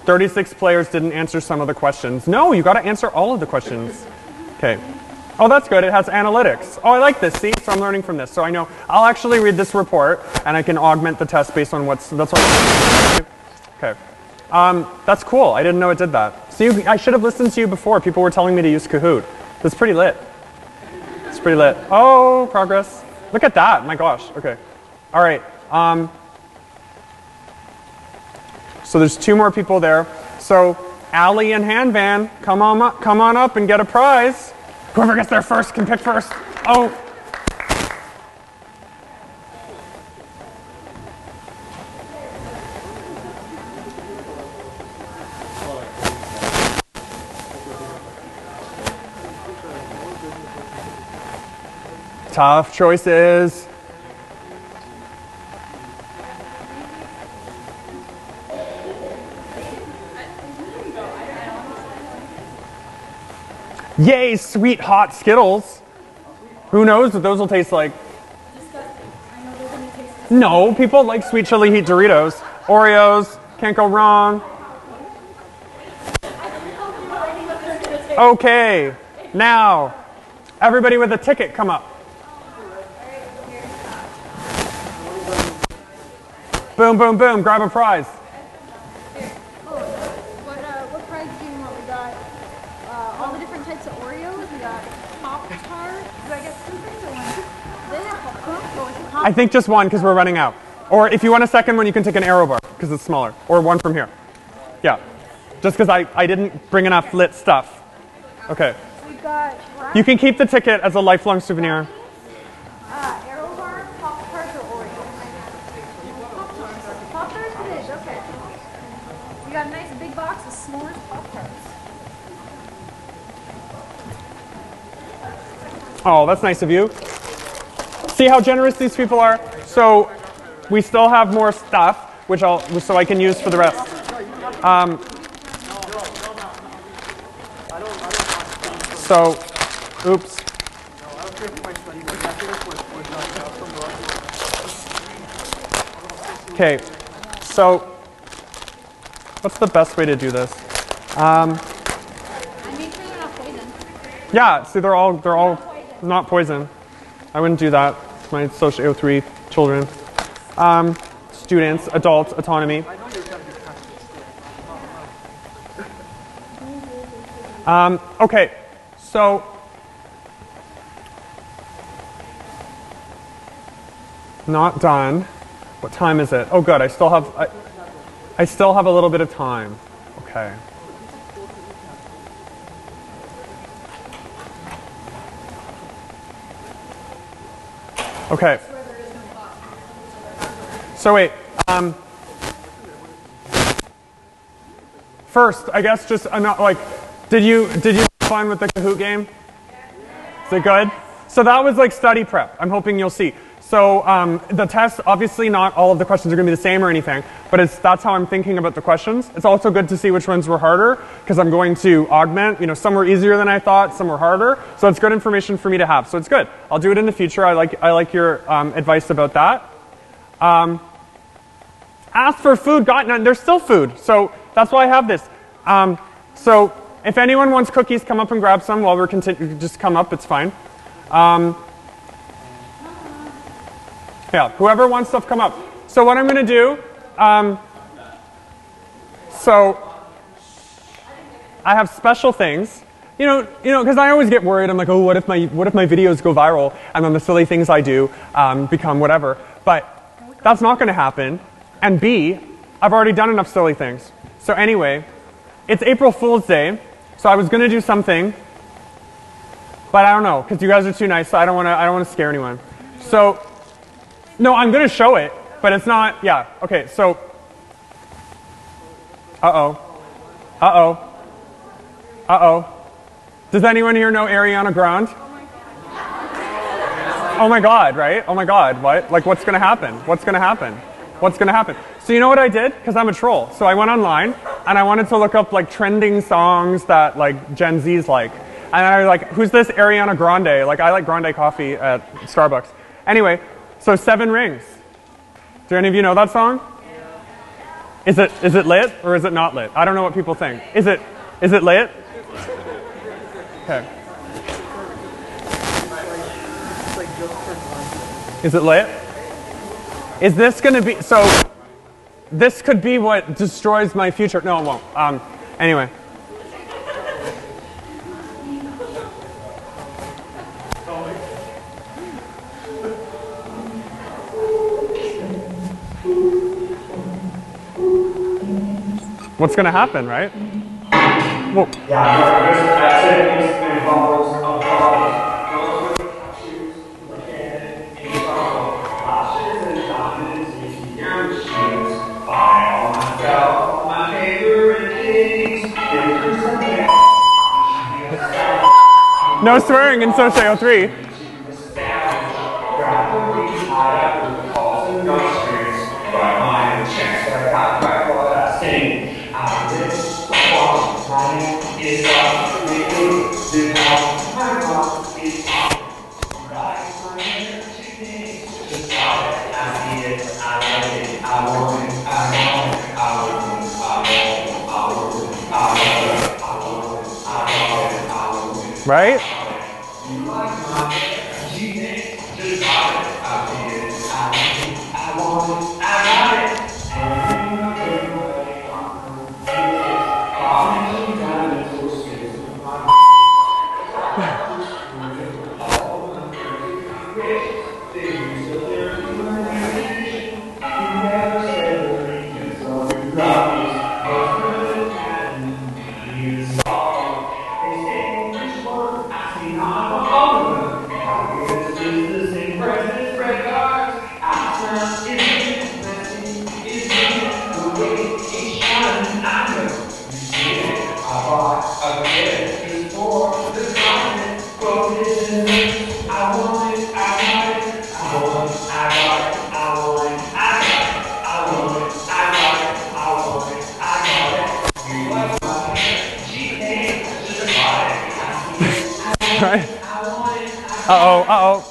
thirty-six players didn't answer some of the questions. No, you got to answer all of the questions. Okay. Oh, that's good. It has analytics. Oh, I like this. See, so I'm learning from this. So I know I'll actually read this report, and I can augment the test based on what's. That's what. I'm okay, um, that's cool. I didn't know it did that. So you, I should have listened to you before. People were telling me to use Kahoot. That's pretty lit. It's pretty lit. Oh, progress. Look at that. My gosh. Okay. All right. Um, so there's two more people there. So Allie and Hanvan, come on, up, come on up and get a prize. Whoever gets there first can pick first. Oh. Tough choices. Yay, sweet hot Skittles. Who knows what those will taste like? Disgusting. I know they're gonna taste disgusting. No, people like sweet chili heat Doritos. Oreos, can't go wrong. Okay, now, everybody with a ticket, come up. Boom, boom, boom, grab a prize. I think just one because we're running out. Or if you want a second one, you can take an arrow bar because it's smaller. Or one from here. Yeah. Just because I, I didn't bring enough lit stuff. Okay. You can keep the ticket as a lifelong souvenir. Arrow bar, Pop Tarts, or Oreos? Pop Tarts it is, okay. We got a nice big box of s'mores Pop Tarts. Oh, that's nice of you. See how generous these people are? So we still have more stuff, which I'll, so I can use for the rest. Um, so, oops. Okay, so what's the best way to do this? Um, yeah, see, they're all, they're all not poison. I wouldn't do that. My SOCA oh three children, um, students, adults, autonomy. Um, okay, so not done. What time is it? Oh, good. I still have. I, I still have a little bit of time. Okay. Okay. So wait. Um, first, I guess just uh, not like, did you did you have fun with the Kahoot game? Is it good? So that was like study prep. I'm hoping you'll see. So um, the test, obviously not all of the questions are going to be the same or anything, but it's, that's how I'm thinking about the questions. It's also good to see which ones were harder because I'm going to augment. You know, some were easier than I thought, some were harder. So it's good information for me to have. So it's good. I'll do it in the future. I like I like your um, advice about that. Um, asked for food, got none. There's still food, so that's why I have this. Um, so if anyone wants cookies, come up and grab some while we're continuing. Just come up. It's fine. Um, Yeah, whoever wants stuff, come up. So what I'm going to do, um, so I have special things, you know, you know, because I always get worried. I'm like, oh, what if my what if my videos go viral and then the silly things I do um, become whatever? But that's not going to happen. And B, I've already done enough silly things. So anyway, it's April Fool's Day, so I was going to do something, but I don't know because you guys are too nice. So I don't want to I don't want to scare anyone. So. No, I'm going to show it, but it's not, yeah, okay, so, uh-oh, uh-oh, uh-oh. Does anyone here know Ariana Grande? Oh my God, right? Oh my God, what? Like, what's going to happen? What's going to happen? What's going to happen? So you know what I did? Because I'm a troll. So I went online, and I wanted to look up, like, trending songs that, like, Gen Z's like. And I was like, who's this Ariana Grande? Like, I like grande coffee at Starbucks. Anyway. So Seven Rings. Do any of you know that song? Is it is it lit or is it not lit? I don't know what people think. Is it is it lit? Okay. Is it lit? Is this going to be so? This could be what destroys my future. No, it won't. Um. Anyway. What's going to happen, right? Whoa. No swearing in SOCA oh three. Right? Uh-oh, uh-oh.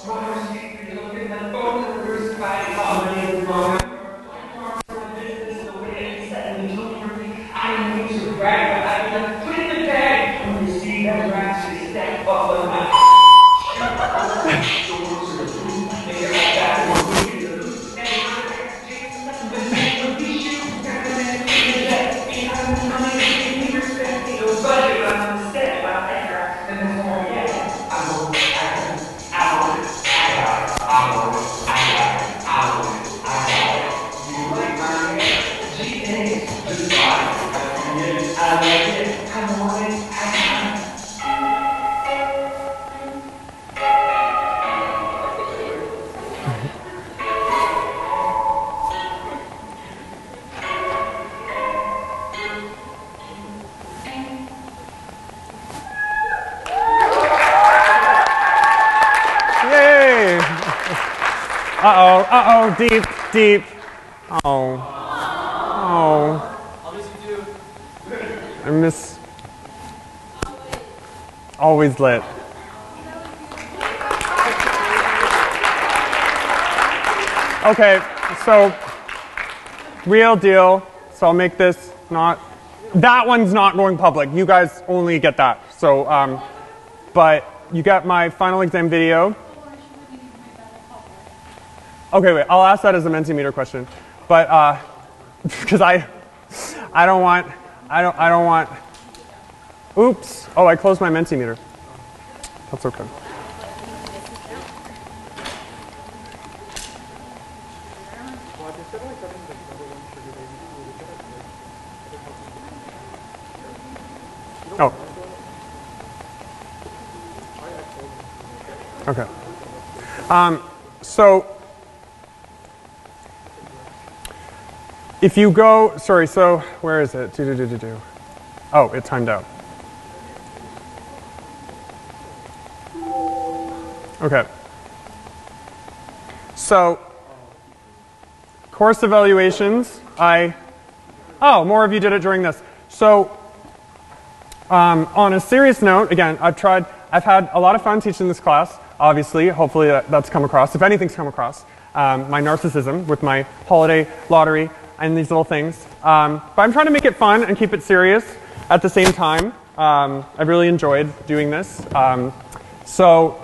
Uh-oh, uh-oh, deep, deep. Oh. Oh. I'll miss you too. I miss... Always lit. Okay, so... Real deal. So I'll make this not... That one's not going public. You guys only get that. So, um... But you got my final exam video. Okay, wait, I'll ask that as a Mentimeter question. But uh because I I don't want I don't I don't want oops. Oh, I closed my Mentimeter. That's okay. Oh. Okay. Um so if you go, sorry, so where is it? Do, do, do, do, do. Oh, it timed out. Okay. So, course evaluations, I, oh, more of you did it during this. So, um, on a serious note, again, I've tried, I've had a lot of fun teaching this class, obviously, hopefully that, that's come across, if anything's come across, um, my narcissism with my holiday lottery, and these little things. Um, but I'm trying to make it fun and keep it serious at the same time. Um, I've really enjoyed doing this. Um, so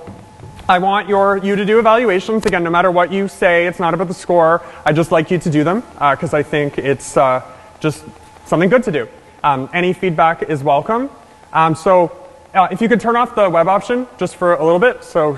I want your, you to do evaluations. Again, no matter what you say, it's not about the score. I just like you to do them because uh, I think it's uh, just something good to do. Um, any feedback is welcome. Um, so uh, if you could turn off the web option just for a little bit. So.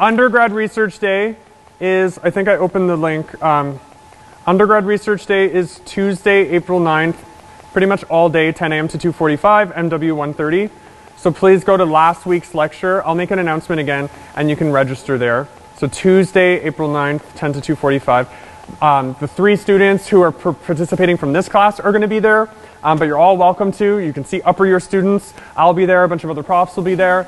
Undergrad Research Day is, I think I opened the link, um, Undergrad Research Day is Tuesday, April ninth, pretty much all day, ten A M to two forty-five, M W one thirty. So please go to last week's lecture. I'll make an announcement again and you can register there. So Tuesday, April ninth, ten to two forty-five. Um, the three students who are participating from this class are going to be there, um, but you're all welcome to. You can see upper year students. I'll be there, a bunch of other profs will be there.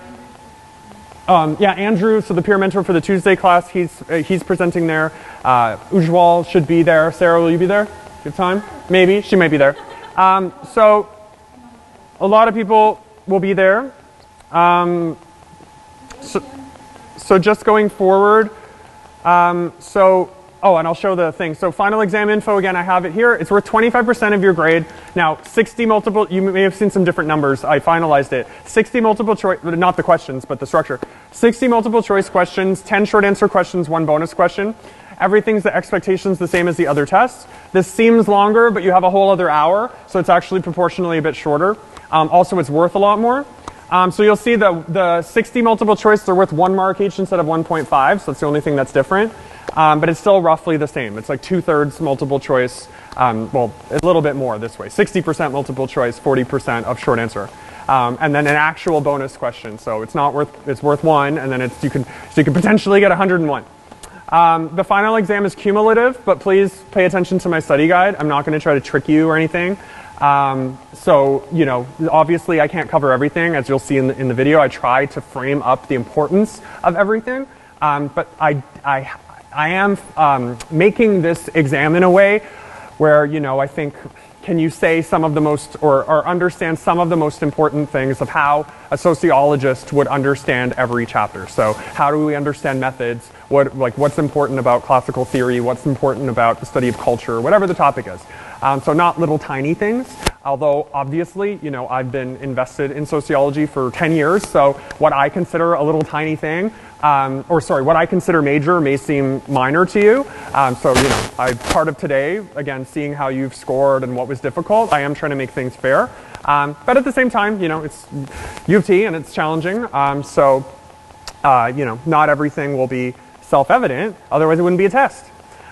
Um, yeah, Andrew, so the peer mentor for the Tuesday class, he's uh, he's presenting there. Uh, Ujwal should be there. Sarah, will you be there? Good time? Maybe. She may be there. Um, so a lot of people will be there. Um, so, so just going forward, um, so, oh, and I'll show the thing. So final exam info, again, I have it here. It's worth twenty-five percent of your grade. Now, sixty multiple, you may have seen some different numbers. I finalized it. sixty multiple choice, not the questions, but the structure. sixty multiple choice questions, ten short answer questions, one bonus question. Everything's the expectation's the same as the other tests. This seems longer, but you have a whole other hour, so it's actually proportionally a bit shorter. Um, also, it's worth a lot more. Um, so you'll see the, the sixty multiple choice, they're worth one mark each instead of one point five, so that's the only thing that's different. Um, but it's still roughly the same. It's like two-thirds multiple choice, um, well, a little bit more this way. sixty percent multiple choice, forty percent of short answer. Um, and then an actual bonus question. So it's not worth, it's worth one, and then it's, you can, so you can potentially get one hundred and one. Um, the final exam is cumulative, but please pay attention to my study guide. I'm not going to try to trick you or anything. Um, so, you know, obviously I can't cover everything. As you'll see in the, in the video, I try to frame up the importance of everything. Um, but I, I, I am um, making this exam in a way where, you know, I think, can you say some of the most, or, or understand some of the most important things of how a sociologist would understand every chapter? So how do we understand methods? What, like, what's important about classical theory? What's important about the study of culture? Whatever the topic is. Um, so not little tiny things, although obviously, you know, I've been invested in sociology for ten years, so what I consider a little tiny thing, um, or sorry, what I consider major may seem minor to you. Um, so, you know, I, part of today, again, seeing how you've scored and what was difficult, I am trying to make things fair. Um, but at the same time, you know, it's U of T and it's challenging, um, so, uh, you know, not everything will be self-evident, otherwise it wouldn't be a test.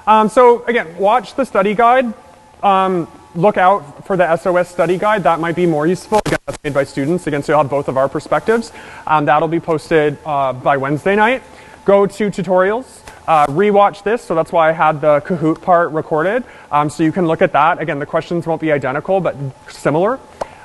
Um, so, again, watch the study guide. Um, look out for the S O S study guide. That might be more useful. Again, that's made by students. Again, so you'll have both of our perspectives. Um, that'll be posted uh, by Wednesday night. Go to tutorials. Uh, rewatch this. So that's why I had the Kahoot part recorded. Um, so you can look at that. Again, the questions won't be identical, but similar.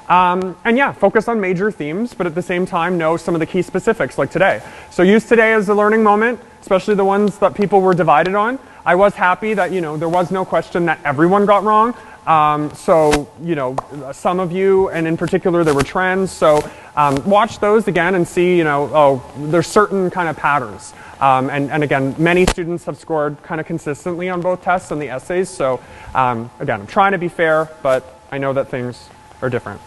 Um, and yeah, focus on major themes, but at the same time, know some of the key specifics like today. So use today as a learning moment, especially the ones that people were divided on. I was happy that, you know, there was no question that everyone got wrong. Um, so, you know, some of you, and in particular, there were trends. So um, watch those again and see, you know, oh, there's certain kind of patterns. Um, and, and again, many students have scored kind of consistently on both tests and the essays. So um, again, I'm trying to be fair, but I know that things are different.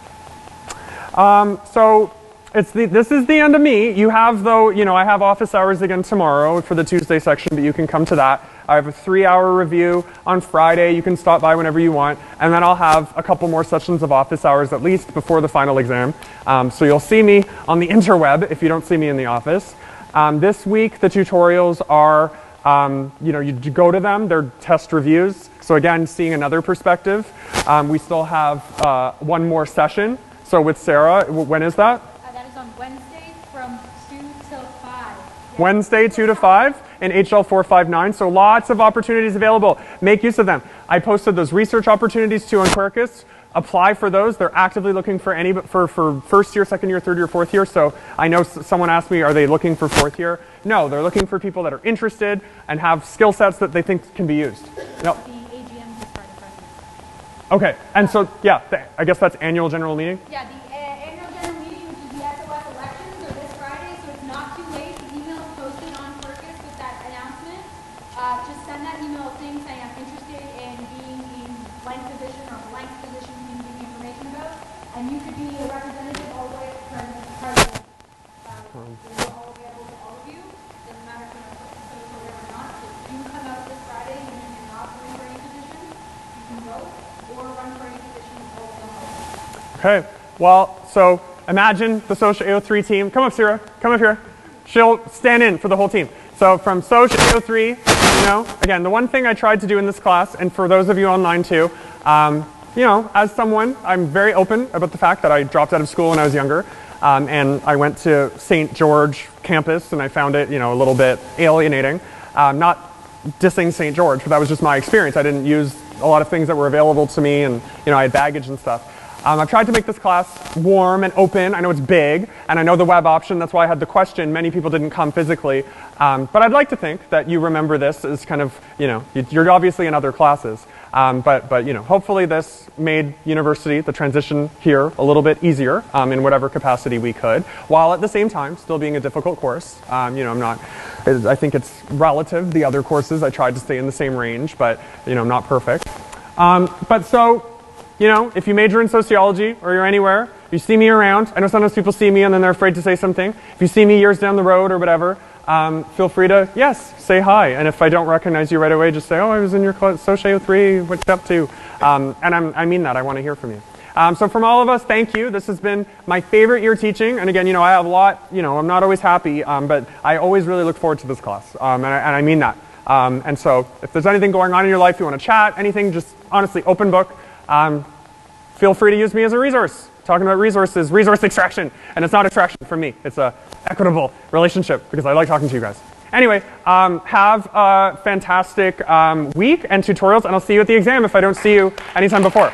Um, so it's the, this is the end of me. You have though, you know, I have office hours again tomorrow for the Tuesday section, but you can come to that. I have a three hour review on Friday. You can stop by whenever you want. And then I'll have a couple more sessions of office hours at least before the final exam. Um, so you'll see me on the interweb if you don't see me in the office. Um, this week, the tutorials are, um, you know, you go to them, they're test reviews. So again, seeing another perspective. Um, we still have uh, one more session. So with Sarah, when is that? Uh, that is on Wednesday from two till five. Yeah. Wednesday, two to five in H L four five nine. So lots of opportunities available. Make use of them. I posted those research opportunities too on Quirkus. Apply for those. They're actively looking for any, but for, for first year, second year, third year, fourth year. So I know someone asked me, are they looking for fourth year? No, they're looking for people that are interested and have skill sets that they think can be used. No. Okay, and so, yeah, I guess that's annual general meeting? Yeah, the uh, annual general meeting, which is the S O S elections, are this Friday, so it's not too late. The email is posted on Quirkus with that announcement. Uh, just send that email saying I am interested in being in blank position or blank position you can give me information about, and you could be a representative all the way up to the president. Um, they're all available to all of you. It doesn't matter if you're social or not. If you come out this Friday and you're not running for any position, you can vote. Okay, well, so imagine the SOCA oh three team. Come up, Sarah. Come up here. She'll stand in for the whole team. So from SOCA oh three, you know, again, the one thing I tried to do in this class, and for those of you online too, um, you know, as someone, I'm very open about the fact that I dropped out of school when I was younger, um, and I went to Saint George campus, and I found it, you know, a little bit alienating. Um, not dissing Saint George, but that was just my experience. I didn't use a lot of things that were available to me, and, you know, I had baggage and stuff. Um, I've tried to make this class warm and open. I know it's big, and I know the web option. That's why I had the question. Many people didn't come physically. Um, but I'd like to think that you remember this as kind of, you know, you're obviously in other classes. Um, but, but, you know, hopefully this made university, the transition here, a little bit easier um, in whatever capacity we could, while at the same time still being a difficult course. Um, you know, I'm not, I think it's relative. The other courses, I tried to stay in the same range, but, you know, I'm not perfect. Um, but so, you know, if you major in sociology or you're anywhere, you see me around. I know sometimes people see me and then they're afraid to say something. If you see me years down the road or whatever, um, feel free to, yes, say hi. And if I don't recognize you right away, just say, oh, I was in your class, S O C A zero three, what's up to? Um, and I'm, I mean that. I want to hear from you. Um, so from all of us, thank you. This has been my favorite year teaching. And again, you know, I have a lot, you know, I'm not always happy, um, but I always really look forward to this class. Um, and, I, and I mean that. Um, and so if there's anything going on in your life, you want to chat, anything, just honestly, open book. Um, feel free to use me as a resource. Talking about resources, resource extraction. And it's not extraction from me. It's a equitable relationship because I like talking to you guys. Anyway, um, have a fantastic um, week and tutorials, and I'll see you at the exam if I don't see you anytime before.